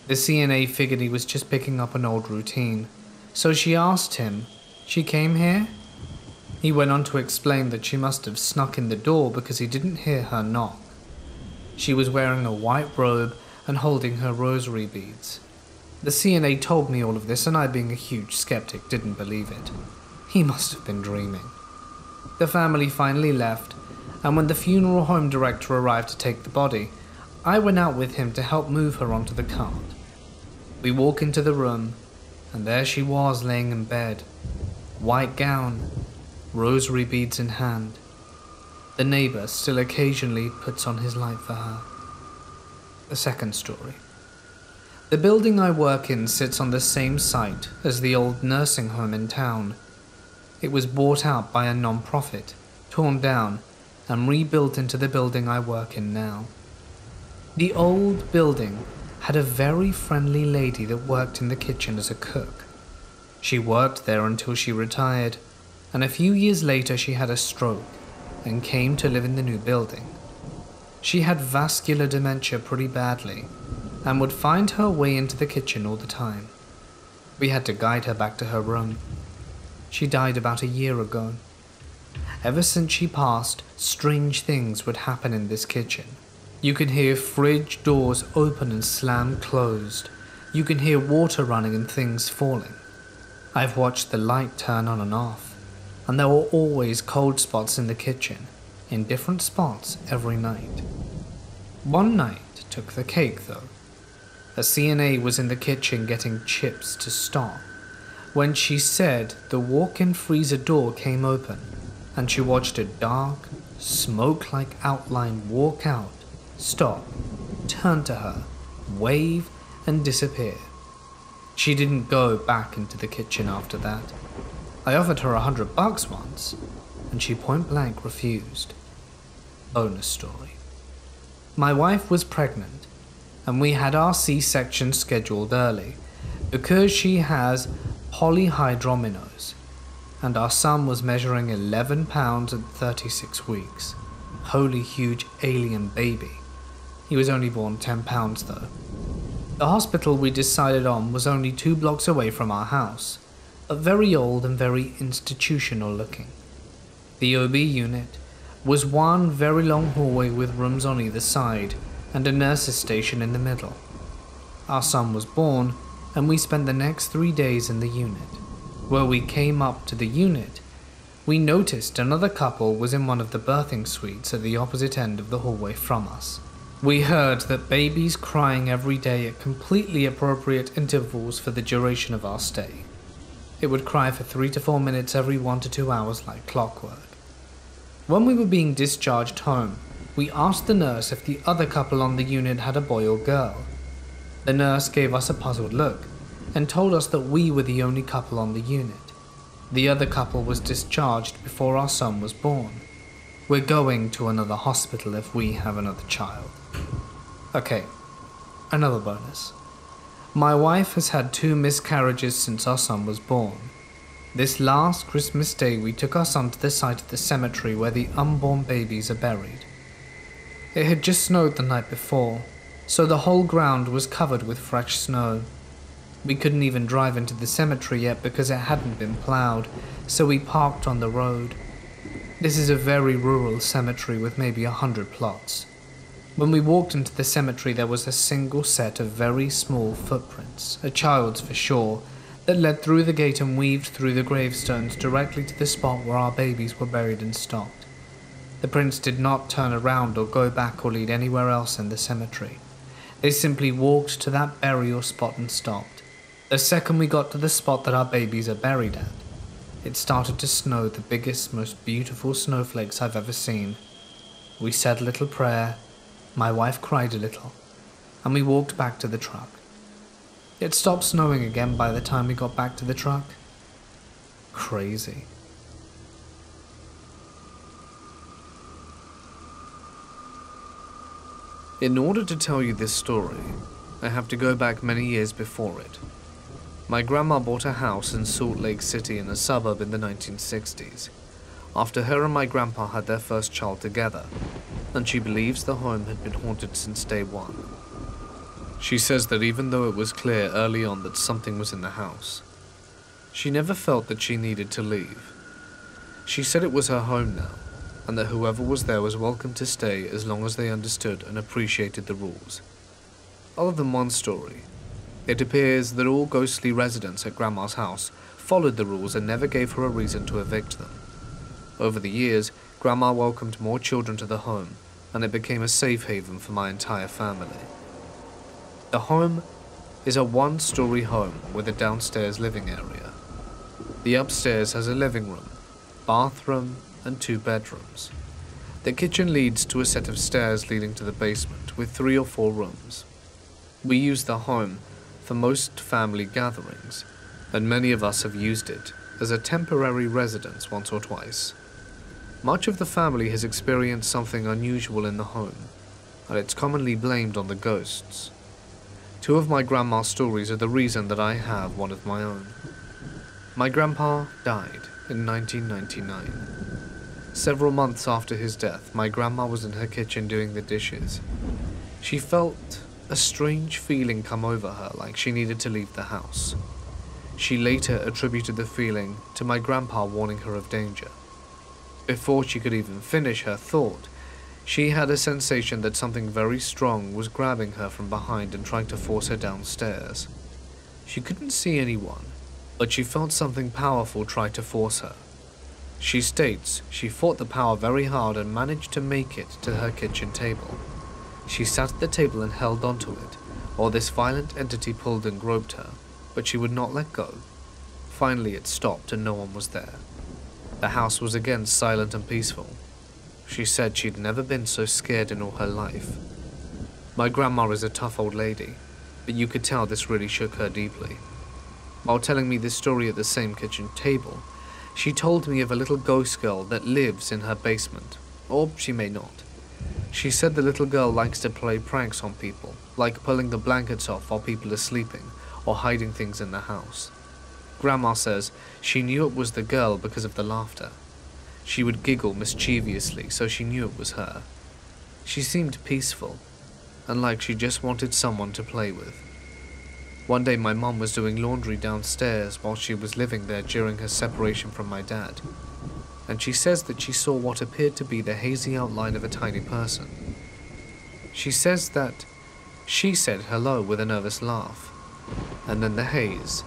The C N A figured he was just picking up an old routine, so she asked him, "She came here?" He went on to explain that she must have snuck in the door because he didn't hear her knock. She was wearing a white robe and holding her rosary beads. The C N A told me all of this, and I, being a huge skeptic, didn't believe it. He must have been dreaming. The family finally left, and when the funeral home director arrived to take the body, I went out with him to help move her onto the cart. We walk into the room, and there she was laying in bed, white gown, rosary beads in hand. The neighbor still occasionally puts on his light for her. The second story. The building I work in sits on the same site as the old nursing home in town. It was bought out by a non-profit, torn down, and rebuilt into the building I work in now. The old building had a very friendly lady that worked in the kitchen as a cook. She worked there until she retired, and a few years later she had a stroke and came to live in the new building. She had vascular dementia pretty badly, and would find her way into the kitchen all the time. We had to guide her back to her room. She died about a year ago. Ever since she passed, strange things would happen in this kitchen. You can hear fridge doors open and slam closed. You can hear water running and things falling. I've watched the light turn on and off, and there were always cold spots in the kitchen, in different spots every night. One night took the cake, though. A C N A was in the kitchen getting chips to stock when she said the walk-in freezer door came open, and she watched a dark, smoke-like outline walk out, stop, turn to her, wave, and disappear. She didn't go back into the kitchen after that. I offered her a hundred bucks once, and she point-blank refused. Bonus story. My wife was pregnant, and we had our C-section scheduled early because she has polyhydramnios, and our son was measuring eleven pounds at thirty-six weeks. Holy huge alien baby. He was only born ten pounds though. The hospital we decided on was only two blocks away from our house, but very old and very institutional looking. The O B unit was one very long hallway with rooms on either side, and a nurse's station in the middle. Our son was born, and we spent the next three days in the unit. When we came up to the unit, we noticed another couple was in one of the birthing suites at the opposite end of the hallway from us. We heard that babies crying every day at completely appropriate intervals for the duration of our stay. It would cry for three to four minutes every one to two hours like clockwork. When we were being discharged home, we asked the nurse if the other couple on the unit had a boy or girl. The nurse gave us a puzzled look and told us that we were the only couple on the unit. The other couple was discharged before our son was born. We're going to another hospital if we have another child. Okay, another bonus. My wife has had two miscarriages since our son was born. This last Christmas day we took our son to the site of the cemetery where the unborn babies are buried. It had just snowed the night before, so the whole ground was covered with fresh snow. We couldn't even drive into the cemetery yet because it hadn't been plowed, so we parked on the road. This is a very rural cemetery with maybe a hundred plots. When we walked into the cemetery, there was a single set of very small footprints, a child's for sure, that led through the gate and weaved through the gravestones directly to the spot where our babies were buried and stocked. The prints did not turn around or go back or lead anywhere else in the cemetery. They simply walked to that burial spot and stopped. The second we got to the spot that our babies are buried at, it started to snow the biggest, most beautiful snowflakes I've ever seen. We said a little prayer, my wife cried a little, and we walked back to the truck. It stopped snowing again by the time we got back to the truck. Crazy. In order to tell you this story, I have to go back many years before it. My grandma bought a house in Salt Lake City in a suburb in the nineteen sixties, after her and my grandpa had their first child together, and she believes the home had been haunted since day one. She says that even though it was clear early on that something was in the house, she never felt that she needed to leave. She said it was her home now, and that whoever was there was welcome to stay as long as they understood and appreciated the rules. Other than one story, it appears that all ghostly residents at Grandma's house followed the rules and never gave her a reason to evict them. Over the years, Grandma welcomed more children to the home, and it became a safe haven for my entire family. The home is a one-story home with a downstairs living area. The upstairs has a living room, bathroom, and two bedrooms. The kitchen leads to a set of stairs leading to the basement with three or four rooms. We use the home for most family gatherings, and many of us have used it as a temporary residence once or twice. Much of the family has experienced something unusual in the home, and it's commonly blamed on the ghosts. Two of my grandma's stories are the reason that I have one of my own. My grandpa died in nineteen ninety-nine. Several months after his death, my grandma was in her kitchen doing the dishes. She felt a strange feeling come over her, like she needed to leave the house. She later attributed the feeling to my grandpa warning her of danger. Before she could even finish her thought, she had a sensation that something very strong was grabbing her from behind and trying to force her downstairs. She couldn't see anyone, but she felt something powerful try to force her. She states she fought the power very hard and managed to make it to her kitchen table. She sat at the table and held onto it, while this violent entity pulled and groped her, but she would not let go. Finally it stopped and no one was there. The house was again silent and peaceful. She said she'd never been so scared in all her life. My grandma is a tough old lady, but you could tell this really shook her deeply. While telling me this story at the same kitchen table, she told me of a little ghost girl that lives in her basement, or she may not. She said the little girl likes to play pranks on people, like pulling the blankets off while people are sleeping or hiding things in the house. Grandma says she knew it was the girl because of the laughter. She would giggle mischievously, so she knew it was her. She seemed peaceful, and like she just wanted someone to play with. One day my mom was doing laundry downstairs while she was living there during her separation from my dad, and she says that she saw what appeared to be the hazy outline of a tiny person. She says that she said hello with a nervous laugh, and then the haze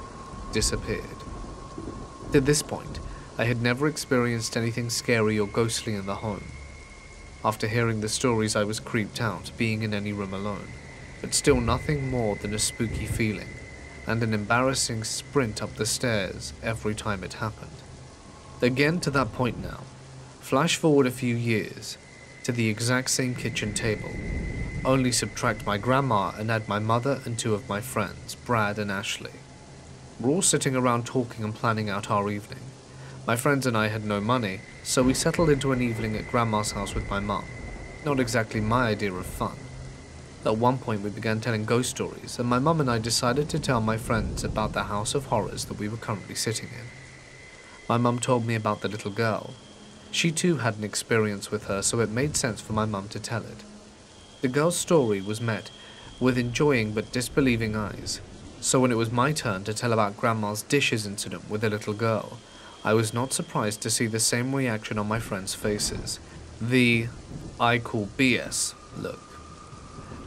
disappeared. At this point, I had never experienced anything scary or ghostly in the home. After hearing the stories, I was creeped out, being in any room alone, but still nothing more than a spooky feeling, and an embarrassing sprint up the stairs every time it happened. Again to that point now, flash forward a few years, to the exact same kitchen table, only subtract my grandma and add my mother and two of my friends, Brad and Ashley. We're all sitting around talking and planning out our evening. My friends and I had no money, so we settled into an evening at Grandma's house with my mum. Not exactly my idea of fun. At one point we began telling ghost stories, and my mum and I decided to tell my friends about the house of horrors that we were currently sitting in. My mum told me about the little girl. She too had an experience with her, so it made sense for my mum to tell it. The girl's story was met with enjoying but disbelieving eyes. So when it was my turn to tell about Grandma's dishes incident with the little girl, I was not surprised to see the same reaction on my friends' faces. The I call B S look.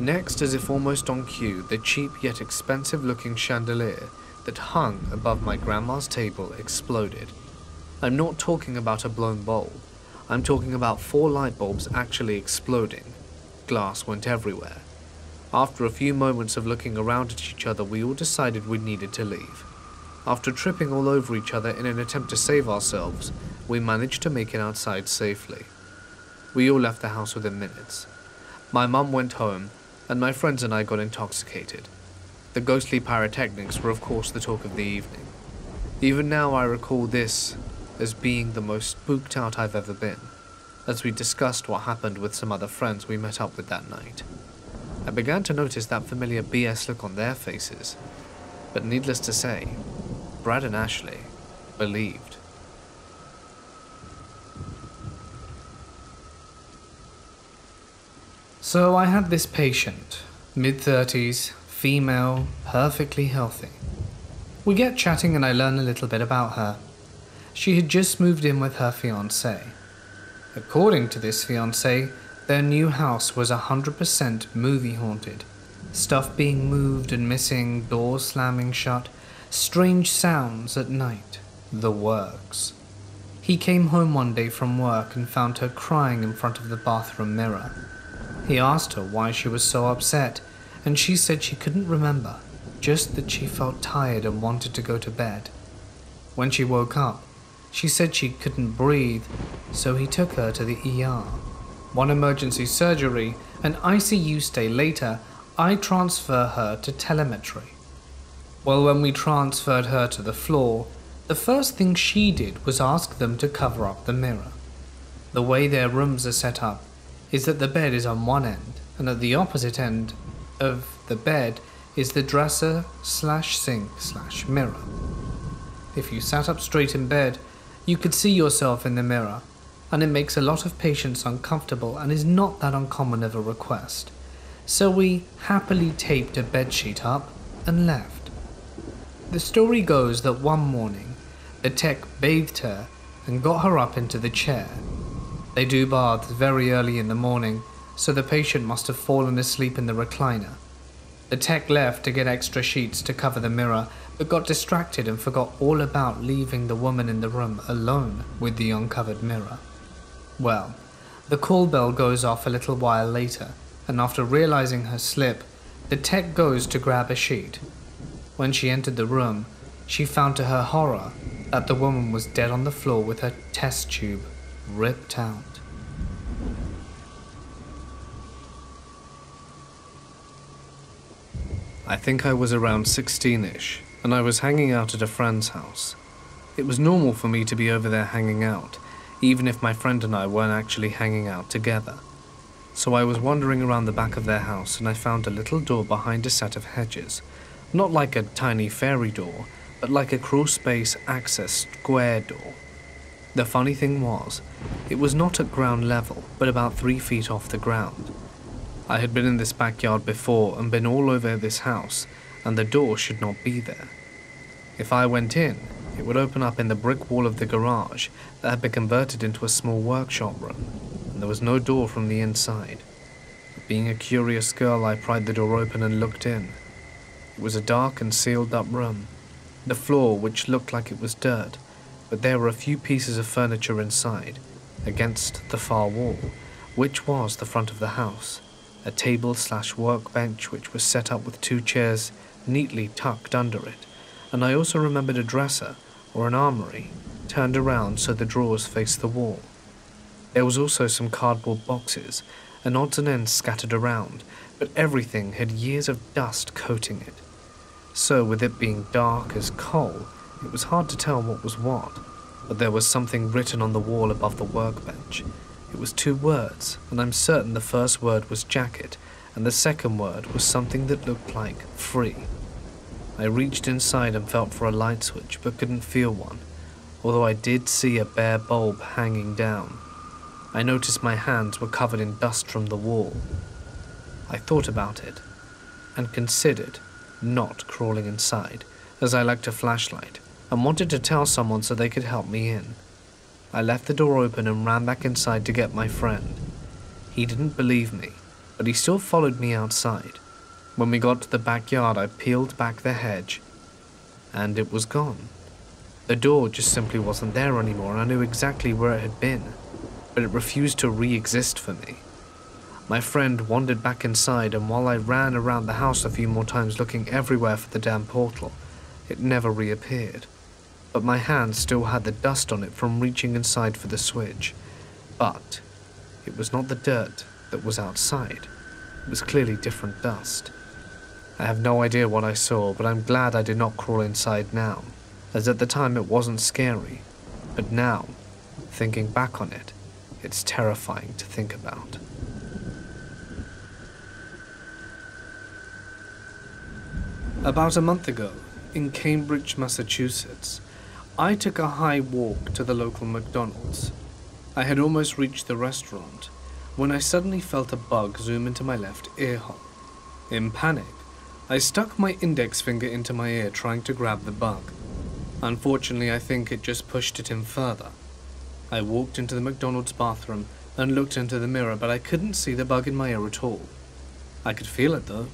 Next, as if almost on cue, the cheap yet expensive looking chandelier that hung above my grandma's table exploded. I'm not talking about a blown bulb. I'm talking about four light bulbs actually exploding. Glass went everywhere. After a few moments of looking around at each other, we all decided we needed to leave. After tripping all over each other in an attempt to save ourselves, we managed to make it outside safely. We all left the house within minutes. My mum went home, and my friends and I got intoxicated. The ghostly pyrotechnics were of course the talk of the evening. Even now I recall this as being the most spooked out I've ever been, as we discussed what happened with some other friends we met up with that night. I began to notice that familiar B S look on their faces, but needless to say, Brad and Ashley believed. So I had this patient, mid-thirties, female, perfectly healthy. We get chatting and I learn a little bit about her. She had just moved in with her fiancé. According to this fiancé, their new house was one hundred percent movie haunted. Stuff being moved and missing, doors slamming shut, strange sounds at night, the works. He came home one day from work and found her crying in front of the bathroom mirror. He asked her why she was so upset, and she said she couldn't remember, just that she felt tired and wanted to go to bed. When she woke up, she said she couldn't breathe, so he took her to the E R. One emergency surgery, an I C U stay later, I transfer her to telemetry. Well, when we transferred her to the floor, the first thing she did was ask them to cover up the mirror. The way their rooms are set up is that the bed is on one end, and at the opposite end of the bed is the dresser slash sink slash mirror. If you sat up straight in bed, you could see yourself in the mirror, and it makes a lot of patients uncomfortable and is not that uncommon of a request. So we happily taped a bedsheet up and left. The story goes that one morning, the tech bathed her and got her up into the chair. They do baths very early in the morning, so the patient must have fallen asleep in the recliner. The tech left to get extra sheets to cover the mirror, but got distracted and forgot all about leaving the woman in the room alone with the uncovered mirror. Well, the call bell goes off a little while later, and after realizing her slip, the tech goes to grab a sheet. When she entered the room, she found to her horror that the woman was dead on the floor with her test tube ripped out. I think I was around sixteen-ish, and I was hanging out at a friend's house. It was normal for me to be over there hanging out, even if my friend and I weren't actually hanging out together. So I was wandering around the back of their house and I found a little door behind a set of hedges. Not like a tiny fairy door, but like a crawl space access square door. The funny thing was, it was not at ground level, but about three feet off the ground. I had been in this backyard before and been all over this house, and the door should not be there. If I went in, it would open up in the brick wall of the garage that had been converted into a small workshop room, and there was no door from the inside. Being a curious girl, I pried the door open and looked in. It was a dark and sealed-up room. The floor, which looked like it was dirt, but there were a few pieces of furniture inside, against the far wall, which was the front of the house, a table-slash-workbench which was set up with two chairs neatly tucked under it, and I also remembered a dresser, or an armory, turned around so the drawers faced the wall. There was also some cardboard boxes, and odds and ends scattered around, but everything had years of dust coating it. So with it being dark as coal, it was hard to tell what was what, but there was something written on the wall above the workbench. It was two words, and I'm certain the first word was jacket, and the second word was something that looked like free. I reached inside and felt for a light switch, but couldn't feel one, although I did see a bare bulb hanging down. I noticed my hands were covered in dust from the wall. I thought about it and considered not crawling inside, as I lacked a flashlight and wanted to tell someone so they could help me in. I left the door open and ran back inside to get my friend. He didn't believe me, but he still followed me outside. When we got to the backyard, I peeled back the hedge, and it was gone. The door just simply wasn't there anymore, and I knew exactly where it had been, but it refused to re-exist for me. My friend wandered back inside, and while I ran around the house a few more times looking everywhere for the damn portal, it never reappeared. But my hand still had the dust on it from reaching inside for the switch. But it was not the dirt that was outside. It was clearly different dust. I have no idea what I saw, but I'm glad I did not crawl inside now, as at the time it wasn't scary. But now, thinking back on it, it's terrifying to think about. About a month ago, in Cambridge, Massachusetts, I took a high walk to the local McDonald's. I had almost reached the restaurant when I suddenly felt a bug zoom into my left ear hole. In panic, I stuck my index finger into my ear trying to grab the bug. Unfortunately, I think it just pushed it in further. I walked into the McDonald's bathroom and looked into the mirror, but I couldn't see the bug in my ear at all. I could feel it though,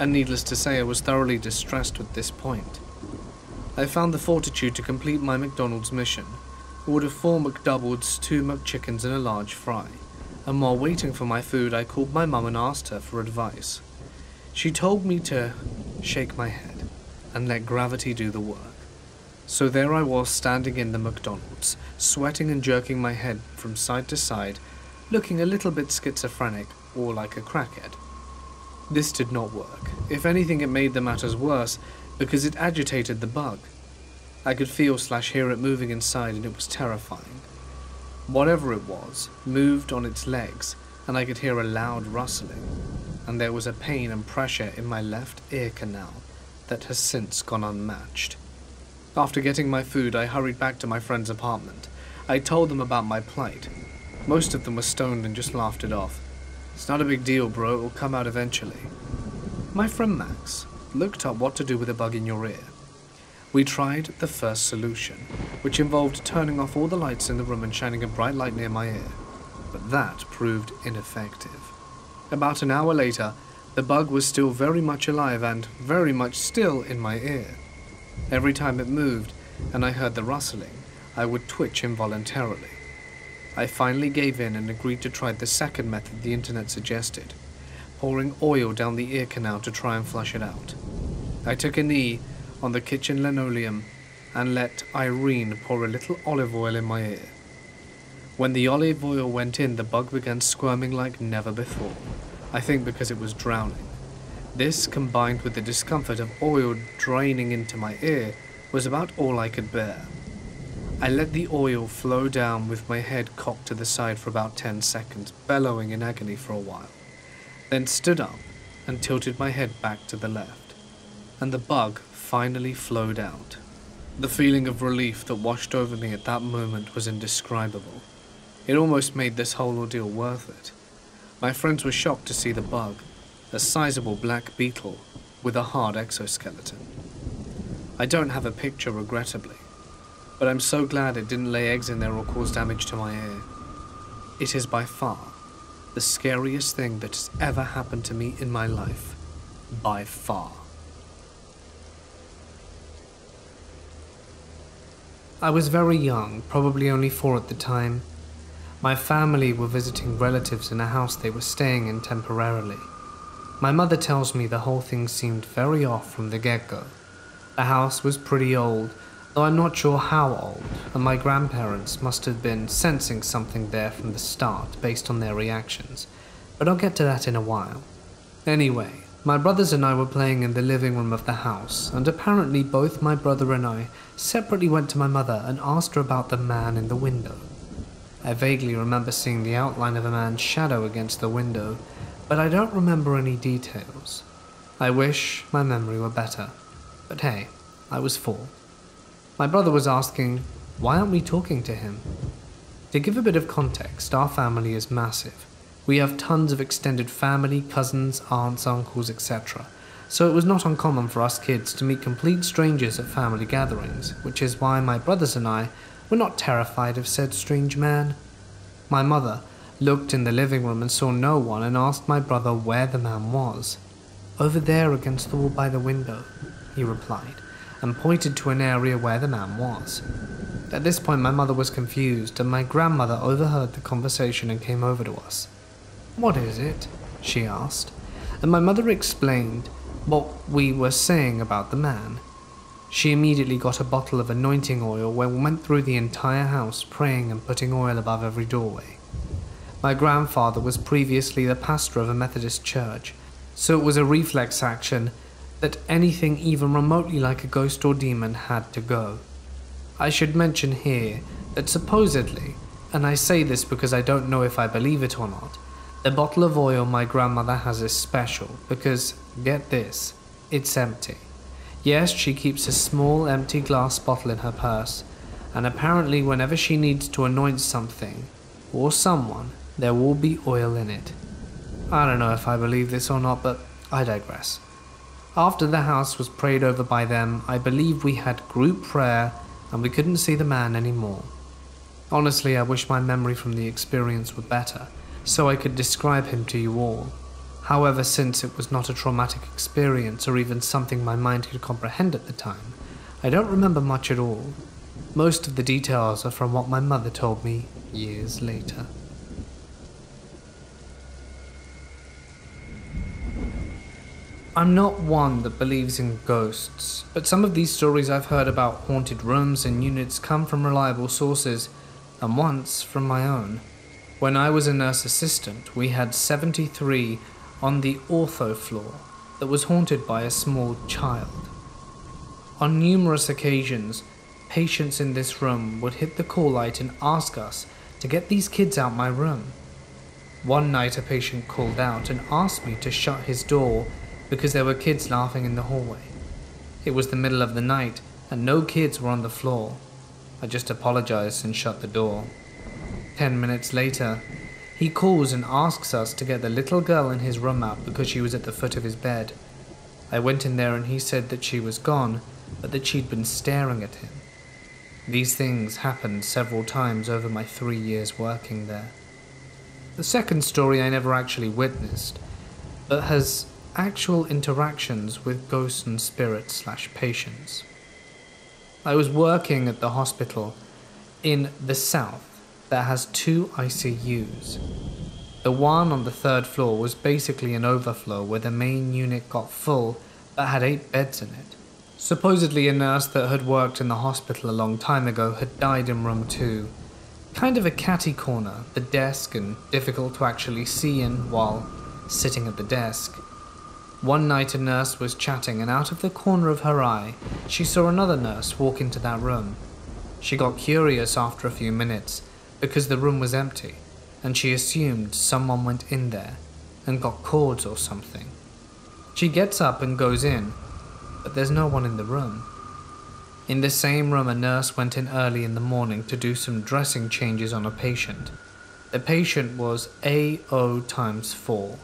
and needless to say, I was thoroughly distressed at this point. I found the fortitude to complete my McDonald's mission, order four McDoubles, two McChickens and a large fry, and while waiting for my food, I called my mum and asked her for advice. She told me to shake my head and let gravity do the work. So there I was standing in the McDonald's, sweating and jerking my head from side to side, looking a little bit schizophrenic or like a crackhead. This did not work. If anything, it made the matters worse because it agitated the bug. I could feel slash hear it moving inside, and it was terrifying. Whatever it was moved on its legs, and I could hear a loud rustling, and there was a pain and pressure in my left ear canal that has since gone unmatched. After getting my food, I hurried back to my friend's apartment. I told them about my plight. Most of them were stoned and just laughed it off. It's not a big deal, bro, it'll come out eventually. My friend Max looked up what to do with a bug in your ear. We tried the first solution, which involved turning off all the lights in the room and shining a bright light near my ear, but that proved ineffective. About an hour later, the bug was still very much alive and very much still in my ear. Every time it moved and I heard the rustling, I would twitch involuntarily. I finally gave in and agreed to try the second method the internet suggested, pouring oil down the ear canal to try and flush it out. I took a knee on the kitchen linoleum and let Irene pour a little olive oil in my ear. When the olive oil went in, the bug began squirming like never before, I think because it was drowning. This, combined with the discomfort of oil draining into my ear, was about all I could bear. I let the oil flow down with my head cocked to the side for about ten seconds, bellowing in agony for a while, then stood up and tilted my head back to the left, and the bug finally flowed out. The feeling of relief that washed over me at that moment was indescribable. It almost made this whole ordeal worth it. My friends were shocked to see the bug, a sizable black beetle with a hard exoskeleton. I don't have a picture, regrettably, but I'm so glad it didn't lay eggs in there or cause damage to my ear. It is by far the scariest thing that has ever happened to me in my life. By far. I was very young, probably only four at the time. My family were visiting relatives in a house they were staying in temporarily. My mother tells me the whole thing seemed very off from the get-go. The house was pretty old, though I'm not sure how old, and my grandparents must have been sensing something there from the start based on their reactions, but I'll get to that in a while. Anyway, my brothers and I were playing in the living room of the house, and apparently both my brother and I separately went to my mother and asked her about the man in the window. I vaguely remember seeing the outline of a man's shadow against the window, but I don't remember any details. I wish my memory were better, but hey, I was four. My brother was asking, why aren't we talking to him? To give a bit of context, our family is massive. We have tons of extended family, cousins, aunts, uncles, et cetera, so it was not uncommon for us kids to meet complete strangers at family gatherings, which is why my brothers and I were not terrified of said strange man. My mother looked in the living room and saw no one and asked my brother where the man was. "Over there against the wall by the window," he replied, and pointed to an area where the man was. At this point my mother was confused, and my grandmother overheard the conversation and came over to us. "What is it?" she asked, and my mother explained what we were saying about the man. She immediately got a bottle of anointing oil and went through the entire house praying and putting oil above every doorway. My grandfather was previously the pastor of a Methodist church, so it was a reflex action that anything even remotely like a ghost or demon had to go. I should mention here that supposedly, and I say this because I don't know if I believe it or not, the bottle of oil my grandmother has is special because, get this, it's empty. Yes, she keeps a small empty glass bottle in her purse, and apparently whenever she needs to anoint something or someone, there will be oil in it. I don't know if I believe this or not, but I digress. After the house was prayed over by them, I believe we had group prayer and we couldn't see the man anymore. Honestly, I wish my memory from the experience were better, so I could describe him to you all. However, since it was not a traumatic experience or even something my mind could comprehend at the time, I don't remember much at all. Most of the details are from what my mother told me years later. I'm not one that believes in ghosts, but some of these stories I've heard about haunted rooms and units come from reliable sources, and once from my own. When I was a nurse assistant, we had seventy-three on the ortho floor that was haunted by a small child. On numerous occasions, patients in this room would hit the call light and ask us to get these kids out my room. One night a patient called out and asked me to shut his door because there were kids laughing in the hallway. It was the middle of the night and no kids were on the floor. I just apologized and shut the door. Ten minutes later, he calls and asks us to get the little girl in his room out because she was at the foot of his bed. I went in there and he said that she was gone, but that she'd been staring at him. These things happened several times over my three years working there. The second story I never actually witnessed, but has actual interactions with ghosts and spirits slash patients. I was working at the hospital in the south that has two I C Us. The one on the third floor was basically an overflow where the main unit got full but had eight beds in it. Supposedly a nurse that had worked in the hospital a long time ago had died in room two. Kind of a catty corner, the desk, and difficult to actually see in while sitting at the desk. One night a nurse was chatting and out of the corner of her eye, she saw another nurse walk into that room. She got curious after a few minutes because the room was empty and she assumed someone went in there and got cords or something. She gets up and goes in, but there's no one in the room. In the same room a nurse went in early in the morning to do some dressing changes on a patient. The patient was A O times four.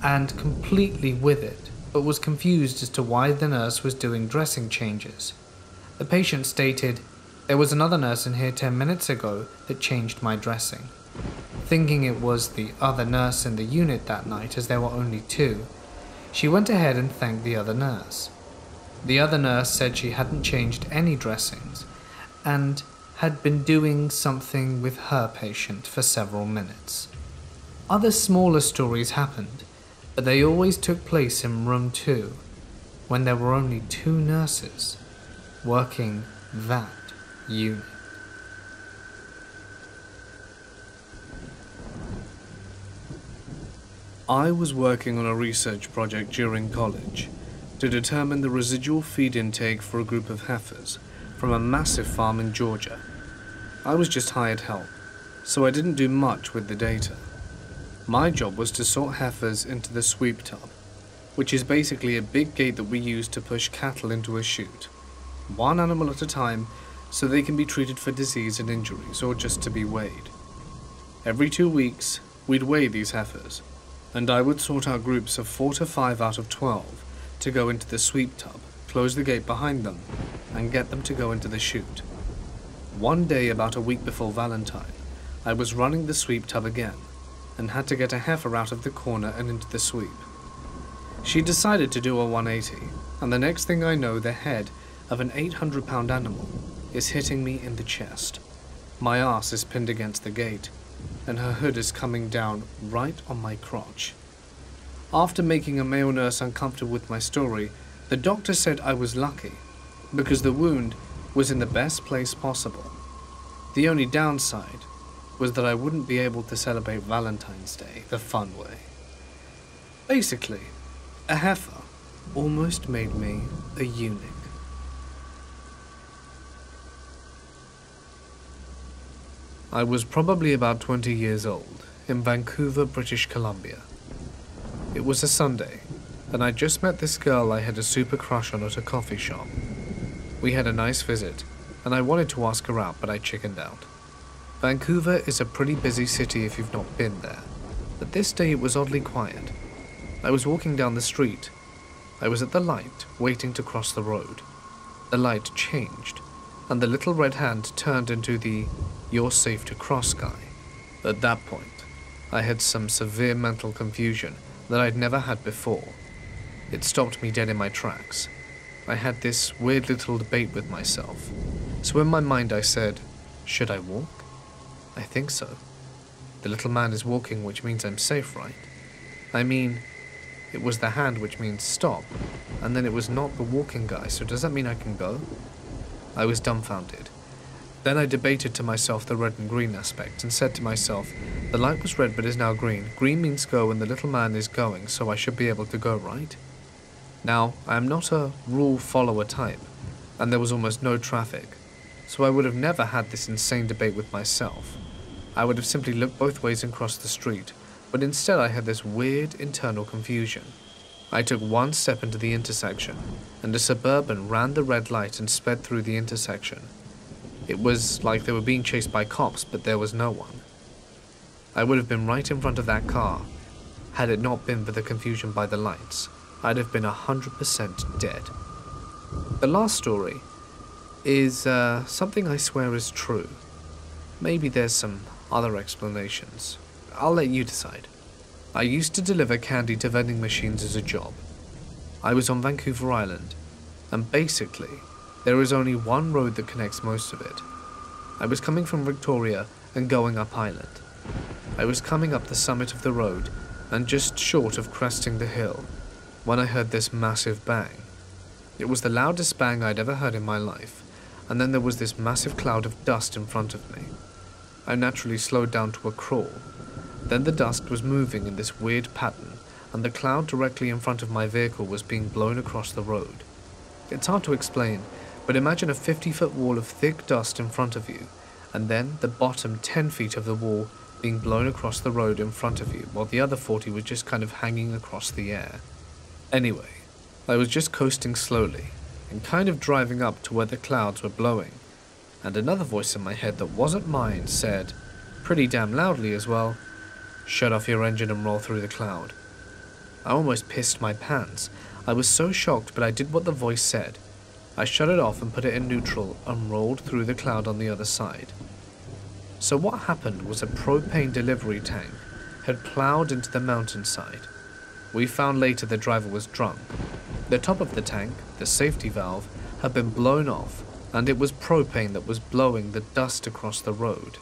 And completely with it, but was confused as to why the nurse was doing dressing changes. The patient stated, "There was another nurse in here ten minutes ago that changed my dressing." Thinking it was the other nurse in the unit that night as there were only two, she went ahead and thanked the other nurse. The other nurse said she hadn't changed any dressings and had been doing something with her patient for several minutes. Other smaller stories happened, but they always took place in room two, when there were only two nurses working that unit. I was working on a research project during college to determine the residual feed intake for a group of heifers from a massive farm in Georgia. I was just hired help, so I didn't do much with the data. My job was to sort heifers into the sweep tub, which is basically a big gate that we use to push cattle into a chute, one animal at a time, so they can be treated for disease and injuries or just to be weighed. Every two weeks, we'd weigh these heifers, and I would sort our groups of four to five out of twelve to go into the sweep tub, close the gate behind them, and get them to go into the chute. One day about a week before Valentine, I was running the sweep tub again, and had to get a heifer out of the corner and into the sweep. She decided to do a one eighty, and the next thing I know, the head of an eight hundred pound animal is hitting me in the chest. My ass is pinned against the gate, and her hood is coming down right on my crotch. After making a male nurse uncomfortable with my story, the doctor said I was lucky, because the wound was in the best place possible. The only downside was that I wouldn't be able to celebrate Valentine's Day the fun way. Basically, a heifer almost made me a eunuch. I was probably about twenty years old, in Vancouver, British Columbia. It was a Sunday, and I just met this girl I had a super crush on at a coffee shop. We had a nice visit, and I wanted to ask her out, but I chickened out. Vancouver is a pretty busy city if you've not been there, but this day it was oddly quiet. I was walking down the street. I was at the light, waiting to cross the road. The light changed, and the little red hand turned into the "You're safe to cross" guy. At that point, I had some severe mental confusion that I'd never had before. It stopped me dead in my tracks. I had this weird little debate with myself. So in my mind I said, should I walk? I think so. The little man is walking, which means I'm safe, right? I mean, it was the hand, which means stop, and then it was not the walking guy, so does that mean I can go? I was dumbfounded. Then I debated to myself the red and green aspect and said to myself, the light was red but is now green. Green means go and the little man is going, so I should be able to go, right? Now, I am not a rule follower type, and there was almost no traffic, so I would have never had this insane debate with myself. I would have simply looked both ways and crossed the street, but instead I had this weird internal confusion. I took one step into the intersection, and a suburban ran the red light and sped through the intersection. It was like they were being chased by cops, but there was no one. I would have been right in front of that car, had it not been for the confusion by the lights. I'd have been one hundred percent dead. The last story is uh, something I swear is true. Maybe there's some other explanations. I'll let you decide. I used to deliver candy to vending machines as a job. I was on Vancouver Island, and basically, there is only one road that connects most of it. I was coming from Victoria and going up island. I was coming up the summit of the road and just short of cresting the hill when I heard this massive bang. It was the loudest bang I'd ever heard in my life, and then there was this massive cloud of dust in front of me. I naturally slowed down to a crawl. Then the dust was moving in this weird pattern, and the cloud directly in front of my vehicle was being blown across the road. It's hard to explain, but imagine a fifty foot wall of thick dust in front of you, and then the bottom ten feet of the wall being blown across the road in front of you, while the other forty was just kind of hanging across the air. Anyway, I was just coasting slowly, and kind of driving up to where the clouds were blowing, and another voice in my head that wasn't mine said, pretty damn loudly as well, shut off your engine and roll through the cloud. I almost pissed my pants. I was so shocked, but I did what the voice said. I shut it off and put it in neutral and rolled through the cloud on the other side. So what happened was a propane delivery tank had ploughed into the mountainside. We found later the driver was drunk. The top of the tank, the safety valve, had been blown off, and it was propane that was blowing the dust across the road.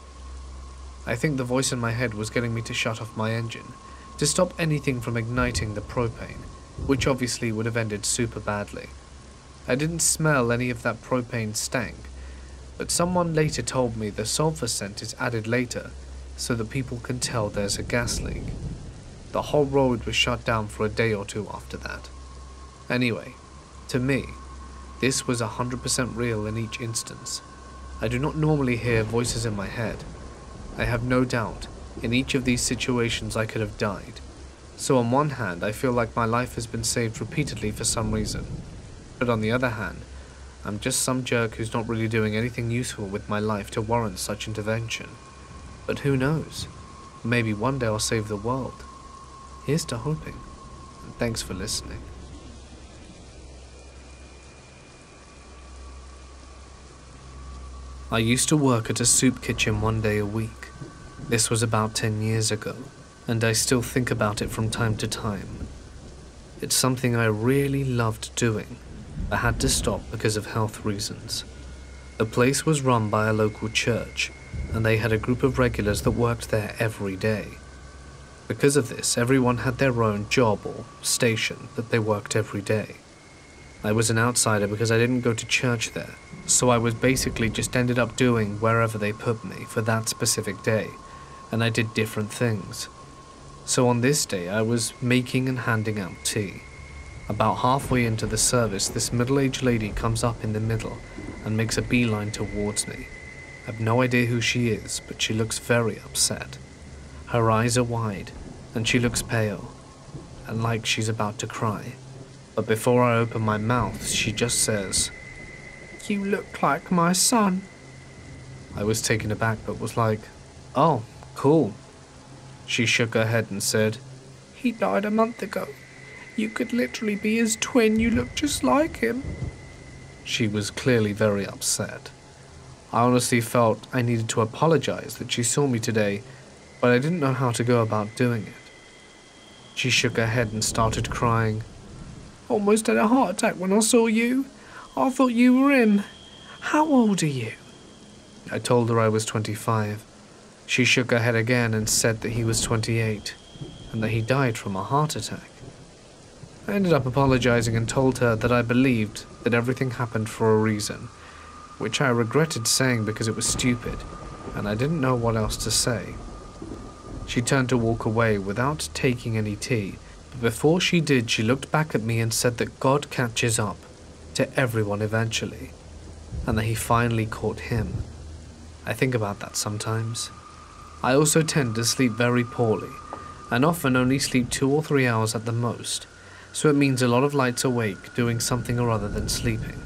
I think the voice in my head was getting me to shut off my engine, to stop anything from igniting the propane, which obviously would have ended super badly. I didn't smell any of that propane stank, but someone later told me the sulfur scent is added later so that people can tell there's a gas leak. The whole road was shut down for a day or two after that. Anyway, to me, this was one hundred percent real in each instance. I do not normally hear voices in my head. I have no doubt in each of these situations I could have died. So on one hand, I feel like my life has been saved repeatedly for some reason. But on the other hand, I'm just some jerk who's not really doing anything useful with my life to warrant such intervention. But who knows? Maybe one day I'll save the world. Here's to hoping. And thanks for listening. I used to work at a soup kitchen one day a week. This was about ten years ago, and I still think about it from time to time. It's something I really loved doing, but had to stop because of health reasons. The place was run by a local church, and they had a group of regulars that worked there every day. Because of this, everyone had their own job or station that they worked every day. I was an outsider because I didn't go to church there, so I was basically just ended up doing wherever they put me for that specific day, and I did different things. So on this day, I was making and handing out tea. About halfway into the service, this middle-aged lady comes up in the middle and makes a beeline towards me. I have no idea who she is, but she looks very upset. Her eyes are wide, and she looks pale, and like she's about to cry. But before I open my mouth, she just says, "You look like my son." I was taken aback, but was like, "Oh, cool." She shook her head and said, "He died a month ago. You could literally be his twin, you look just like him." She was clearly very upset. I honestly felt I needed to apologize that she saw me today, but I didn't know how to go about doing it. She shook her head and started crying. "Almost had a heart attack when I saw you. I thought you were him. How old are you?" I told her I was twenty-five. She shook her head again and said that he was twenty-eight, and that he died from a heart attack. I ended up apologizing and told her that I believed that everything happened for a reason, which I regretted saying because it was stupid, and I didn't know what else to say. She turned to walk away without taking any tea, but before she did, she looked back at me and said that God catches up to everyone eventually, and that he finally caught him. I think about that sometimes. I also tend to sleep very poorly, and often only sleep two or three hours at the most, so it means a lot of nights awake doing something or other than sleeping.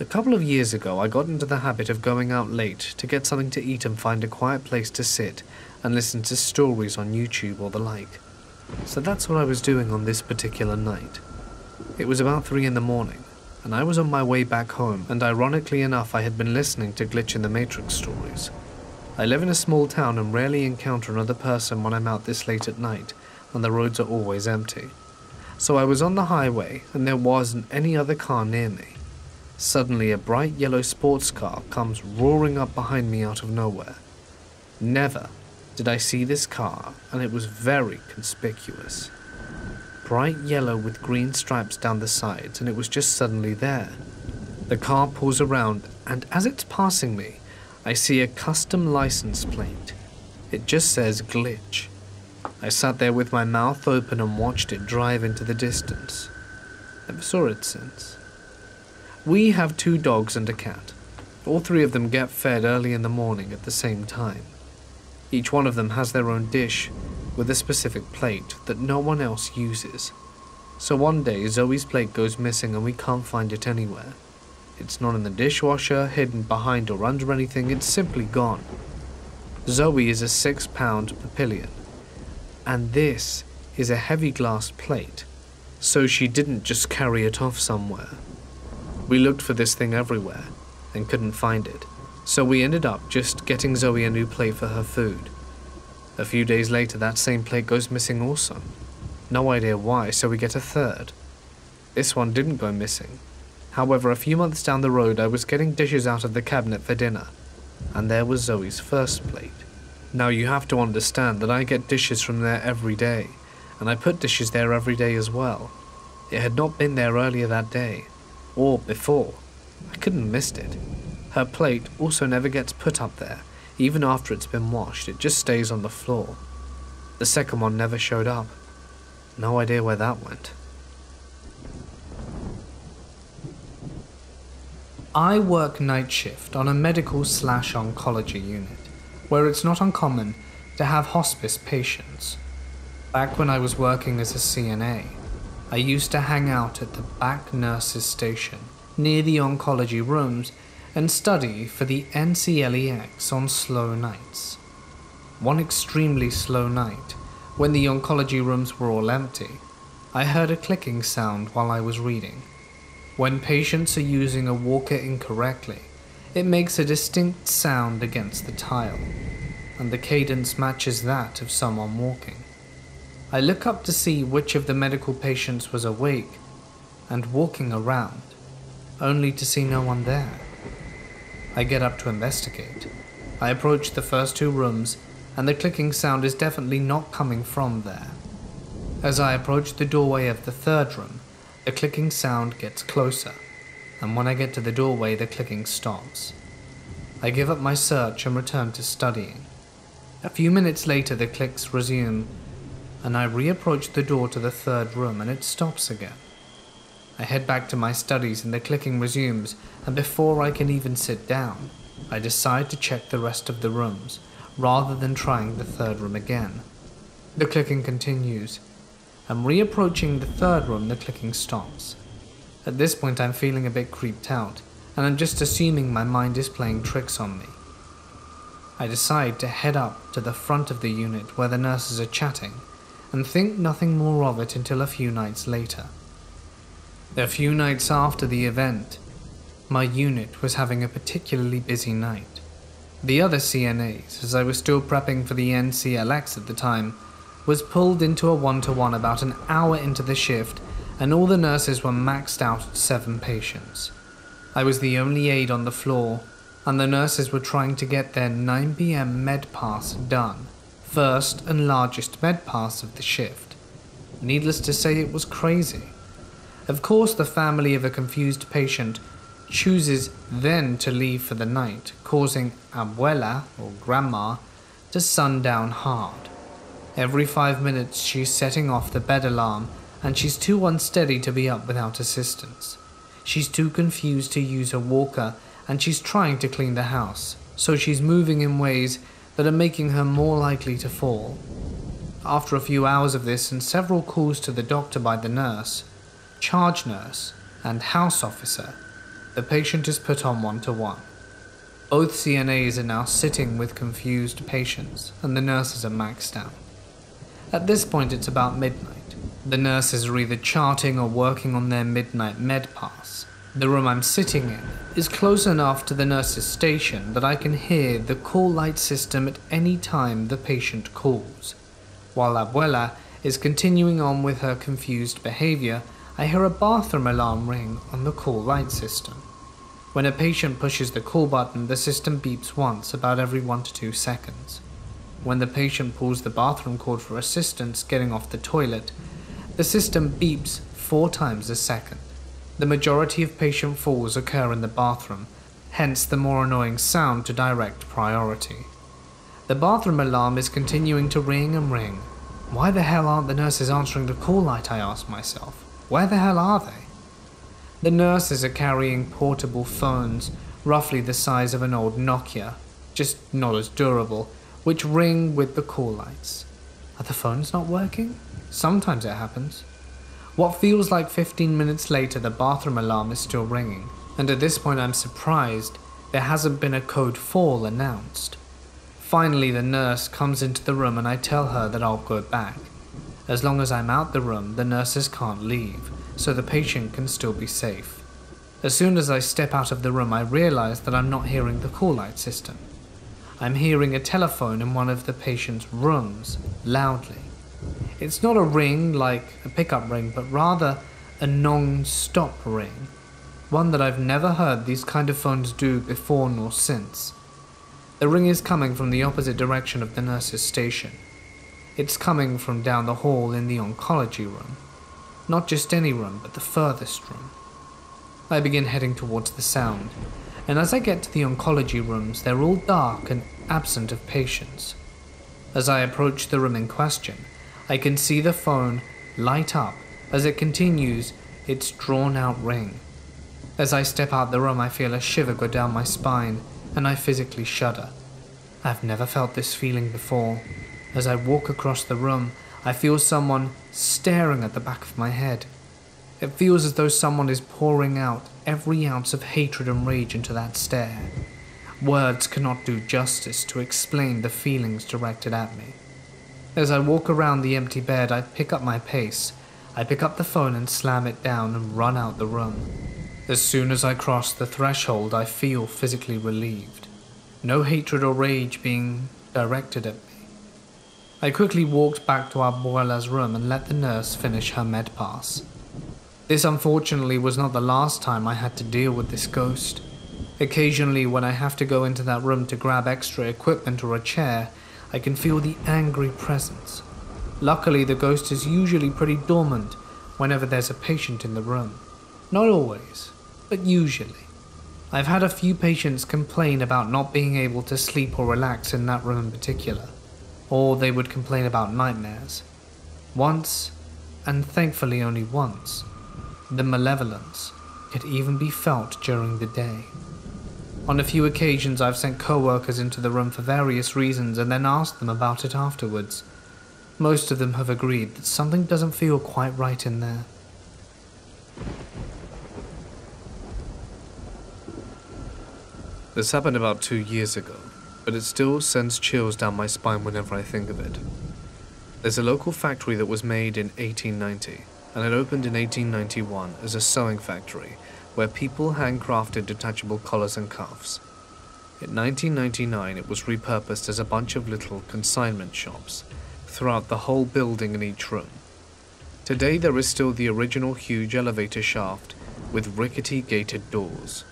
A couple of years ago, I got into the habit of going out late to get something to eat and find a quiet place to sit and listen to stories on YouTube or the like. So that's what I was doing on this particular night. It was about three in the morning, and I was on my way back home, and ironically enough, I had been listening to Glitch in the Matrix stories. I live in a small town and rarely encounter another person when I'm out this late at night, and the roads are always empty. So I was on the highway, and there wasn't any other car near me. Suddenly, a bright yellow sports car comes roaring up behind me out of nowhere. Never did I see this car, and it was very conspicuous. Bright yellow with green stripes down the sides, and it was just suddenly there. The car pulls around, and as it's passing me, I see a custom license plate. It just says Glitch. I sat there with my mouth open and watched it drive into the distance. Never saw it since. We have two dogs and a cat. All three of them get fed early in the morning at the same time. Each one of them has their own dish with a specific plate that no one else uses. So one day, Zoe's plate goes missing and we can't find it anywhere. It's not in the dishwasher, hidden behind or under anything, it's simply gone. Zoe is a six-pound papillion, and this is a heavy glass plate, so she didn't just carry it off somewhere. We looked for this thing everywhere and couldn't find it, so we ended up just getting Zoe a new plate for her food. A few days later, that same plate goes missing also. No idea why, so we get a third. This one didn't go missing. However, a few months down the road, I was getting dishes out of the cabinet for dinner, and there was Zoe's first plate. Now you have to understand that I get dishes from there every day, and I put dishes there every day as well. It had not been there earlier that day. Or before. I couldn't have missed it. Her plate also never gets put up there, even after it's been washed, it just stays on the floor. The second one never showed up. No idea where that went. I work night shift on a medical slash oncology unit, where it's not uncommon to have hospice patients. Back when I was working as a C N A, I used to hang out at the back nurses' station near the oncology rooms and study for the N C L E X on slow nights. one extremely slow night, when the oncology rooms were all empty, I heard a clicking sound while I was reading. When patients are using a walker incorrectly, it makes a distinct sound against the tile, and the cadence matches that of someone walking. I look up to see which of the medical patients was awake and walking around, only to see no one there. I get up to investigate. I approach the first two rooms, and the clicking sound is definitely not coming from there. As I approach the doorway of the third room, the clicking sound gets closer, and when I get to the doorway, the clicking stops. I give up my search and return to studying. A few minutes later, the clicks resume, and I reapproach the door to the third room, and it stops again. I head back to my studies, and the clicking resumes, and before I can even sit down, I decide to check the rest of the rooms, rather than trying the third room again. The clicking continues, and reapproaching the third room, the clicking stops. At this point, I'm feeling a bit creeped out, and I'm just assuming my mind is playing tricks on me. I decide to head up to the front of the unit where the nurses are chatting, and think nothing more of it until a few nights later. A few nights after the event, my unit was having a particularly busy night. The other C N As, as I was still prepping for the N C L X at the time, was pulled into a one-to-one about an hour into the shift, and all the nurses were maxed out at seven patients. I was the only aide on the floor, and the nurses were trying to get their nine p m med pass done, first and largest med pass of the shift. Needless to say, it was crazy. Of course, the family of a confused patient chooses then to leave for the night, causing Abuela, or Grandma, to sundown hard. Every five minutes she's setting off the bed alarm, and she's too unsteady to be up without assistance. She's too confused to use a walker, and she's trying to clean the house, so she's moving in ways that are making her more likely to fall. After a few hours of this and several calls to the doctor by the nurse, charge nurse, and house officer, the patient is put on one-to-one. Both C N As are now sitting with confused patients, and the nurses are maxed out. At this point, it's about midnight. The nurses are either charting or working on their midnight med pass. The room I'm sitting in is close enough to the nurse's station that I can hear the call light system at any time the patient calls. While Abuela is continuing on with her confused behavior, I hear a bathroom alarm ring on the call light system. When a patient pushes the call button, the system beeps once about every one to two seconds. When the patient pulls the bathroom cord for assistance getting off the toilet, the system beeps four times a second. The majority of patient falls occur in the bathroom, hence the more annoying sound to direct priority. The bathroom alarm is continuing to ring and ring. Why the hell aren't the nurses answering the call light, I ask myself. Where the hell are they? The nurses are carrying portable phones, roughly the size of an old Nokia, just not as durable, which ring with the call lights. Are the phones not working? Sometimes it happens. What feels like fifteen minutes later, the bathroom alarm is still ringing, and at this point I'm surprised there hasn't been a code fall announced. Finally, the nurse comes into the room and I tell her that I'll go back. As long as I'm out the room, the nurses can't leave, so the patient can still be safe. As soon as I step out of the room, I realize that I'm not hearing the call light system. I'm hearing a telephone in one of the patient's rooms, loudly. It's not a ring like a pickup ring, but rather a non-stop ring, one that I've never heard these kind of phones do before nor since. The ring is coming from the opposite direction of the nurse's station. It's coming from down the hall in the oncology room. Not just any room, but the furthest room. I begin heading towards the sound, and as I get to the oncology rooms, they're all dark and absent of patients. As I approach the room in question, I can see the phone light up as it continues its drawn-out ring. As I step out the room, I feel a shiver go down my spine, and I physically shudder. I've never felt this feeling before. As I walk across the room, I feel someone staring at the back of my head. It feels as though someone is pouring out every ounce of hatred and rage into that stare. Words cannot do justice to explain the feelings directed at me. As I walk around the empty bed, I pick up my pace. I pick up the phone and slam it down and run out the room. As soon as I cross the threshold, I feel physically relieved. No hatred or rage being directed at me. I quickly walked back to Abuela's room and let the nurse finish her med pass. This unfortunately was not the last time I had to deal with this ghost. Occasionally, when I have to go into that room to grab extra equipment or a chair, I can feel the angry presence. Luckily, the ghost is usually pretty dormant whenever there's a patient in the room. Not always, but usually. I've had a few patients complain about not being able to sleep or relax in that room in particular. Or they would complain about nightmares. Once, and thankfully only once, the malevolence could even be felt during the day. On a few occasions I've sent co-workers into the room for various reasons and then asked them about it afterwards. Most of them have agreed that something doesn't feel quite right in there. This happened about two years ago, but it still sends chills down my spine whenever I think of it. There's a local factory that was made in eighteen ninety, and it opened in eighteen ninety-one as a sewing factory where people handcrafted detachable collars and cuffs. In nineteen ninety-nine, it was repurposed as a bunch of little consignment shops throughout the whole building in each room. Today, there is still the original huge elevator shaft with rickety gated doors.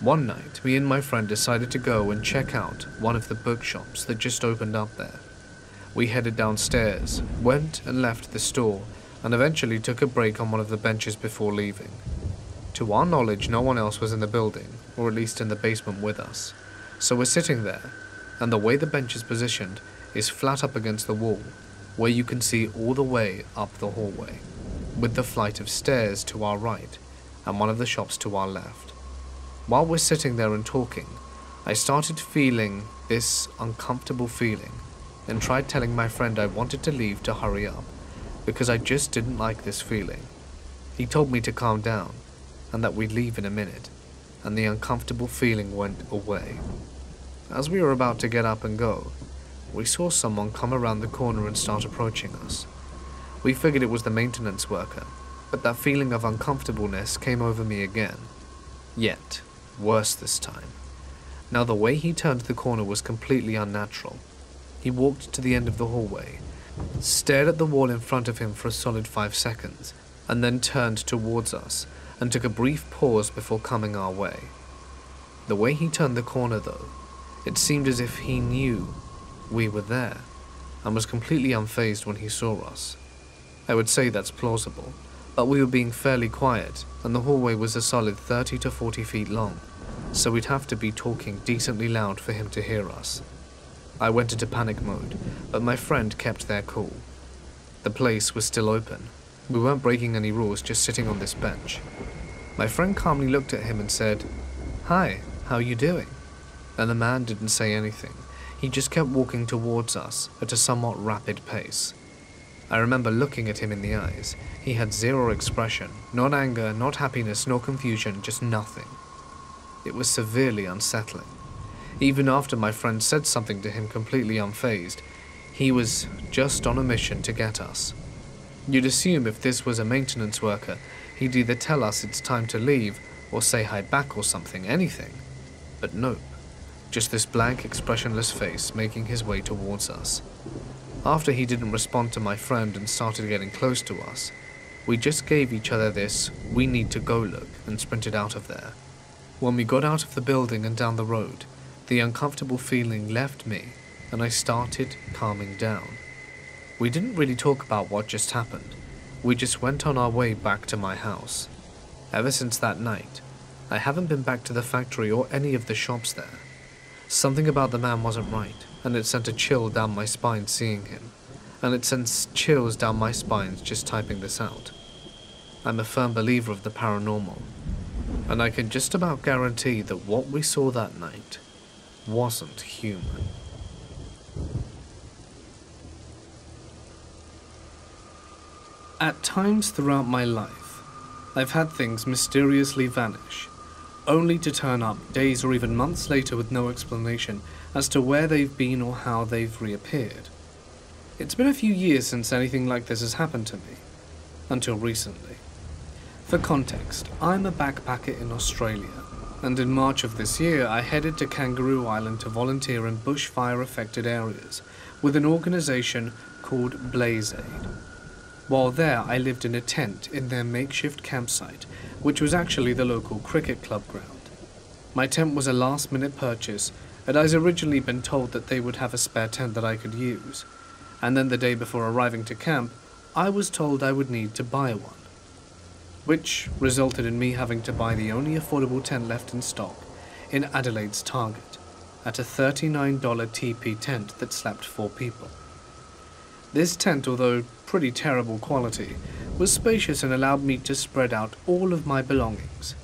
One night, me and my friend decided to go and check out one of the bookshops that just opened up there. We headed downstairs, went and left the store, and eventually took a break on one of the benches before leaving. To our knowledge, no one else was in the building, or at least in the basement with us. So we're sitting there, and the way the bench is positioned is flat up against the wall, where you can see all the way up the hallway, with the flight of stairs to our right, and one of the shops to our left. While we're sitting there and talking, I started feeling this uncomfortable feeling and tried telling my friend I wanted to leave to hurry up because I just didn't like this feeling. He told me to calm down and that we'd leave in a minute, and the uncomfortable feeling went away. As we were about to get up and go, we saw someone come around the corner and start approaching us. We figured it was the maintenance worker, but that feeling of uncomfortableness came over me again. Yet worse this time. Now the way he turned the corner was completely unnatural. He walked to the end of the hallway, stared at the wall in front of him for a solid five seconds, and then turned towards us and took a brief pause before coming our way. The way he turned the corner though, it seemed as if he knew we were there and was completely unfazed when he saw us. I would say that's plausible. But we were being fairly quiet, and the hallway was a solid thirty to forty feet long, so we'd have to be talking decently loud for him to hear us. I went into panic mode, but my friend kept their cool. The place was still open. We weren't breaking any rules, just sitting on this bench. My friend calmly looked at him and said, "Hi, how are you doing?" And the man didn't say anything. He just kept walking towards us at a somewhat rapid pace. I remember looking at him in the eyes. He had zero expression, not anger, not happiness, nor confusion, just nothing. It was severely unsettling. Even after my friend said something to him completely unfazed, he was just on a mission to get us. You'd assume if this was a maintenance worker, he'd either tell us it's time to leave or say hi back or something, anything. But nope, just this blank, expressionless face making his way towards us. After he didn't respond to my friend and started getting close to us, we just gave each other this "we need to go" look and sprinted out of there. When we got out of the building and down the road, the uncomfortable feeling left me and I started calming down. We didn't really talk about what just happened. We just went on our way back to my house. Ever since that night, I haven't been back to the factory or any of the shops there. Something about the man wasn't right, and it sent a chill down my spine seeing him, and it sends chills down my spine just typing this out. I'm a firm believer of the paranormal, and I can just about guarantee that what we saw that night wasn't human. At times throughout my life, I've had things mysteriously vanish. only to turn up days or even months later with no explanation as to where they've been or how they've reappeared. It's been a few years since anything like this has happened to me, until recently. For context, I'm a backpacker in Australia, and in March of this year I headed to Kangaroo Island to volunteer in bushfire-affected areas with an organisation called Blaze Aid. While there, I lived in a tent in their makeshift campsite, which was actually the local cricket club ground. My tent was a last-minute purchase, and I had originally been told that they would have a spare tent that I could use. And then the day before arriving to camp, I was told I would need to buy one, which resulted in me having to buy the only affordable tent left in stock in Adelaide's Target, at a thirty-nine dollar T P tent that slept four people. This tent, although pretty terrible quality, was spacious and allowed me to spread out all of my belongings.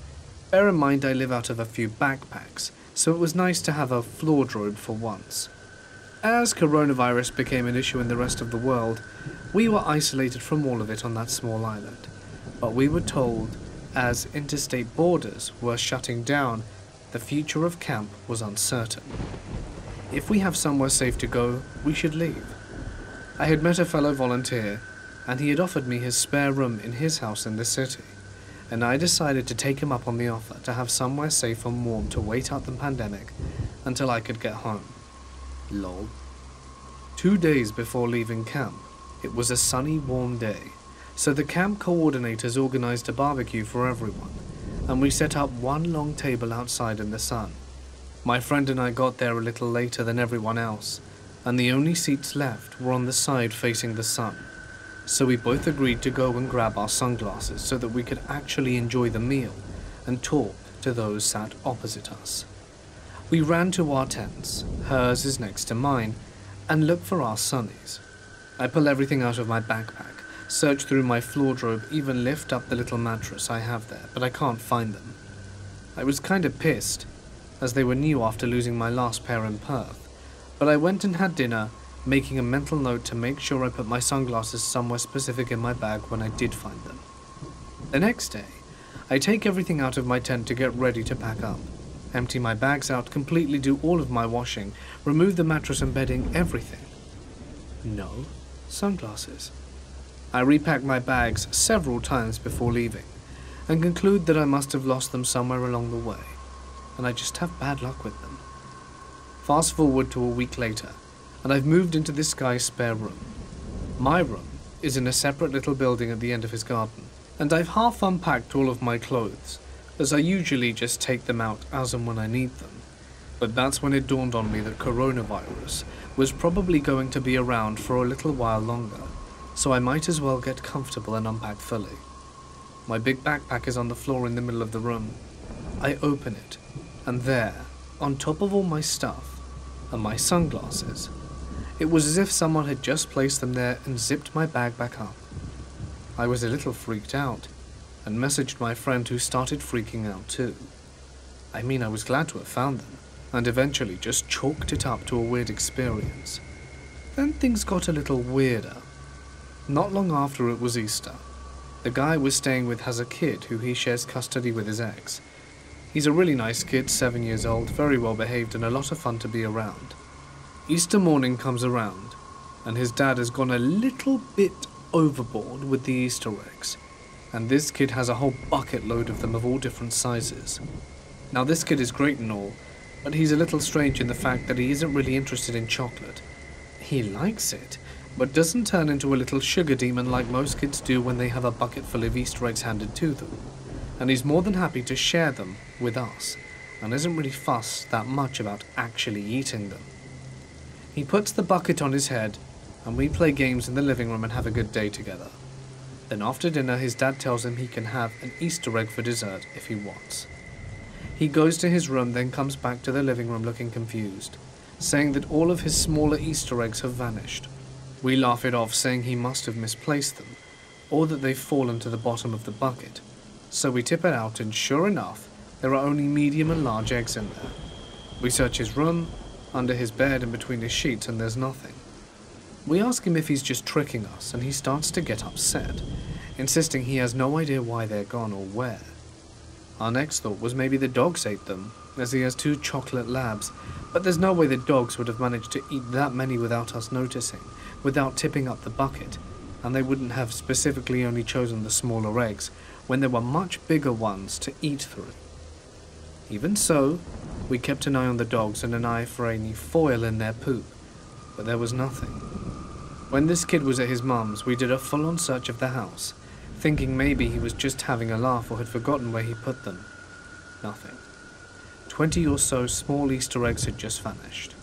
Bear in mind I live out of a few backpacks, so it was nice to have a floor droid for once. As coronavirus became an issue in the rest of the world, we were isolated from all of it on that small island, but we were told, as interstate borders were shutting down, the future of camp was uncertain. If we have somewhere safe to go, we should leave. I had met a fellow volunteer, and he had offered me his spare room in his house in the city, and I decided to take him up on the offer to have somewhere safe and warm to wait out the pandemic until I could get home. Lol. Two days before leaving camp, it was a sunny, warm day, so the camp coordinators organized a barbecue for everyone, and we set up one long table outside in the sun. My friend and I got there a little later than everyone else, and the only seats left were on the side facing the sun, so we both agreed to go and grab our sunglasses so that we could actually enjoy the meal and talk to those sat opposite us. We ran to our tents, hers is next to mine, and looked for our sunnies. I pull everything out of my backpack, search through my floor robe, even lift up the little mattress I have there, but I can't find them. I was kind of pissed, as they were new after losing my last pair in Perth, but I went and had dinner, making a mental note to make sure I put my sunglasses somewhere specific in my bag when I did find them. The next day, I take everything out of my tent to get ready to pack up. Empty my bags out, completely do all of my washing, remove the mattress and bedding, everything. No sunglasses. I repack my bags several times before leaving, and conclude that I must have lost them somewhere along the way, and I just have bad luck with them. Fast forward to a week later, and I've moved into this guy's spare room. My room is in a separate little building at the end of his garden, and I've half unpacked all of my clothes, as I usually just take them out as and when I need them. But that's when it dawned on me that coronavirus was probably going to be around for a little while longer, so I might as well get comfortable and unpack fully. My big backpack is on the floor in the middle of the room. I open it, and there, on top of all my stuff, and my sunglasses, it was as if someone had just placed them there and zipped my bag back up. I was a little freaked out, and messaged my friend who started freaking out too. I mean, I was glad to have found them, and eventually just chalked it up to a weird experience. Then things got a little weirder. Not long after, it was Easter. The guy we're staying with has a kid who he shares custody with his ex. He's a really nice kid, seven years old, very well behaved and a lot of fun to be around. Easter morning comes around, and his dad has gone a little bit overboard with the Easter eggs. And this kid has a whole bucket load of them of all different sizes. Now this kid is great and all, but he's a little strange in the fact that he isn't really interested in chocolate. He likes it, but doesn't turn into a little sugar demon like most kids do when they have a bucket full of Easter eggs handed to them. And he's more than happy to share them with us, and isn't really fussed that much about actually eating them. He puts the bucket on his head, and we play games in the living room and have a good day together. Then after dinner, his dad tells him he can have an Easter egg for dessert if he wants. He goes to his room, then comes back to the living room looking confused, saying that all of his smaller Easter eggs have vanished. We laugh it off, saying he must have misplaced them, or that they've fallen to the bottom of the bucket. So we tip it out, and sure enough, there are only medium and large eggs in there. We search his room, under his bed and between his sheets, and there's nothing. We ask him if he's just tricking us, and he starts to get upset, insisting he has no idea why they're gone or where. Our next thought was maybe the dogs ate them, as he has two chocolate labs, but there's no way the dogs would have managed to eat that many without us noticing, without tipping up the bucket, and they wouldn't have specifically only chosen the smaller eggs, when there were much bigger ones to eat through. Even so, we kept an eye on the dogs and an eye for any foil in their poop, but there was nothing. When this kid was at his mum's, we did a full-on search of the house, thinking maybe he was just having a laugh or had forgotten where he put them. Nothing. Twenty or so small Easter eggs had just vanished.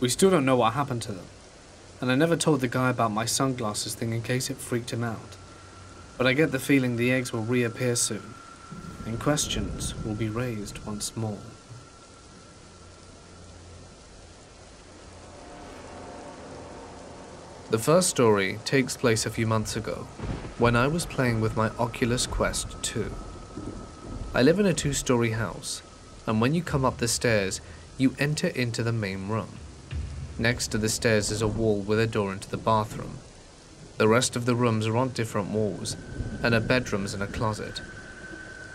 We still don't know what happened to them, and I never told the guy about my sunglasses thing in case it freaked him out. But I get the feeling the eggs will reappear soon, and questions will be raised once more. The first story takes place a few months ago, when I was playing with my Oculus Quest two. I live in a two-story house, and when you come up the stairs, you enter into the main room. Next to the stairs is a wall with a door into the bathroom. The rest of the rooms are on different walls, and a bedroom's in a closet.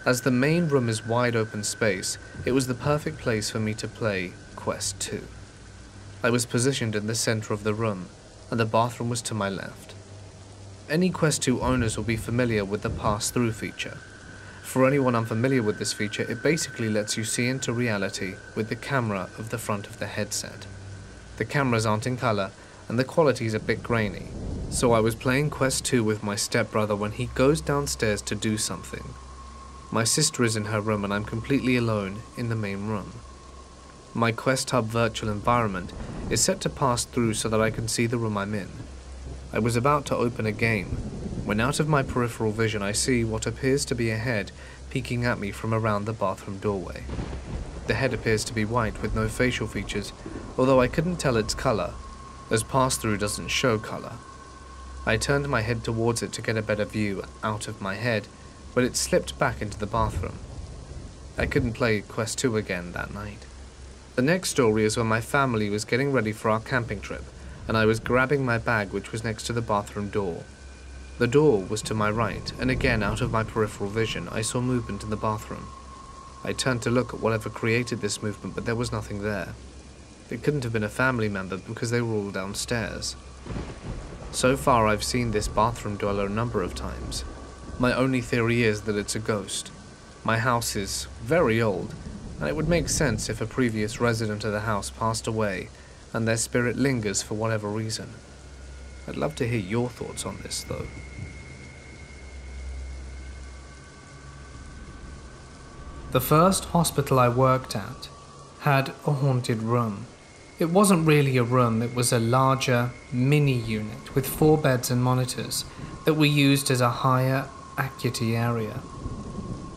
As the main room is wide open space, it was the perfect place for me to play Quest two. I was positioned in the center of the room, and the bathroom was to my left. Any Quest two owners will be familiar with the pass-through feature. For anyone unfamiliar with this feature, it basically lets you see into reality with the camera of the front of the headset. The cameras aren't in color, and the quality's a bit grainy, so I was playing Quest two with my stepbrother when he goes downstairs to do something. My sister is in her room and I'm completely alone in the main room. My Quest Hub virtual environment is set to pass through so that I can see the room I'm in. I was about to open a game, when out of my peripheral vision I see what appears to be a head peeking at me from around the bathroom doorway. The head appears to be white with no facial features, although I couldn't tell its color, as pass-through doesn't show color. I turned my head towards it to get a better view out of my head, but it slipped back into the bathroom. I couldn't play Quest two again that night. The next story is when my family was getting ready for our camping trip, and I was grabbing my bag which was next to the bathroom door. The door was to my right, and again out of my peripheral vision I saw movement in the bathroom. I turned to look at whatever created this movement, but there was nothing there. It couldn't have been a family member because they were all downstairs. So far I've seen this bathroom dweller a number of times. My only theory is that it's a ghost. My house is very old, and it would make sense if a previous resident of the house passed away and their spirit lingers for whatever reason. I'd love to hear your thoughts on this, though. The first hospital I worked at had a haunted room. It wasn't really a room, it was a larger mini unit with four beds and monitors that we used as a higher acuity area.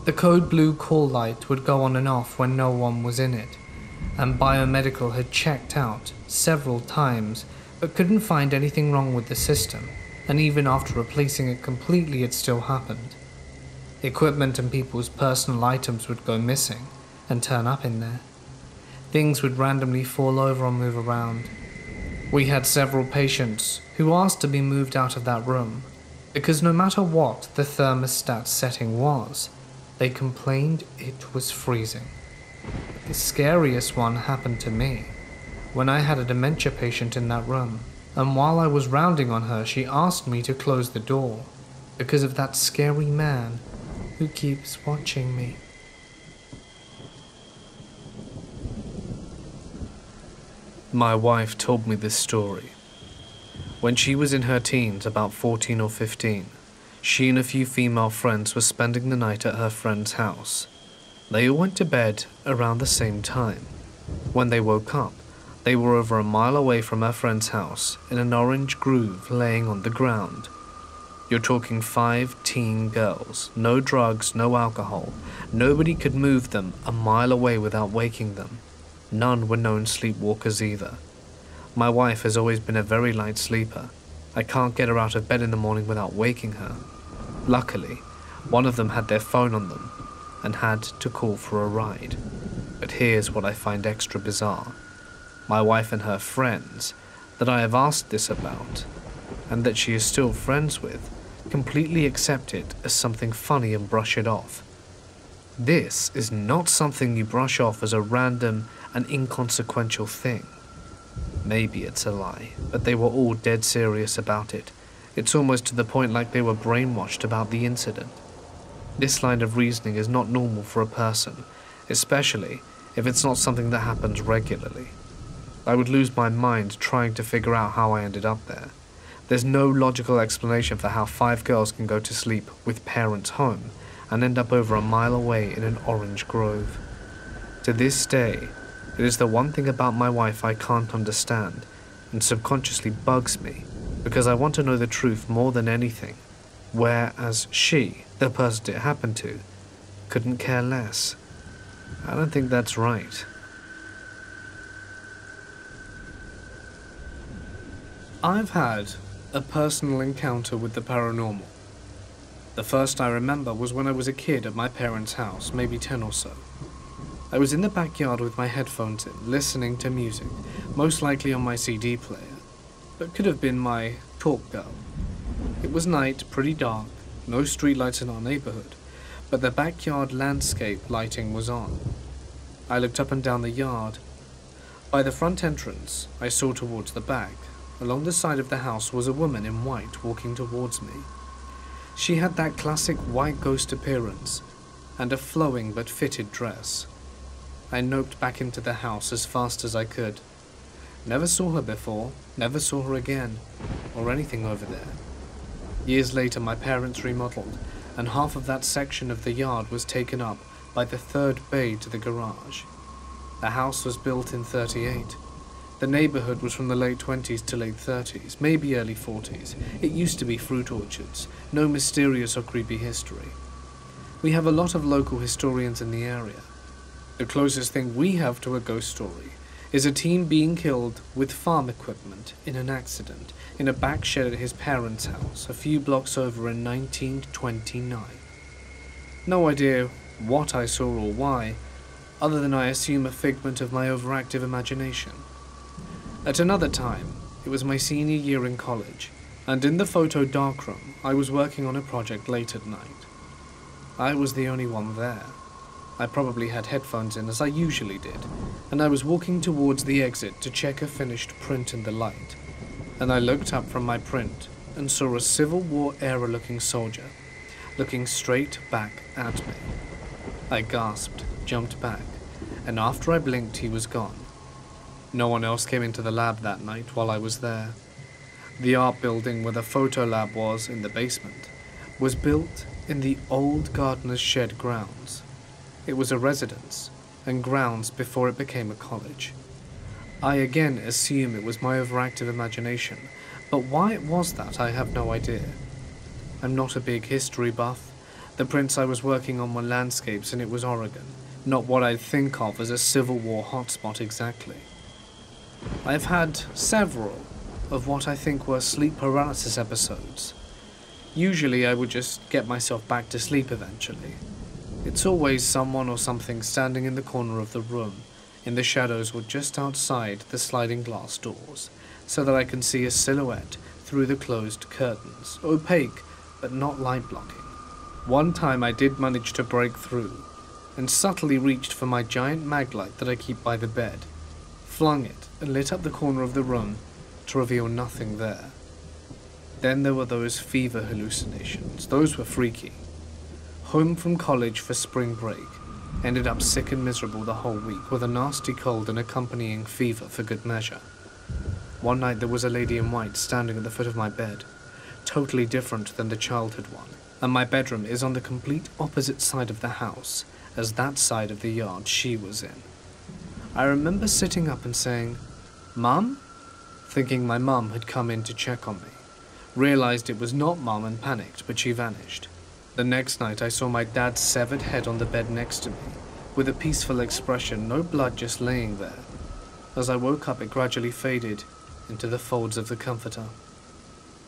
The code blue call light would go on and off when no one was in it, and biomedical had checked out several times but couldn't find anything wrong with the system, and even after replacing it completely it still happened. Equipment and people's personal items would go missing and turn up in there. Things would randomly fall over or move around. We had several patients who asked to be moved out of that room because no matter what the thermostat setting was, they complained it was freezing. The scariest one happened to me when I had a dementia patient in that room, and while I was rounding on her, she asked me to close the door because of that scary man who keeps watching me. My wife told me this story. When she was in her teens, about fourteen or fifteen, she and a few female friends were spending the night at her friend's house. They all went to bed around the same time. When they woke up, they were over a mile away from her friend's house in an orange groove laying on the ground. You're talking five teen girls, no drugs, no alcohol. Nobody could move them a mile away without waking them. None were known sleepwalkers either. My wife has always been a very light sleeper. I can't get her out of bed in the morning without waking her. Luckily, one of them had their phone on them and had to call for a ride. But here's what I find extra bizarre. My wife and her friends that I have asked this about and that she is still friends with completely accept it as something funny and brush it off. This is not something you brush off as a random and inconsequential thing. Maybe it's a lie, but they were all dead serious about it. It's almost to the point like they were brainwashed about the incident. This line of reasoning is not normal for a person, especially if it's not something that happens regularly. I would lose my mind trying to figure out how I ended up there. There's no logical explanation for how five girls can go to sleep with parents home and end up over a mile away in an orange grove. To this day, it is the one thing about my wife I can't understand and subconsciously bugs me because I want to know the truth more than anything, whereas she, the person it happened to, couldn't care less. I don't think that's right. I've had a personal encounter with the paranormal. The first I remember was when I was a kid at my parents' house, maybe ten or so. I was in the backyard with my headphones in, listening to music, most likely on my C D player, but could have been my talk girl. It was night, pretty dark, no streetlights in our neighborhood, but the backyard landscape lighting was on. I looked up and down the yard. By the front entrance, I saw towards the back. Along the side of the house was a woman in white walking towards me. She had that classic white ghost appearance and a flowing but fitted dress. I noped back into the house as fast as I could. Never saw her before, never saw her again, or anything over there. Years later my parents remodeled, and half of that section of the yard was taken up by the third bay to the garage. The house was built in thirty-eight. The neighborhood was from the late twenties to late thirties, maybe early forties. It used to be fruit orchards, no mysterious or creepy history. We have a lot of local historians in the area. The closest thing we have to a ghost story is a teen being killed with farm equipment in an accident in a back shed at his parents' house a few blocks over in nineteen twenty-nine. No idea what I saw or why, other than I assume a figment of my overactive imagination. At another time, it was my senior year in college, and in the photo darkroom, I was working on a project late at night. I was the only one there. I probably had headphones in, as I usually did, and I was walking towards the exit to check a finished print in the light, and I looked up from my print and saw a Civil War era looking soldier, looking straight back at me. I gasped, jumped back, and after I blinked, he was gone. No one else came into the lab that night while I was there. The art building where the photo lab was, in the basement, was built in the old gardener's shed grounds. It was a residence and grounds before it became a college. I again assume it was my overactive imagination, but why it was that I have no idea. I'm not a big history buff. The prints I was working on were landscapes and it was Oregon, not what I'd think of as a Civil War hotspot exactly. I've had several of what I think were sleep paralysis episodes. Usually I would just get myself back to sleep eventually. It's always someone or something standing in the corner of the room, in the shadows or just outside the sliding glass doors, so that I can see a silhouette through the closed curtains, opaque but not light blocking. One time I did manage to break through and subtly reached for my giant mag light that I keep by the bed, flung it, and lit up the corner of the room to reveal nothing there. Then there were those fever hallucinations. Those were freaky. Home from college for spring break. Ended up sick and miserable the whole week with a nasty cold and accompanying fever for good measure. One night there was a lady in white standing at the foot of my bed, totally different than the childhood one, and my bedroom is on the complete opposite side of the house as that side of the yard she was in. I remember sitting up and saying, "Mum?" thinking my mum had come in to check on me. Realized it was not mum and panicked, but she vanished. The next night I saw my dad's severed head on the bed next to me, with a peaceful expression, no blood, just laying there. As I woke up, it gradually faded into the folds of the comforter.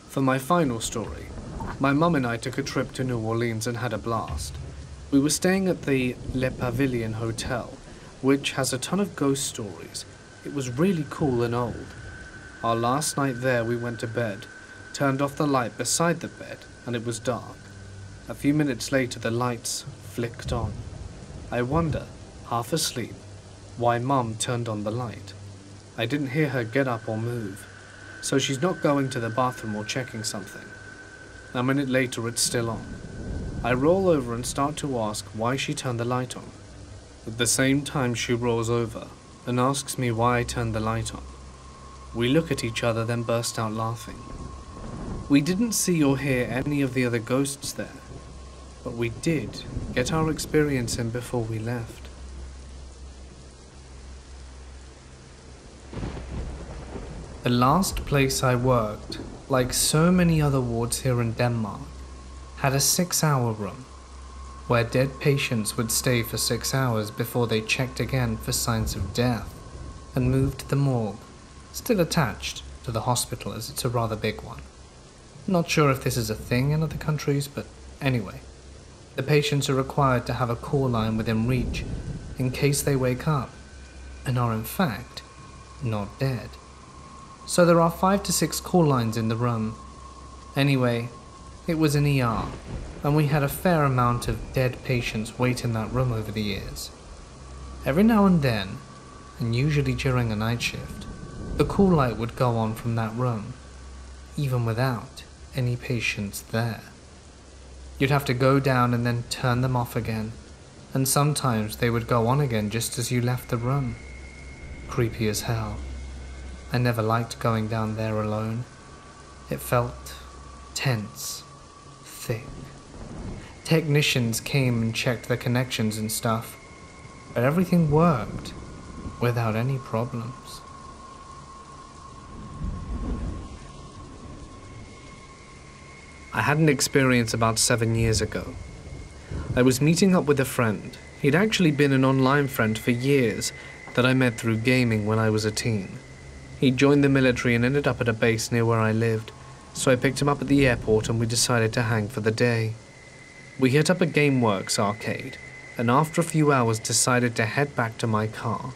For my final story, my mum and I took a trip to New Orleans and had a blast. We were staying at the Le Pavilion Hotel, which has a ton of ghost stories. It was really cool and old. Our last night there we went to bed, turned off the light beside the bed, and it was dark. A few minutes later the lights flicked on, I wonder, half asleep, why Mum turned on the light. I didn't hear her get up or move, so she's not going to the bathroom or checking something. A minute later it's still on. I roll over and start to ask why she turned the light on. At the same time she rolls over and asks me why I turned the light on. We look at each other, then burst out laughing. We didn't see or hear any of the other ghosts there, but we did get our experience in before we left. The last place I worked, like so many other wards here in Denmark, had a six-hour room, where dead patients would stay for six hours before they checked again for signs of death and moved to the morgue, still attached to the hospital as it's a rather big one. Not sure if this is a thing in other countries, but anyway, the patients are required to have a call line within reach in case they wake up and are in fact not dead. So there are five to six call lines in the room. Anyway, it was an E R, and we had a fair amount of dead patients wait in that room over the years. Every now and then, and usually during a night shift, the call light would go on from that room, even without any patients there. You'd have to go down and then turn them off again, and sometimes they would go on again just as you left the room. Creepy as hell. I never liked going down there alone. It felt tense, thick. Technicians came and checked the connections and stuff, but everything worked without any problems. I had an experience about seven years ago. I was meeting up with a friend. He'd actually been an online friend for years that I met through gaming when I was a teen. He joined the military and ended up at a base near where I lived, so I picked him up at the airport and we decided to hang for the day. We hit up a GameWorks arcade, and after a few hours decided to head back to my car.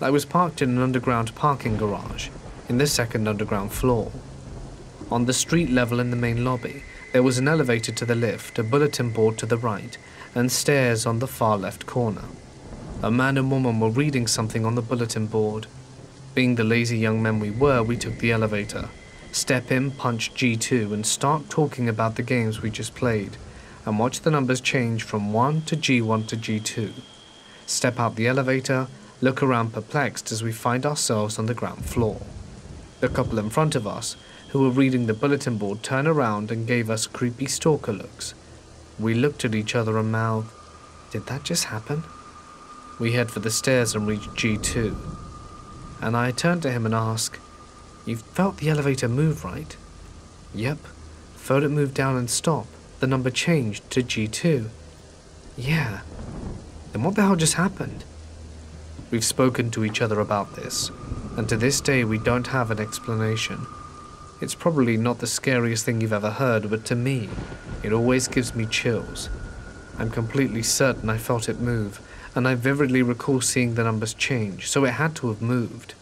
I was parked in an underground parking garage, in the second underground floor. On the street level in the main lobby, there was an elevator to the lift, a bulletin board to the right, and stairs on the far left corner. A man and woman were reading something on the bulletin board. Being the lazy young men we were, we took the elevator. Step in, punch G two, and start talking about the games we just played, and watch the numbers change from one to G one to G two. Step out the elevator, look around perplexed as we find ourselves on the ground floor. The couple in front of us, who were reading the bulletin board, turned around and gave us creepy stalker looks. We looked at each other and mouthed, "Did that just happen?" We head for the stairs and reached G two. And I turned to him and asked, "You felt the elevator move, right?" "Yep. Felt it move down and stop. The number changed to G two. "Yeah. Then what the hell just happened?" We've spoken to each other about this, and to this day we don't have an explanation. It's probably not the scariest thing you've ever heard, but to me, it always gives me chills. I'm completely certain I felt it move, and I vividly recall seeing the numbers change, so it had to have moved.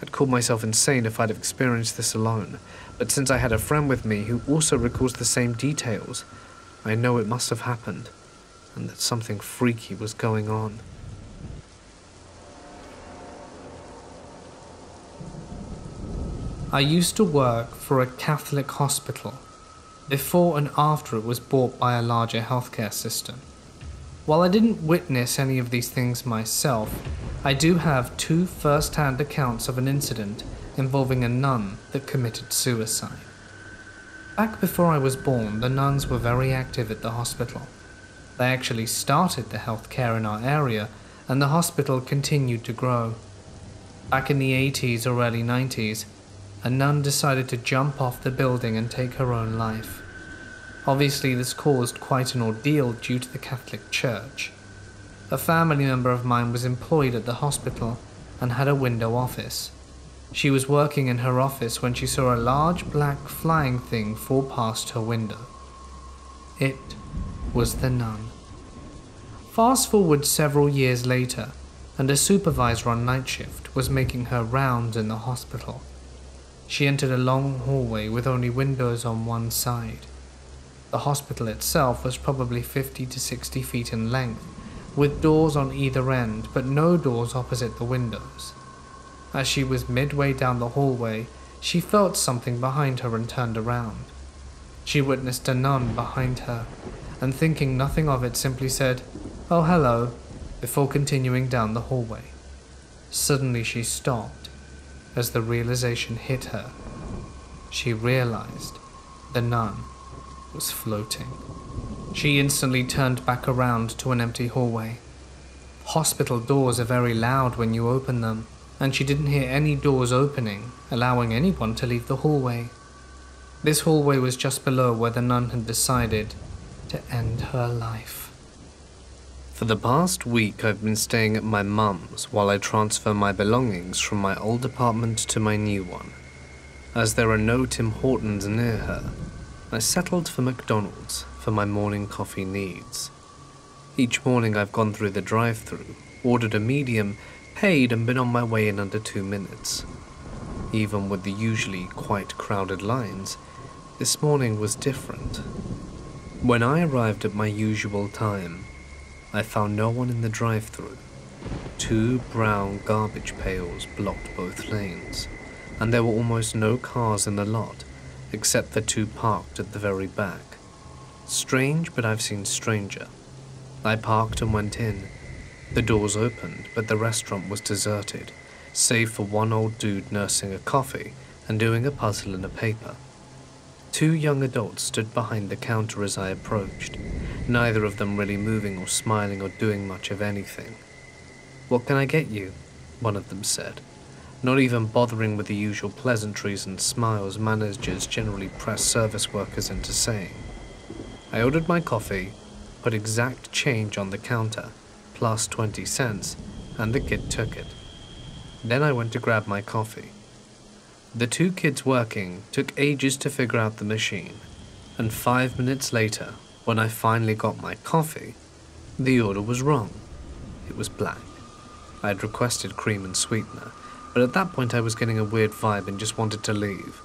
I'd call myself insane if I'd have experienced this alone, but since I had a friend with me who also recalls the same details, I know it must have happened, and that something freaky was going on. I used to work for a Catholic hospital, before and after it was bought by a larger healthcare system. While I didn't witness any of these things myself, I do have two first-hand accounts of an incident involving a nun that committed suicide. Back before I was born, the nuns were very active at the hospital. They actually started the healthcare in our area, and the hospital continued to grow. Back in the eighties or early nineties, a nun decided to jump off the building and take her own life. Obviously, this caused quite an ordeal due to the Catholic Church. A family member of mine was employed at the hospital and had a window office. She was working in her office when she saw a large black flying thing fall past her window. It was the nun. Fast forward several years later, and a supervisor on night shift was making her rounds in the hospital. She entered a long hallway with only windows on one side. The hospital itself was probably fifty to sixty feet in length, with doors on either end but no doors opposite the windows. As she was midway down the hallway, she felt something behind her and turned around. She witnessed a nun behind her, and thinking nothing of it simply said, "Oh, hello," before continuing down the hallway. Suddenly she stopped as the realization hit her. She realized the nun was floating. She instantly turned back around to an empty hallway. Hospital doors are very loud when you open them, and she didn't hear any doors opening, allowing anyone to leave the hallway. This hallway was just below where the nun had decided to end her life. For the past week, I've been staying at my mum's while I transfer my belongings from my old apartment to my new one. As there are no Tim Hortons near her, I settled for McDonald's for my morning coffee needs. Each morning I've gone through the drive-through, ordered a medium, paid and been on my way in under two minutes. Even with the usually quite crowded lines, this morning was different. When I arrived at my usual time, I found no one in the drive-through. Two brown garbage pails blocked both lanes, and there were almost no cars in the lot, except for two parked at the very back. Strange, but I've seen stranger. I parked and went in. The doors opened, but the restaurant was deserted, save for one old dude nursing a coffee and doing a puzzle in a paper. Two young adults stood behind the counter as I approached, neither of them really moving or smiling or doing much of anything. "What can I get you?" one of them said. Not even bothering with the usual pleasantries and smiles managers generally press service workers into saying. I ordered my coffee, put exact change on the counter, plus twenty cents, and the kid took it. Then I went to grab my coffee. The two kids working took ages to figure out the machine, and five minutes later, when I finally got my coffee, the order was wrong. It was black. I had requested cream and sweetener, but at that point I was getting a weird vibe and just wanted to leave.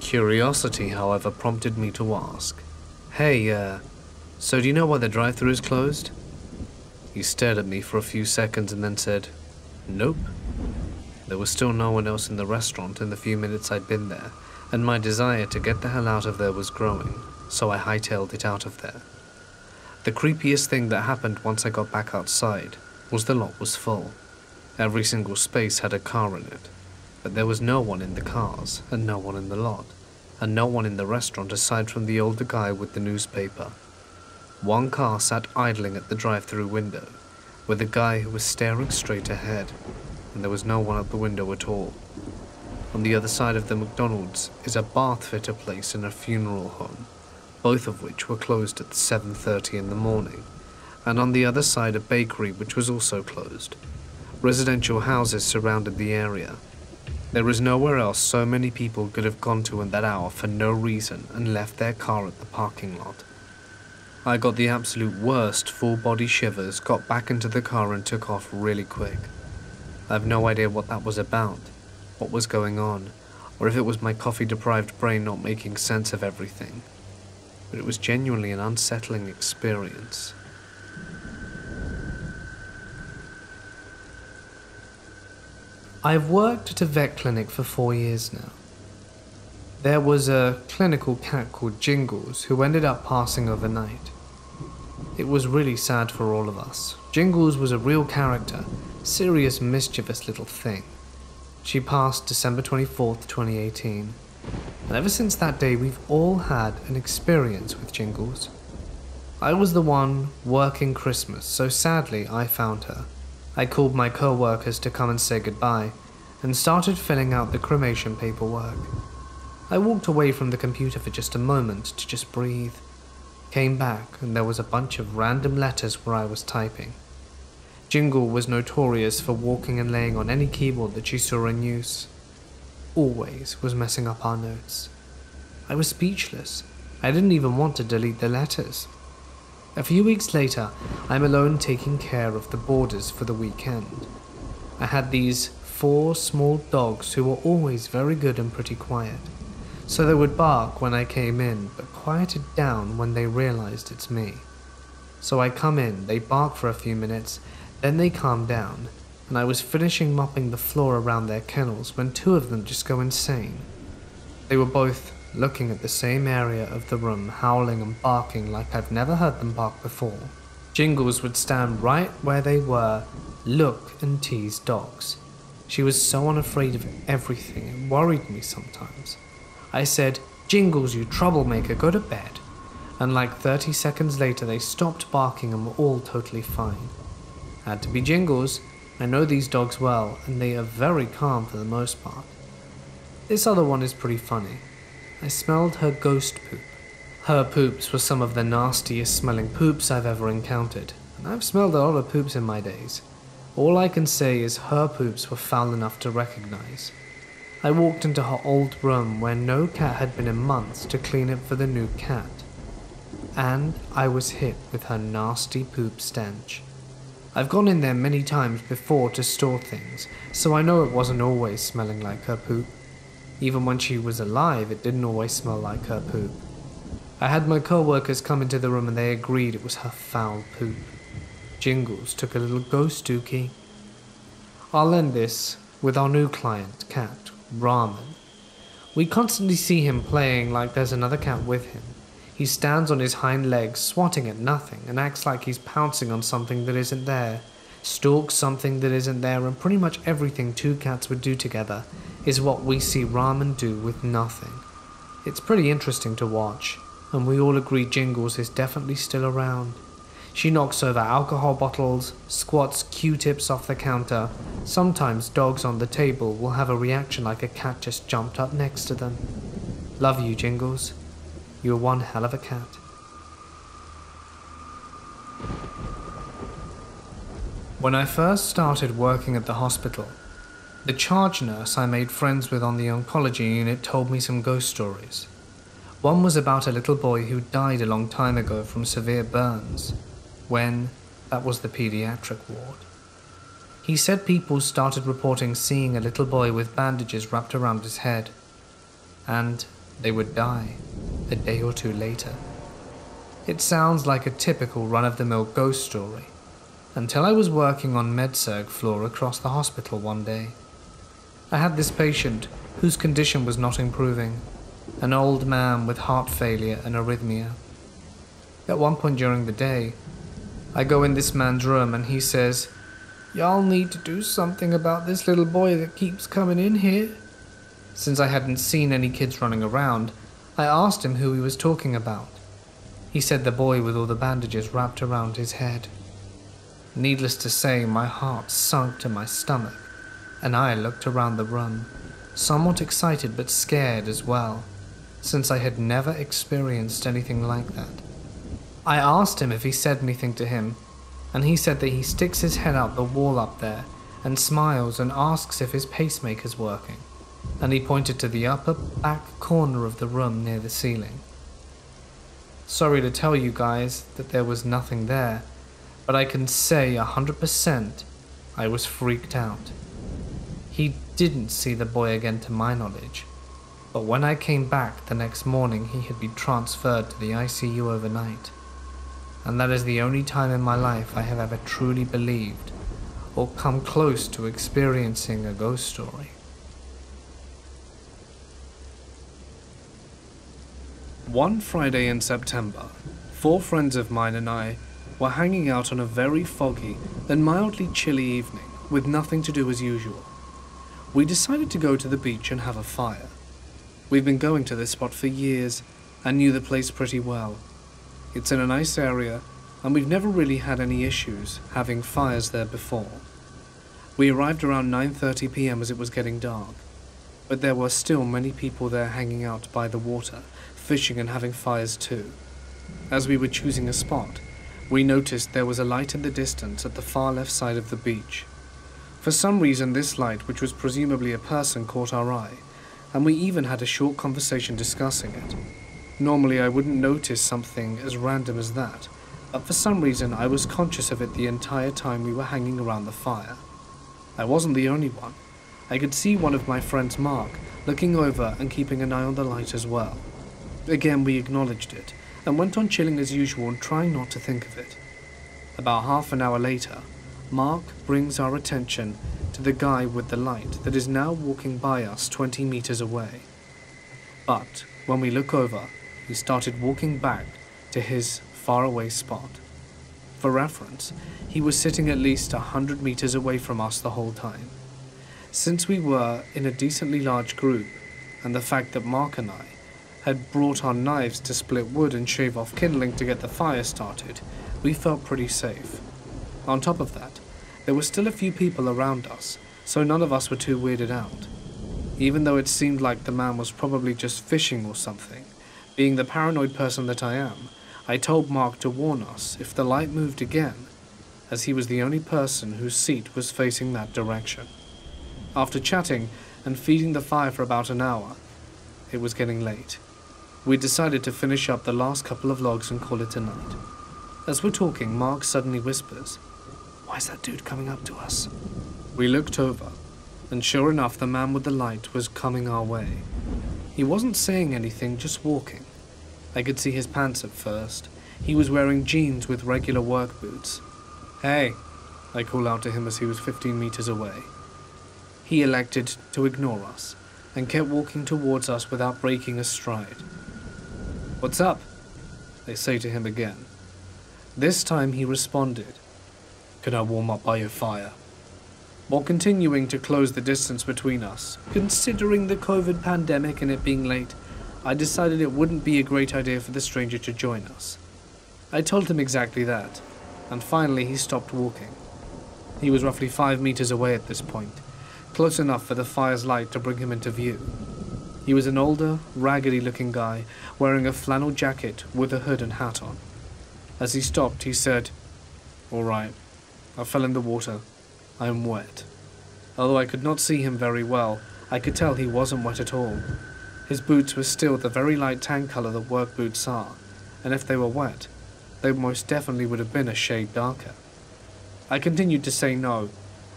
Curiosity, however, prompted me to ask, "Hey, uh, so do you know why the drive-thru is closed?" He stared at me for a few seconds and then said, "Nope." There was still no one else in the restaurant in the few minutes I'd been there, and my desire to get the hell out of there was growing, so I hightailed it out of there. The creepiest thing that happened once I got back outside was the lot was full. Every single space had a car in it, but there was no one in the cars, and no one in the lot, and no one in the restaurant aside from the older guy with the newspaper. One car sat idling at the drive-through window, with a guy who was staring straight ahead, and there was no one at the window at all. On the other side of the McDonald's is a bath fitter place and a funeral home, both of which were closed at seven thirty in the morning, and on the other side a bakery which was also closed. Residential houses surrounded the area. There is nowhere else so many people could have gone to in that hour for no reason and left their car at the parking lot. I got the absolute worst full-body shivers, got back into the car and took off really quick. I have no idea what that was about, what was going on, or if it was my coffee-deprived brain not making sense of everything. But it was genuinely an unsettling experience. I've worked at a vet clinic for four years now. There was a clinical cat called Jingles who ended up passing overnight. It was really sad for all of us. Jingles was a real character, serious mischievous little thing. She passed December twenty-fourth, twenty eighteen, and ever since that day we've all had an experience with Jingles. I was the one working Christmas, so sadly I found her. I called my co-workers to come and say goodbye, and started filling out the cremation paperwork. I walked away from the computer for just a moment to just breathe, came back, and there was a bunch of random letters where I was typing. Jingle was notorious for walking and laying on any keyboard that she saw in use. Always was messing up our notes. I was speechless. I didn't even want to delete the letters. A few weeks later, I'm alone taking care of the boarders for the weekend. I had these four small dogs who were always very good and pretty quiet, so they would bark when I came in, but quieted down when they realized it's me. So I come in, they bark for a few minutes, then they calm down, and I was finishing mopping the floor around their kennels when two of them just go insane. They were both looking at the same area of the room, howling and barking like I've never heard them bark before. Jingles would stand right where they were, look and tease dogs. She was so unafraid of everything, it worried me sometimes. I said, "Jingles, you troublemaker, go to bed." And like thirty seconds later, they stopped barking and were all totally fine. Had to be Jingles. I know these dogs well, and they are very calm for the most part. This other one is pretty funny. I smelled her ghost poop. Her poops were some of the nastiest smelling poops I've ever encountered, and I've smelled a lot of poops in my days. All I can say is her poops were foul enough to recognize. I walked into her old room where no cat had been in months to clean it for the new cat. And I was hit with her nasty poop stench. I've gone in there many times before to store things, so I know it wasn't always smelling like her poop. Even when she was alive, it didn't always smell like her poop. I had my co-workers come into the room and they agreed it was her foul poop. Jingles took a little ghost dookie. I'll end this with our new client, cat, Ramen. We constantly see him playing like there's another cat with him. He stands on his hind legs, swatting at nothing, and acts like he's pouncing on something that isn't there, stalks something that isn't there, and pretty much everything two cats would do together is what we see Ramen do with nothing. It's pretty interesting to watch, and we all agree Jingles is definitely still around. She knocks over alcohol bottles, squats Q-tips off the counter. Sometimes dogs on the table will have a reaction like a cat just jumped up next to them. Love you, Jingles. You're one hell of a cat. When I first started working at the hospital, the charge nurse I made friends with on the oncology unit told me some ghost stories. One was about a little boy who died a long time ago from severe burns, when that was the pediatric ward. He said people started reporting seeing a little boy with bandages wrapped around his head, and they would die a day or two later. It sounds like a typical run-of-the-mill ghost story, until I was working on med-surg floor across the hospital one day. I had this patient whose condition was not improving, an old man with heart failure and arrhythmia. At one point during the day, I go in this man's room and he says, "Y'all need to do something about this little boy that keeps coming in here." Since I hadn't seen any kids running around, I asked him who he was talking about. He said the boy with all the bandages wrapped around his head. Needless to say, my heart sunk to my stomach, and I looked around the room, somewhat excited but scared as well, since I had never experienced anything like that. I asked him if he said anything to him, and he said that he sticks his head out the wall up there and smiles and asks if his pacemaker's working, and he pointed to the upper back corner of the room near the ceiling. Sorry to tell you guys that there was nothing there, but I can say one hundred percent I was freaked out. He didn't see the boy again to my knowledge, but when I came back the next morning he had been transferred to the I C U overnight, and that is the only time in my life I have ever truly believed or come close to experiencing a ghost story. One Friday in September, four friends of mine and I were hanging out on a very foggy and mildly chilly evening with nothing to do as usual. We decided to go to the beach and have a fire. We've been going to this spot for years and knew the place pretty well. It's in a nice area and we've never really had any issues having fires there before. We arrived around nine thirty p m as it was getting dark, but there were still many people there hanging out by the water, fishing and having fires too. As we were choosing a spot, we noticed there was a light in the distance at the far left side of the beach. For some reason this light, which was presumably a person, caught our eye, and we even had a short conversation discussing it. Normally I wouldn't notice something as random as that, but for some reason I was conscious of it the entire time we were hanging around the fire. I wasn't the only one. I could see one of my friends, Mark, looking over and keeping an eye on the light as well. Again, we acknowledged it, and went on chilling as usual and trying not to think of it. About half an hour later, Mark brings our attention to the guy with the light that is now walking by us twenty meters away. But when we look over, he started walking back to his faraway spot. For reference, he was sitting at least one hundred meters away from us the whole time. Since we were in a decently large group, and the fact that Mark and I had brought our knives to split wood and shave off kindling to get the fire started, we felt pretty safe. On top of that, there were still a few people around us, so none of us were too weirded out. Even though it seemed like the man was probably just fishing or something, being the paranoid person that I am, I told Mark to warn us if the light moved again, as he was the only person whose seat was facing that direction. After chatting and feeding the fire for about an hour, it was getting late. We decided to finish up the last couple of logs and call it a night. As we're talking, Mark suddenly whispers, "Why's that dude coming up to us?" We looked over, and sure enough, the man with the light was coming our way. He wasn't saying anything, just walking. I could see his pants at first. He was wearing jeans with regular work boots. "Hey," I called out to him as he was fifteen meters away. He elected to ignore us and kept walking towards us without breaking a stride. "What's up?" they say to him again. This time he responded, "Can I warm up by your fire?" While continuing to close the distance between us, considering the COVID pandemic and it being late, I decided it wouldn't be a great idea for the stranger to join us. I told him exactly that, and finally he stopped walking. He was roughly five meters away at this point, close enough for the fire's light to bring him into view. He was an older, raggedy-looking guy, wearing a flannel jacket with a hood and hat on. As he stopped, he said, "All right, I fell in the water. I am wet." Although I could not see him very well, I could tell he wasn't wet at all. His boots were still the very light tan color that work boots are, and if they were wet, they most definitely would have been a shade darker. I continued to say no,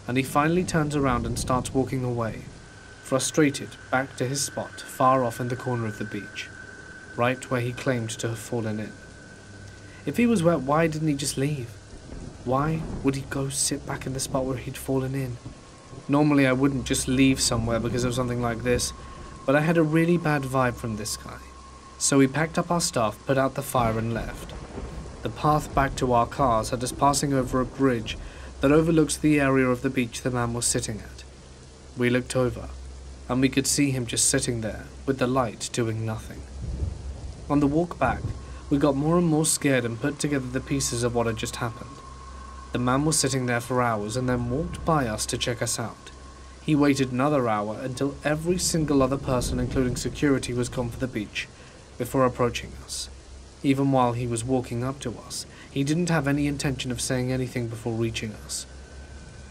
and he finally turns around and starts walking away, frustrated, back to his spot, far off in the corner of the beach, right where he claimed to have fallen in. If he was wet, why didn't he just leave? Why would he go sit back in the spot where he'd fallen in? Normally I wouldn't just leave somewhere because of something like this, but I had a really bad vibe from this guy. So we packed up our stuff, put out the fire and left. The path back to our cars had us passing over a bridge that overlooks the area of the beach the man was sitting at. We looked over, and we could see him just sitting there, with the light doing nothing. On the walk back, we got more and more scared and put together the pieces of what had just happened. The man was sitting there for hours and then walked by us to check us out. He waited another hour until every single other person, including security, was gone for the beach before approaching us. Even while he was walking up to us, he didn't have any intention of saying anything before reaching us.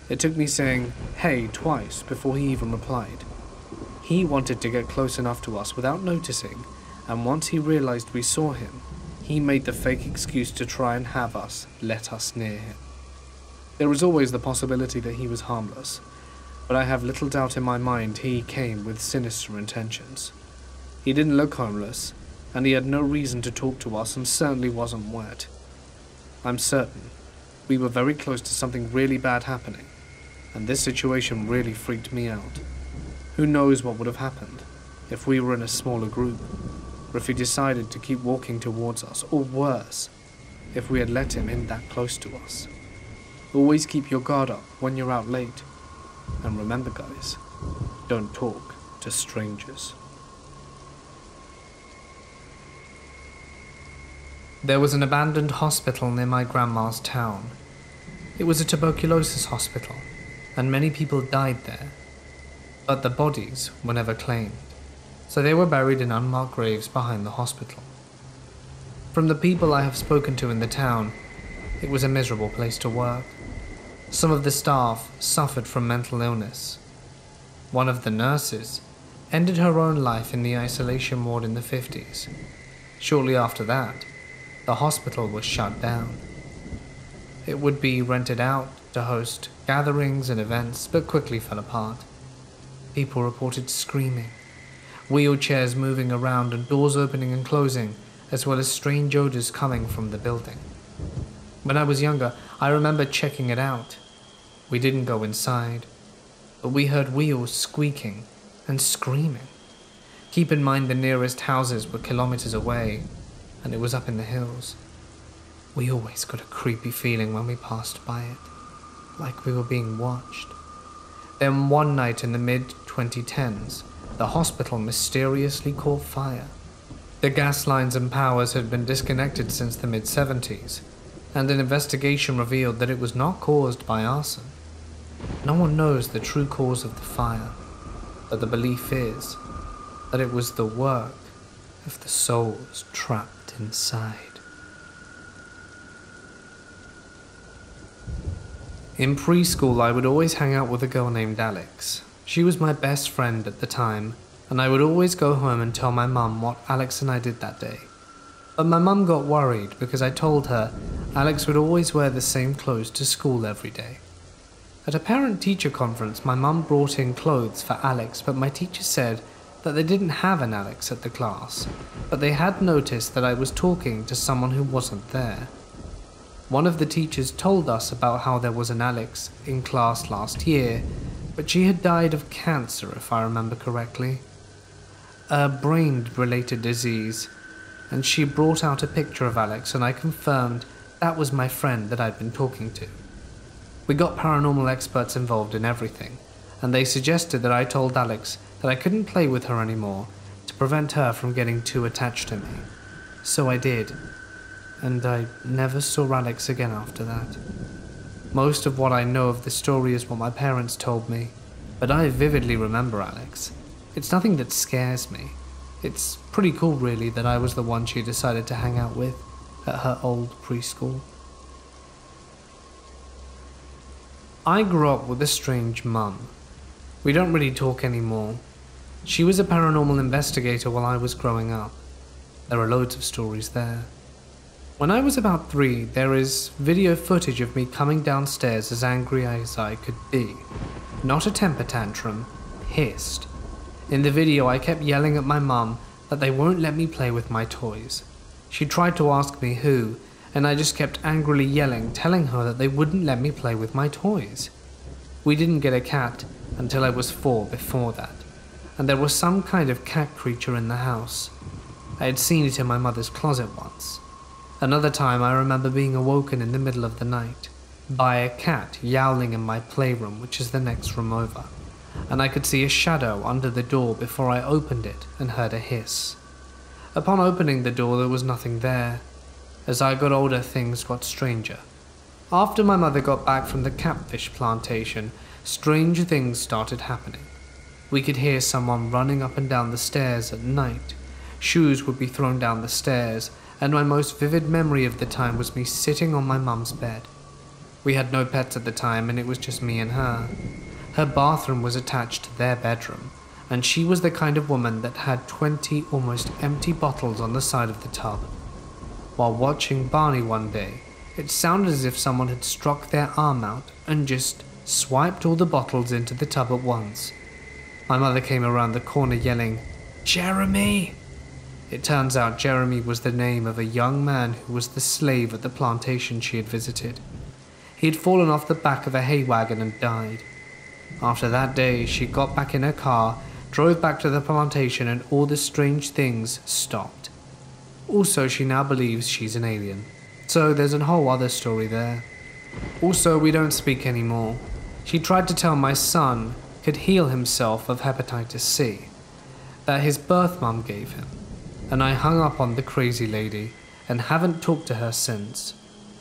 It took me saying, "Hey," twice before he even replied. He wanted to get close enough to us without noticing, and once he realized we saw him, he made the fake excuse to try and have us let us near him. There was always the possibility that he was harmless, but I have little doubt in my mind he came with sinister intentions. He didn't look homeless, and he had no reason to talk to us and certainly wasn't wet. I'm certain we were very close to something really bad happening, and this situation really freaked me out. Who knows what would have happened if we were in a smaller group, or if he decided to keep walking towards us, or worse, if we had let him in that close to us. Always keep your guard up when you're out late, and remember guys, don't talk to strangers. There was an abandoned hospital near my grandma's town. It was a tuberculosis hospital, and many people died there, but the bodies were never claimed, so they were buried in unmarked graves behind the hospital. From the people I have spoken to in the town, it was a miserable place to work. Some of the staff suffered from mental illness. One of the nurses ended her own life in the isolation ward in the fifties. Shortly after that, the hospital was shut down. It would be rented out to host gatherings and events, but quickly fell apart. People reported screaming, wheelchairs moving around and doors opening and closing, as well as strange odors coming from the building. When I was younger, I remember checking it out. We didn't go inside, but we heard wheels squeaking and screaming. Keep in mind the nearest houses were kilometers away, and it was up in the hills. We always got a creepy feeling when we passed by it, like we were being watched. Then one night in the mid twenty tens, the hospital mysteriously caught fire. The gas lines and powers had been disconnected since the mid seventies, and an investigation revealed that it was not caused by arson. No one knows the true cause of the fire, but the belief is that it was the work of the souls trapped inside. In preschool, I would always hang out with a girl named Alex. She was my best friend at the time, and I would always go home and tell my mum what Alex and I did that day. But my mum got worried because I told her Alex would always wear the same clothes to school every day. At a parent-teacher conference, my mum brought in clothes for Alex, but my teacher said that they didn't have an Alex at the class, but they had noticed that I was talking to someone who wasn't there. One of the teachers told us about how there was an Alex in class last year, but she had died of cancer, if I remember correctly. A brain-related disease, and she brought out a picture of Alex, and I confirmed that was my friend that I'd been talking to. We got paranormal experts involved in everything, and they suggested that I told Alex that I couldn't play with her anymore to prevent her from getting too attached to me. So I did, and I never saw Alex again after that. Most of what I know of the story is what my parents told me, but I vividly remember Alex. It's nothing that scares me. It's pretty cool, really, that I was the one she decided to hang out with at her old preschool. I grew up with a strange mum. We don't really talk anymore. She was a paranormal investigator while I was growing up. There are loads of stories there. When I was about three, there is video footage of me coming downstairs as angry as I could be. Not a temper tantrum, pissed. In the video, I kept yelling at my mum that they won't let me play with my toys. She tried to ask me who, and I just kept angrily yelling, telling her that they wouldn't let me play with my toys. We didn't get a cat until I was four before that, and there was some kind of cat creature in the house. I had seen it in my mother's closet once. Another time, I remember being awoken in the middle of the night by a cat yowling in my playroom, which is the next room over, and I could see a shadow under the door before I opened it and heard a hiss. Upon opening the door, there was nothing there. As I got older, things got stranger. After my mother got back from the catfish plantation, strange things started happening. We could hear someone running up and down the stairs at night. Shoes would be thrown down the stairs, and my most vivid memory of the time was me sitting on my mum's bed. We had no pets at the time, and it was just me and her. Her bathroom was attached to their bedroom, and she was the kind of woman that had twenty almost empty bottles on the side of the tub. While watching Barney one day, it sounded as if someone had struck their arm out and just swiped all the bottles into the tub at once. My mother came around the corner yelling, "Jeremy!" It turns out Jeremy was the name of a young man who was the slave at the plantation she had visited. He had fallen off the back of a hay wagon and died. After that day, she got back in her car, drove back to the plantation, and all the strange things stopped. Also, she now believes she's an alien, so there's a whole other story there. Also, we don't speak anymore. She tried to tell my son could heal himself of hepatitis C, that his birth mum gave him, and I hung up on the crazy lady and haven't talked to her since.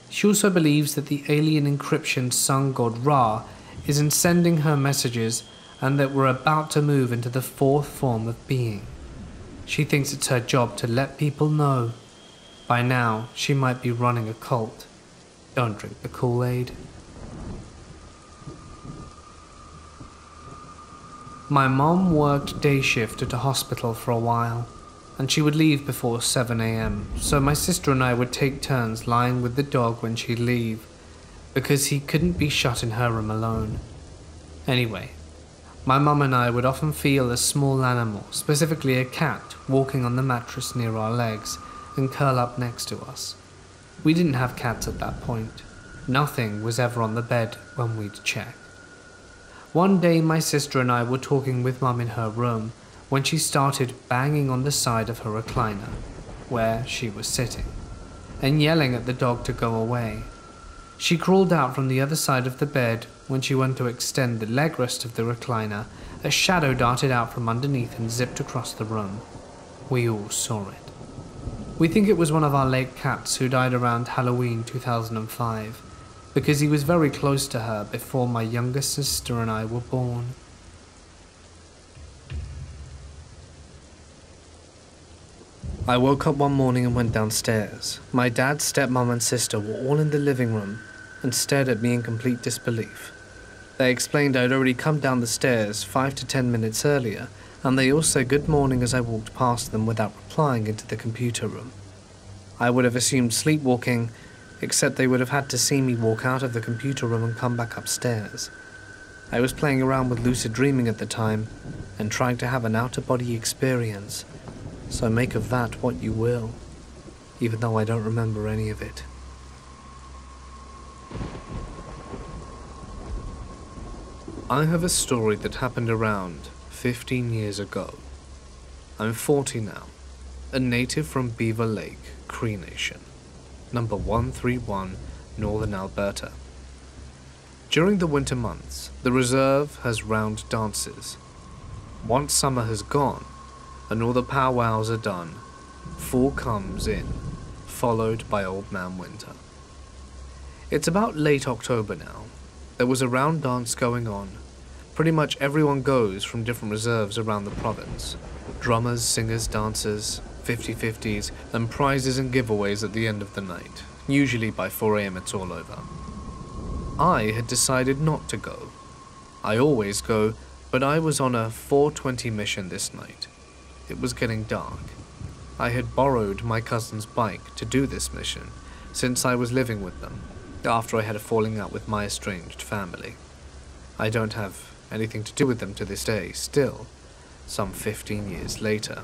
She also believes that the alien encryption sun god Ra is in sending her messages and that we're about to move into the fourth form of being. She thinks it's her job to let people know. By now, she might be running a cult. Don't drink the Kool-Aid. My mom worked day shift at a hospital for a while, and she would leave before seven a m, so my sister and I would take turns lying with the dog when she'd leave, because he couldn't be shut in her room alone. Anyway, my mum and I would often feel a small animal, specifically a cat, walking on the mattress near our legs and curl up next to us. We didn't have cats at that point. Nothing was ever on the bed when we'd check. One day my sister and I were talking with Mum in her room when she started banging on the side of her recliner, where she was sitting, and yelling at the dog to go away. She crawled out from the other side of the bed. When she went to extend the leg rest of the recliner, a shadow darted out from underneath and zipped across the room. We all saw it. We think it was one of our late cats who died around Halloween two thousand five, because he was very close to her before my younger sister and I were born. I woke up one morning and went downstairs. My dad, stepmom and sister were all in the living room and stared at me in complete disbelief. They explained I'd already come down the stairs five to ten minutes earlier, and they all said good morning as I walked past them without replying into the computer room. I would have assumed sleepwalking, except they would have had to see me walk out of the computer room and come back upstairs. I was playing around with lucid dreaming at the time and trying to have an out-of-body experience, so make of that what you will, even though I don't remember any of it. I have a story that happened around fifteen years ago. I'm forty now, a native from Beaver Lake, Cree Nation, number one three one, Northern Alberta. During the winter months, the reserve has round dances. Once summer has gone and all the powwows are done, fall comes in, followed by Old Man Winter. It's about late October now. There was a round dance going on. Pretty much everyone goes from different reserves around the province. Drummers, singers, dancers, fifty-fifties, and prizes and giveaways at the end of the night. Usually by four a m it's all over. I had decided not to go. I always go, but I was on a four twenty mission this night. It was getting dark. I had borrowed my cousin's bike to do this mission since I was living with them after I had a falling out with my estranged family. I don't have anything to do with them to this day, still, some fifteen years later.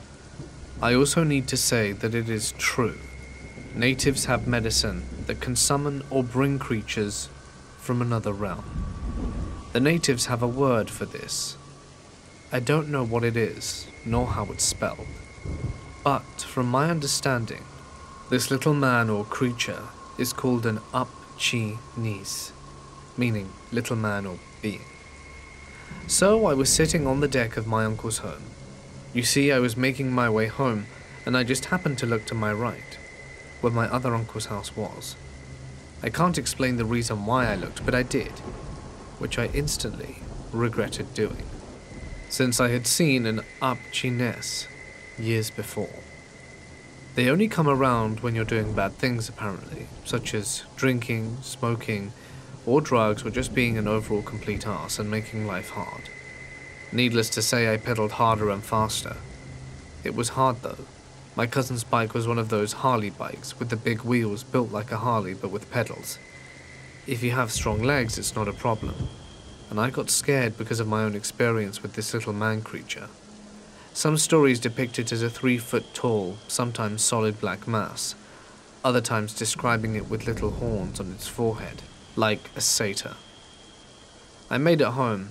I also need to say that it is true. Natives have medicine that can summon or bring creatures from another realm. The natives have a word for this. I don't know what it is, nor how it's spelled. But from my understanding, this little man or creature is called an up-chi-nis, meaning little man or being. So I was sitting on the deck of my uncle's home. You see, I was making my way home, and I just happened to look to my right, where my other uncle's house was. I can't explain the reason why I looked, but I did, which I instantly regretted doing, since I had seen an up-chi-ness years before. They only come around when you're doing bad things, apparently, such as drinking, smoking, or drugs, or just being an overall complete arse and making life hard. Needless to say, I pedaled harder and faster. It was hard though. My cousin's bike was one of those Harley bikes with the big wheels, built like a Harley but with pedals. If you have strong legs, it's not a problem. And I got scared because of my own experience with this little man creature. Some stories depict it as a three foot tall, sometimes solid black mass, other times describing it with little horns on its forehead, like a satyr. I made it home,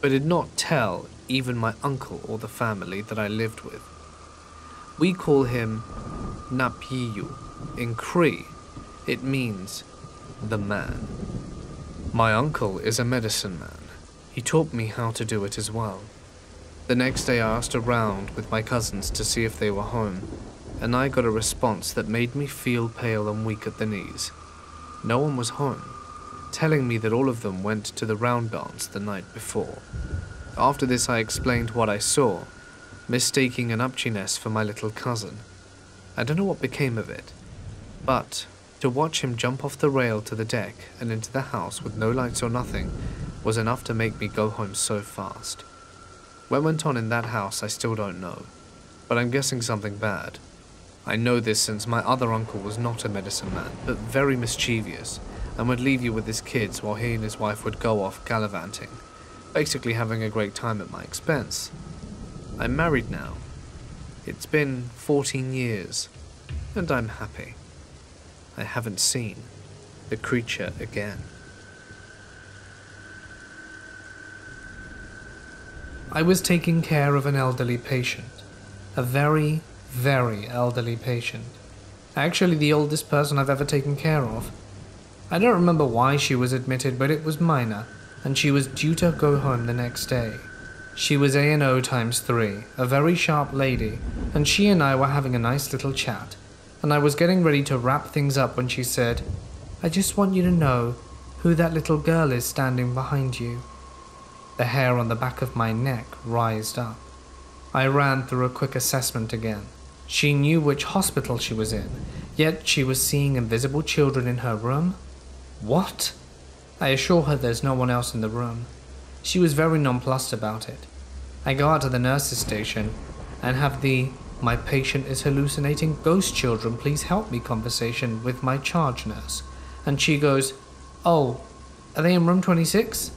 but did not tell even my uncle or the family that I lived with. We call him Napiyu. In Cree, it means the man. My uncle is a medicine man. He taught me how to do it as well. The next day I asked around with my cousins to see if they were home, and I got a response that made me feel pale and weak at the knees. No one was home, telling me that all of them went to the round dance the night before. After this, I explained what I saw, mistaking an up-chi-ness for my little cousin. I don't know what became of it, but to watch him jump off the rail to the deck and into the house with no lights or nothing was enough to make me go home so fast. What went on in that house, I still don't know, but I'm guessing something bad. I know this since my other uncle was not a medicine man, but very mischievous, and would leave you with his kids while he and his wife would go off gallivanting, basically having a great time at my expense. I'm married now. It's been fourteen years, and I'm happy. I haven't seen the creature again. I was taking care of an elderly patient, a very, very elderly patient. Actually the oldest person I've ever taken care of. I don't remember why she was admitted, but it was minor, and she was due to go home the next day. She was A and O times three, a very sharp lady, and she and I were having a nice little chat, and I was getting ready to wrap things up when she said, "I just want you to know who that little girl is standing behind you." The hair on the back of my neck rised up. I ran through a quick assessment again. She knew which hospital she was in, yet she was seeing invisible children in her room? What? I assure her there's no one else in the room. She was very nonplussed about it. I go out to the nurse's station and have the "my patient is hallucinating ghost children, please help me" conversation with my charge nurse, and she goes, "Oh, are they in room twenty-six?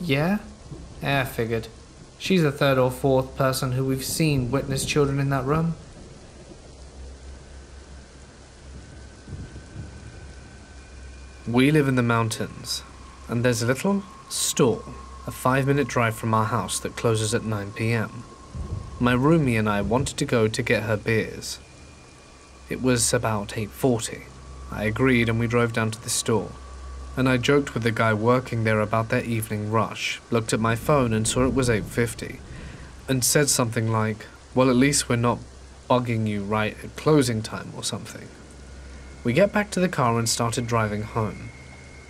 Yeah? Yeah, I figured. She's the third or fourth person who we've seen witness children in that room." We live in the mountains, and there's a little store, a five-minute drive from our house, that closes at nine p m. My roomie and I wanted to go to get her beers. It was about eight forty. I agreed and we drove down to the store, and I joked with the guy working there about their evening rush, looked at my phone and saw it was eight fifty, and said something like, "Well, at least we're not bugging you right at closing time" or something. We get back to the car and started driving home.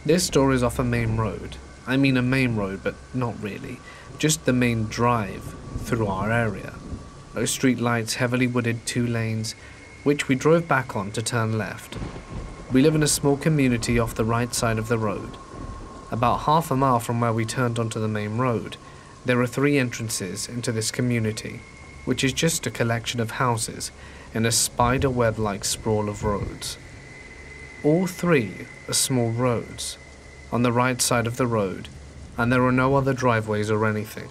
This store is off a main road. I mean a main road, but not really, just the main drive through our area. No street lights, heavily wooded two lanes, which we drove back on to turn left. We live in a small community off the right side of the road. About half a mile from where we turned onto the main road, there are three entrances into this community, which is just a collection of houses in a spider-web-like sprawl of roads. All three are small roads on the right side of the road, and there are no other driveways or anything.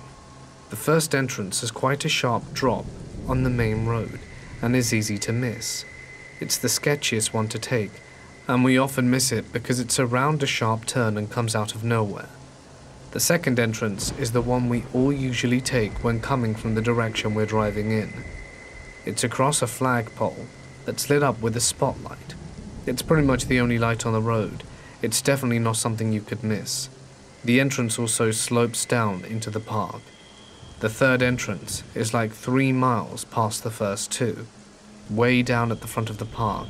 The first entrance is quite a sharp drop on the main road and is easy to miss. It's the sketchiest one to take, and we often miss it because it's around a sharp turn and comes out of nowhere. The second entrance is the one we all usually take when coming from the direction we're driving in. It's across a flagpole that's lit up with a spotlight. It's pretty much the only light on the road. It's definitely not something you could miss. The entrance also slopes down into the park. The third entrance is like three miles past the first two. Way down at the front of the park,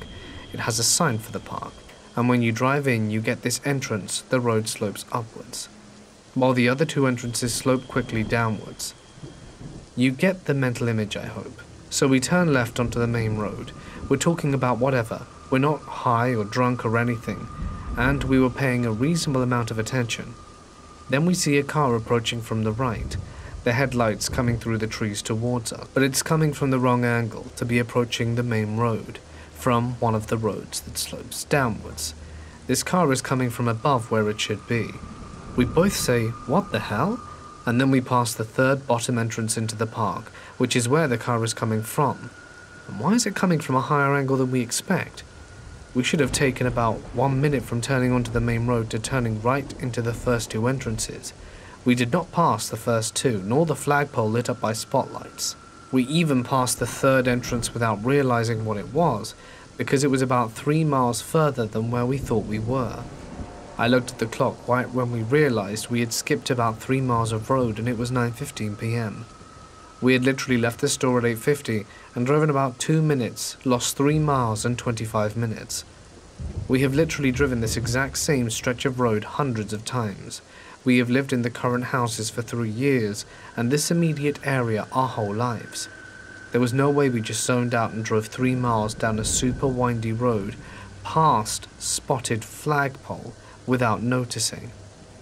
it has a sign for the park, and when you drive in you get this entrance, the road slopes upwards, while the other two entrances slope quickly downwards. You get the mental image, I hope. So we turn left onto the main road. We're talking about whatever. We're not high or drunk or anything, and we were paying a reasonable amount of attention. Then we see a car approaching from the right, the headlights coming through the trees towards us, but it's coming from the wrong angle to be approaching the main road, from one of the roads that slopes downwards. This car is coming from above where it should be. We both say, "What the hell?" And then we pass the third bottom entrance into the park, which is where the car is coming from. And why is it coming from a higher angle than we expect? We should have taken about one minute from turning onto the main road to turning right into the first two entrances. We did not pass the first two, nor the flagpole lit up by spotlights. We even passed the third entrance without realizing what it was, because it was about three miles further than where we thought we were. I looked at the clock right when we realized we had skipped about three miles of road, and it was nine fifteen p m We had literally left the store at eight fifty and driven about two minutes, lost three miles and twenty-five minutes. We have literally driven this exact same stretch of road hundreds of times. We have lived in the current houses for three years and this immediate area our whole lives. There was no way we just zoned out and drove three miles down a super windy road, past spotted flagpole without noticing,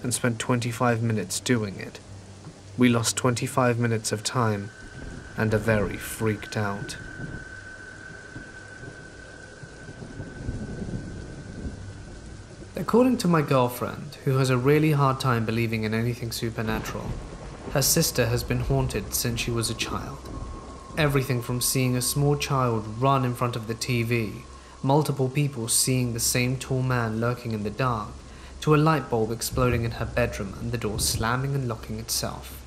and spent twenty-five minutes doing it. We lost twenty-five minutes of time and are very freaked out. According to my girlfriend, who has a really hard time believing in anything supernatural, her sister has been haunted since she was a child. Everything from seeing a small child run in front of the T V, multiple people seeing the same tall man lurking in the dark, to a light bulb exploding in her bedroom and the door slamming and locking itself.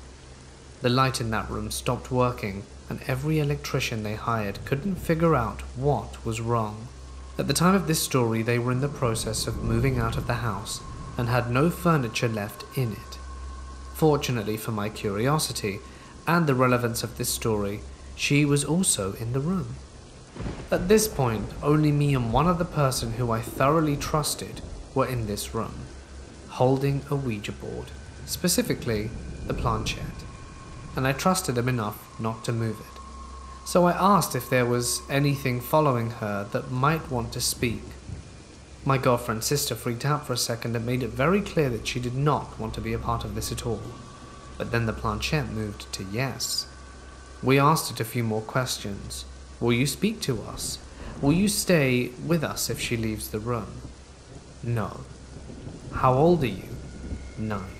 The light in that room stopped working, and every electrician they hired couldn't figure out what was wrong. At the time of this story, they were in the process of moving out of the house and had no furniture left in it. Fortunately for my curiosity and the relevance of this story, she was also in the room. At this point, only me and one other person who I thoroughly trusted were in this room, holding a Ouija board, specifically the planchette, and I trusted them enough not to move it. So I asked if there was anything following her that might want to speak. My girlfriend's sister freaked out for a second and made it very clear that she did not want to be a part of this at all, but then the planchette moved to yes. We asked it a few more questions. Will you speak to us? Will you stay with us if she leaves the room? No. How old are you? Nine.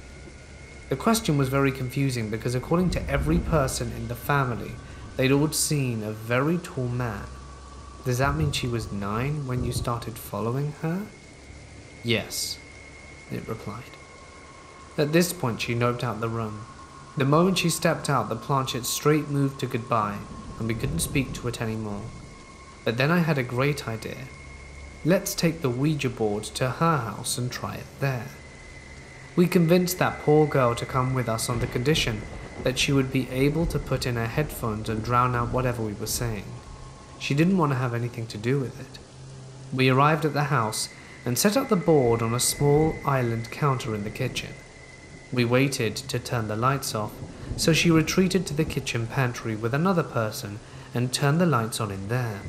The question was very confusing because according to every person in the family, they'd all seen a very tall man. Does that mean she was nine when you started following her? Yes, it replied. At this point, she noped out the room. The moment she stepped out, the planchet straight moved to goodbye, and we couldn't speak to it anymore. But then I had a great idea. Let's take the Ouija board to her house and try it there. We convinced that poor girl to come with us on the condition that she would be able to put in her headphones and drown out whatever we were saying. She didn't want to have anything to do with it. We arrived at the house and set up the board on a small island counter in the kitchen. We waited to turn the lights off, so she retreated to the kitchen pantry with another person and turned the lights on in there.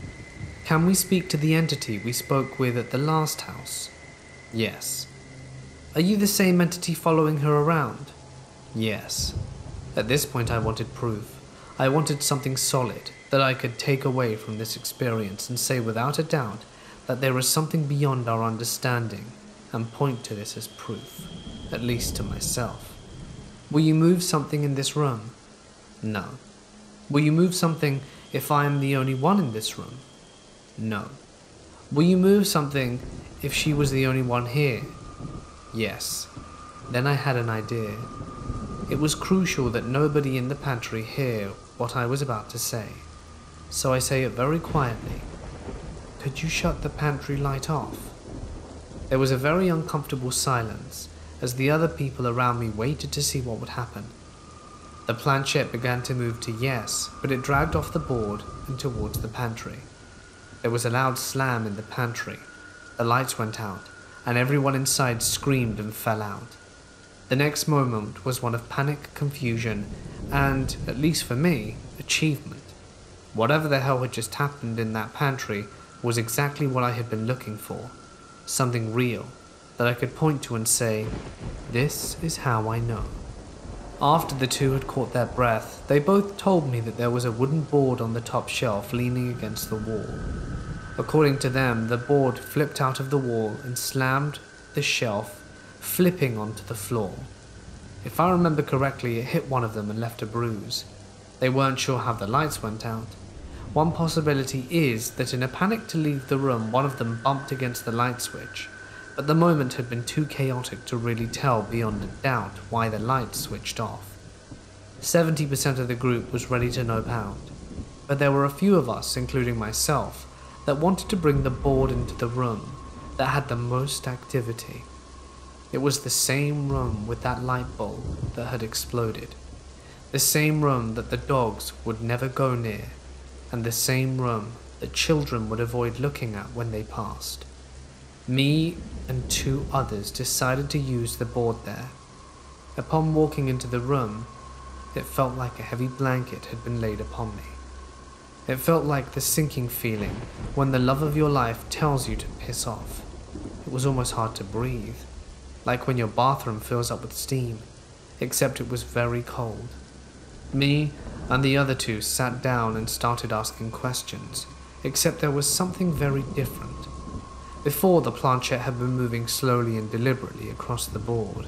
Can we speak to the entity we spoke with at the last house? Yes. Are you the same entity following her around? Yes. At this point, I wanted proof. I wanted something solid that I could take away from this experience and say without a doubt that there is something beyond our understanding and point to this as proof, at least to myself. Will you move something in this room? No. Will you move something if I am the only one in this room? No. Will you move something if she was the only one here? Yes. Then I had an idea. It was crucial that nobody in the pantry hear what I was about to say. So I say it very quietly. Could you shut the pantry light off? There was a very uncomfortable silence as the other people around me waited to see what would happen. The planchette began to move to yes, but it dragged off the board and towards the pantry. There was a loud slam in the pantry. The lights went out, and everyone inside screamed and fell out. The next moment was one of panic, confusion, and, at least for me, achievement. Whatever the hell had just happened in that pantry was exactly what I had been looking for. Something real, that I could point to and say, this is how I know. After the two had caught their breath, they both told me that there was a wooden board on the top shelf leaning against the wall. According to them, the board flipped out of the wall and slammed the shelf, flipping onto the floor. If I remember correctly, it hit one of them and left a bruise. They weren't sure how the lights went out. One possibility is that in a panic to leave the room, one of them bumped against the light switch, but the moment had been too chaotic to really tell beyond a doubt why the lights switched off. seventy percent of the group was ready to nope out, but there were a few of us, including myself, that wanted to bring the board into the room that had the most activity. It was the same room with that light bulb that had exploded, the same room that the dogs would never go near, and the same room that children would avoid looking at when they passed. Me and two others decided to use the board there. Upon walking into the room, it felt like a heavy blanket had been laid upon me. It felt like the sinking feeling when the love of your life tells you to piss off. It was almost hard to breathe. Like when your bathroom fills up with steam, except it was very cold. Me and the other two sat down and started asking questions, except there was something very different. Before, the planchette had been moving slowly and deliberately across the board,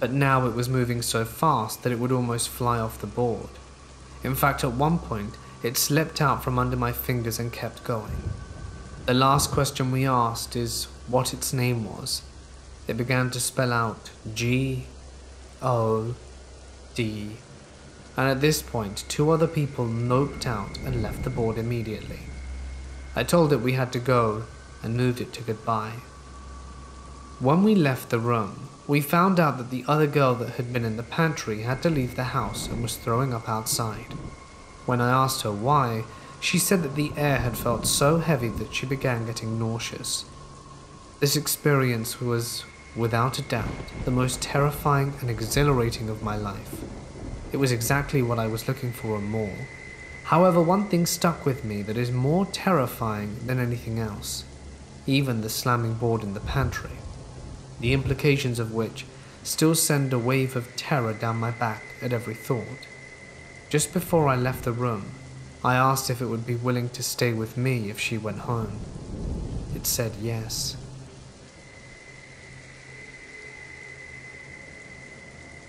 but now it was moving so fast that it would almost fly off the board. In fact, at one point, it slipped out from under my fingers and kept going. The last question we asked is what its name was. They began to spell out G O D, and at this point two other people noped out and left the board immediately. I told it we had to go and moved it to goodbye. When we left the room, we found out that the other girl that had been in the pantry had to leave the house and was throwing up outside. When I asked her why, she said that the air had felt so heavy that she began getting nauseous. This experience was, without a doubt, the most terrifying and exhilarating of my life. It was exactly what I was looking for and more. However, one thing stuck with me that is more terrifying than anything else, even the slamming board in the pantry, the implications of which still send a wave of terror down my back at every thought. Just before I left the room, I asked if it would be willing to stay with me if she went home. It said yes.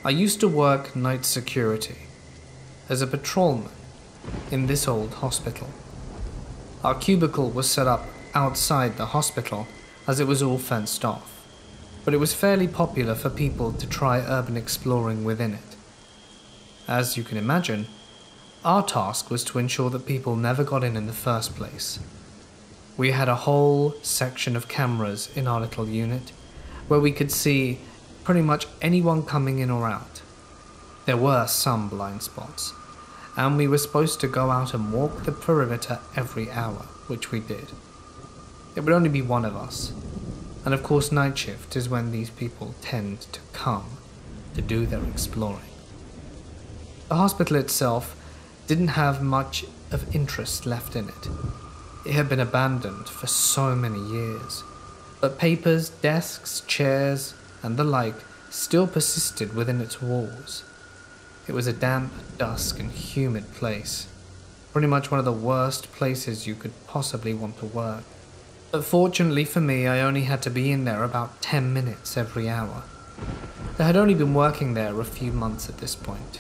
I used to work night security as a patrolman in this old hospital. Our cubicle was set up outside the hospital as it was all fenced off, but it was fairly popular for people to try urban exploring within it. As you can imagine, our task was to ensure that people never got in in the first place. We had a whole section of cameras in our little unit where we could see pretty much anyone coming in or out. There were some blind spots, and we were supposed to go out and walk the perimeter every hour, which we did. It would only be one of us, and of course night shift is when these people tend to come to do their exploring. The hospital itself didn't have much of interest left in it. It had been abandoned for so many years, but papers, desks, chairs, and the like still persisted within its walls. It was a damp, dusk, and humid place, pretty much one of the worst places you could possibly want to work. But fortunately for me, I only had to be in there about ten minutes every hour. I had only been working there a few months at this point.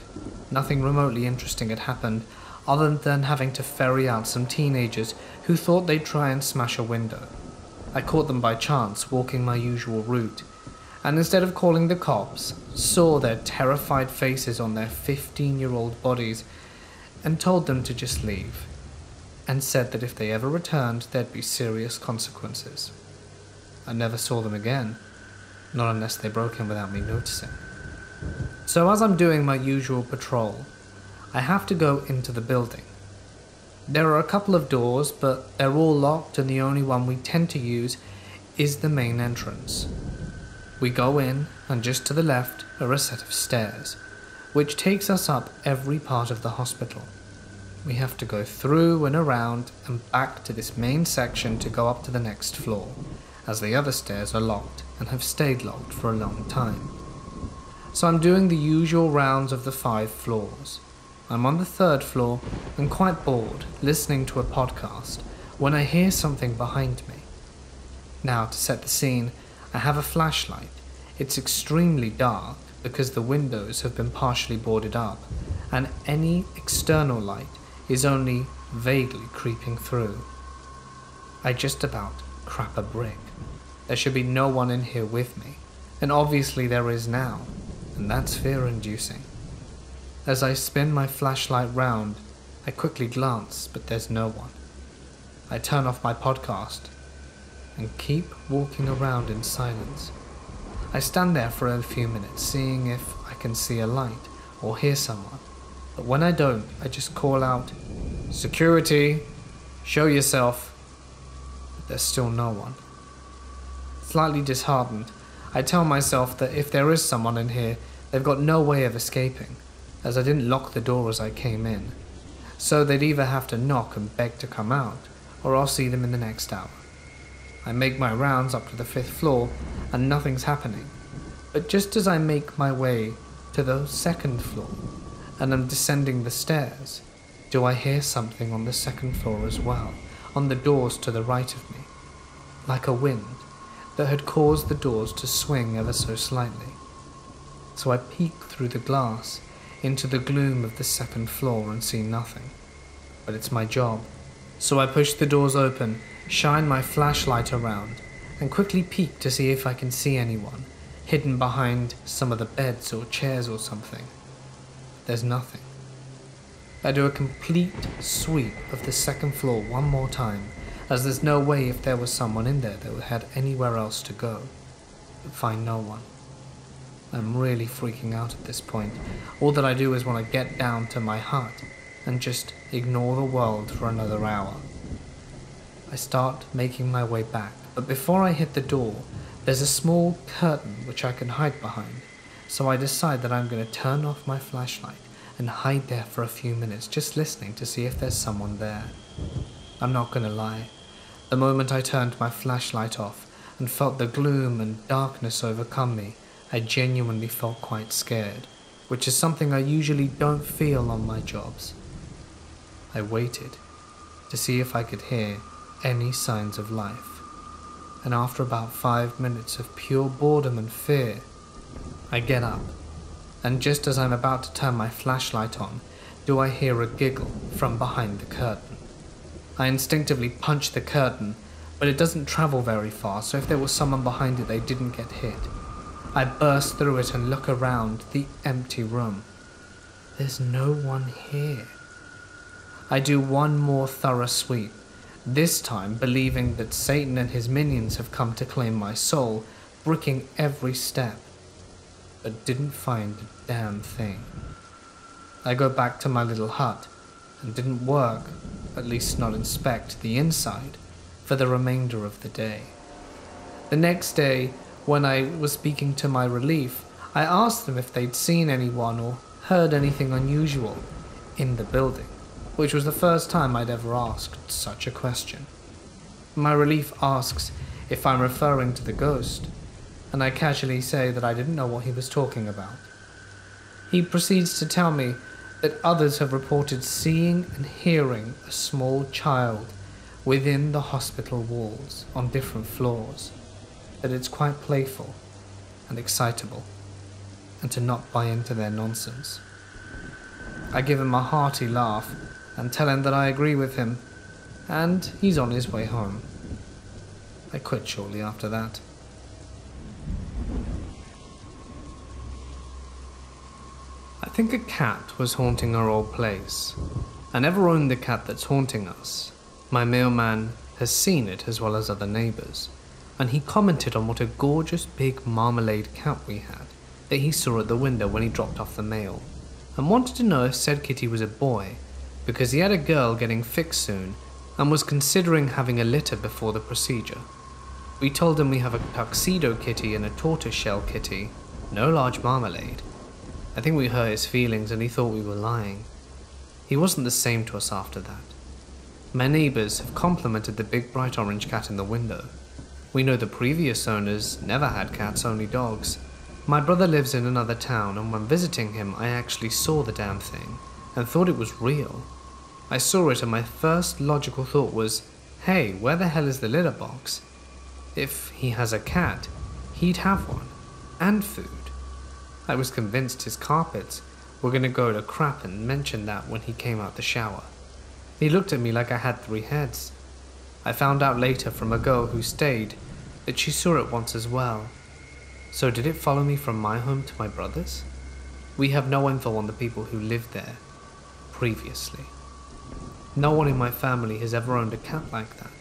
Nothing remotely interesting had happened, other than having to ferry out some teenagers who thought they'd try and smash a window. I caught them by chance walking my usual route, and instead of calling the cops, saw their terrified faces on their fifteen-year-old bodies and told them to just leave, and said that if they ever returned, there'd be serious consequences. I never saw them again, not unless they broke in without me noticing. So as I'm doing my usual patrol, I have to go into the building. There are a couple of doors, but they're all locked, and the only one we tend to use is the main entrance. We go in, and just to the left are a set of stairs, which takes us up every part of the hospital. We have to go through and around and back to this main section to go up to the next floor, as the other stairs are locked and have stayed locked for a long time. So I'm doing the usual rounds of the five floors. I'm on the third floor and quite bored, listening to a podcast, when I hear something behind me. Now, to set the scene, I have a flashlight. It's extremely dark because the windows have been partially boarded up, and any external light is only vaguely creeping through. I just about crap a brick. There should be no one in here with me, and obviously there is now. And that's fear-inducing. As I spin my flashlight round, I quickly glance, but there's no one. I turn off my podcast and keep walking around in silence. I stand there for a few minutes, seeing if I can see a light or hear someone. But when I don't, I just call out, "Security, show yourself." But there's still no one. Slightly disheartened, I tell myself that if there is someone in here, they've got no way of escaping, as I didn't lock the door as I came in. So they'd either have to knock and beg to come out, or I'll see them in the next hour. I make my rounds up to the fifth floor, and nothing's happening. But just as I make my way to the second floor, and I'm descending the stairs, do I hear something on the second floor as well, on the doors to the right of me, like a wind that had caused the doors to swing ever so slightly. So I peek through the glass into the gloom of the second floor and see nothing. But it's my job. So I push the doors open shine my flashlight around, and quickly peek to see if I can see anyone, hidden behind some of the beds or chairs or something. There's nothing. I do a complete sweep of the second floor one more time, as there's no way if there was someone in there that had anywhere else to go. But find no one. I'm really freaking out at this point. All that I do is want to get down to my hut and just ignore the world for another hour. I start making my way back, but before I hit the door, there's a small curtain which I can hide behind, so I decide that I'm going to turn off my flashlight and hide there for a few minutes, just listening to see if there's someone there. I'm not going to lie. The moment I turned my flashlight off and felt the gloom and darkness overcome me, I genuinely felt quite scared, which is something I usually don't feel on my jobs. I waited to see if I could hear any signs of life, and after about five minutes of pure boredom and fear, I get up, and just as I'm about to turn my flashlight on, do I hear a giggle from behind the curtain. I instinctively punch the curtain, but it doesn't travel very far, so if there was someone behind it, they didn't get hit. I burst through it and look around the empty room. There's no one here. I do one more thorough sweep, this time believing that Satan and his minions have come to claim my soul, bricking every step, but didn't find a damn thing. I go back to my little hut and didn't work, at least not inspect the inside, for the remainder of the day. The next day, when I was speaking to my relief, I asked them if they'd seen anyone or heard anything unusual in the building, which was the first time I'd ever asked such a question. My relief asks if I'm referring to the ghost, and I casually say that I didn't know what he was talking about. He proceeds to tell me that others have reported seeing and hearing a small child within the hospital walls on different floors, that it's quite playful and excitable, and to not buy into their nonsense. I give him a hearty laugh and tell him that I agree with him, and he's on his way home. I quit shortly after that. I think a cat was haunting our old place. I never owned the cat that's haunting us. My mailman has seen it as well as other neighbours, and he commented on what a gorgeous big marmalade cat we had that he saw at the window when he dropped off the mail, and wanted to know if said kitty was a boy, because he had a girl getting fixed soon and was considering having a litter before the procedure. We told him we have a tuxedo kitty and a tortoiseshell kitty, no large marmalade. I think we hurt his feelings and he thought we were lying. He wasn't the same to us after that. My neighbours have complimented the big bright orange cat in the window. We know the previous owners never had cats, only dogs. My brother lives in another town, and when visiting him, I actually saw the damn thing and thought it was real. I saw it and my first logical thought was, hey, where the hell is the litter box? If he has a cat, he'd have one, and food. I was convinced his carpets were going to go to crap and mentioned that when he came out the shower. He looked at me like I had three heads. I found out later from a girl who stayed that she saw it once as well. So did it follow me from my home to my brother's? We have no info on the people who lived there previously. No one in my family has ever owned a cat like that,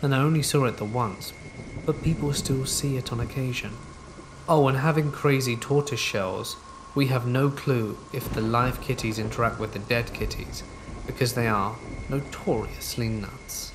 and I only saw it the once, but people still see it on occasion. Oh, and having crazy tortoise shells, we have no clue if the live kitties interact with the dead kitties, because they are notoriously nuts.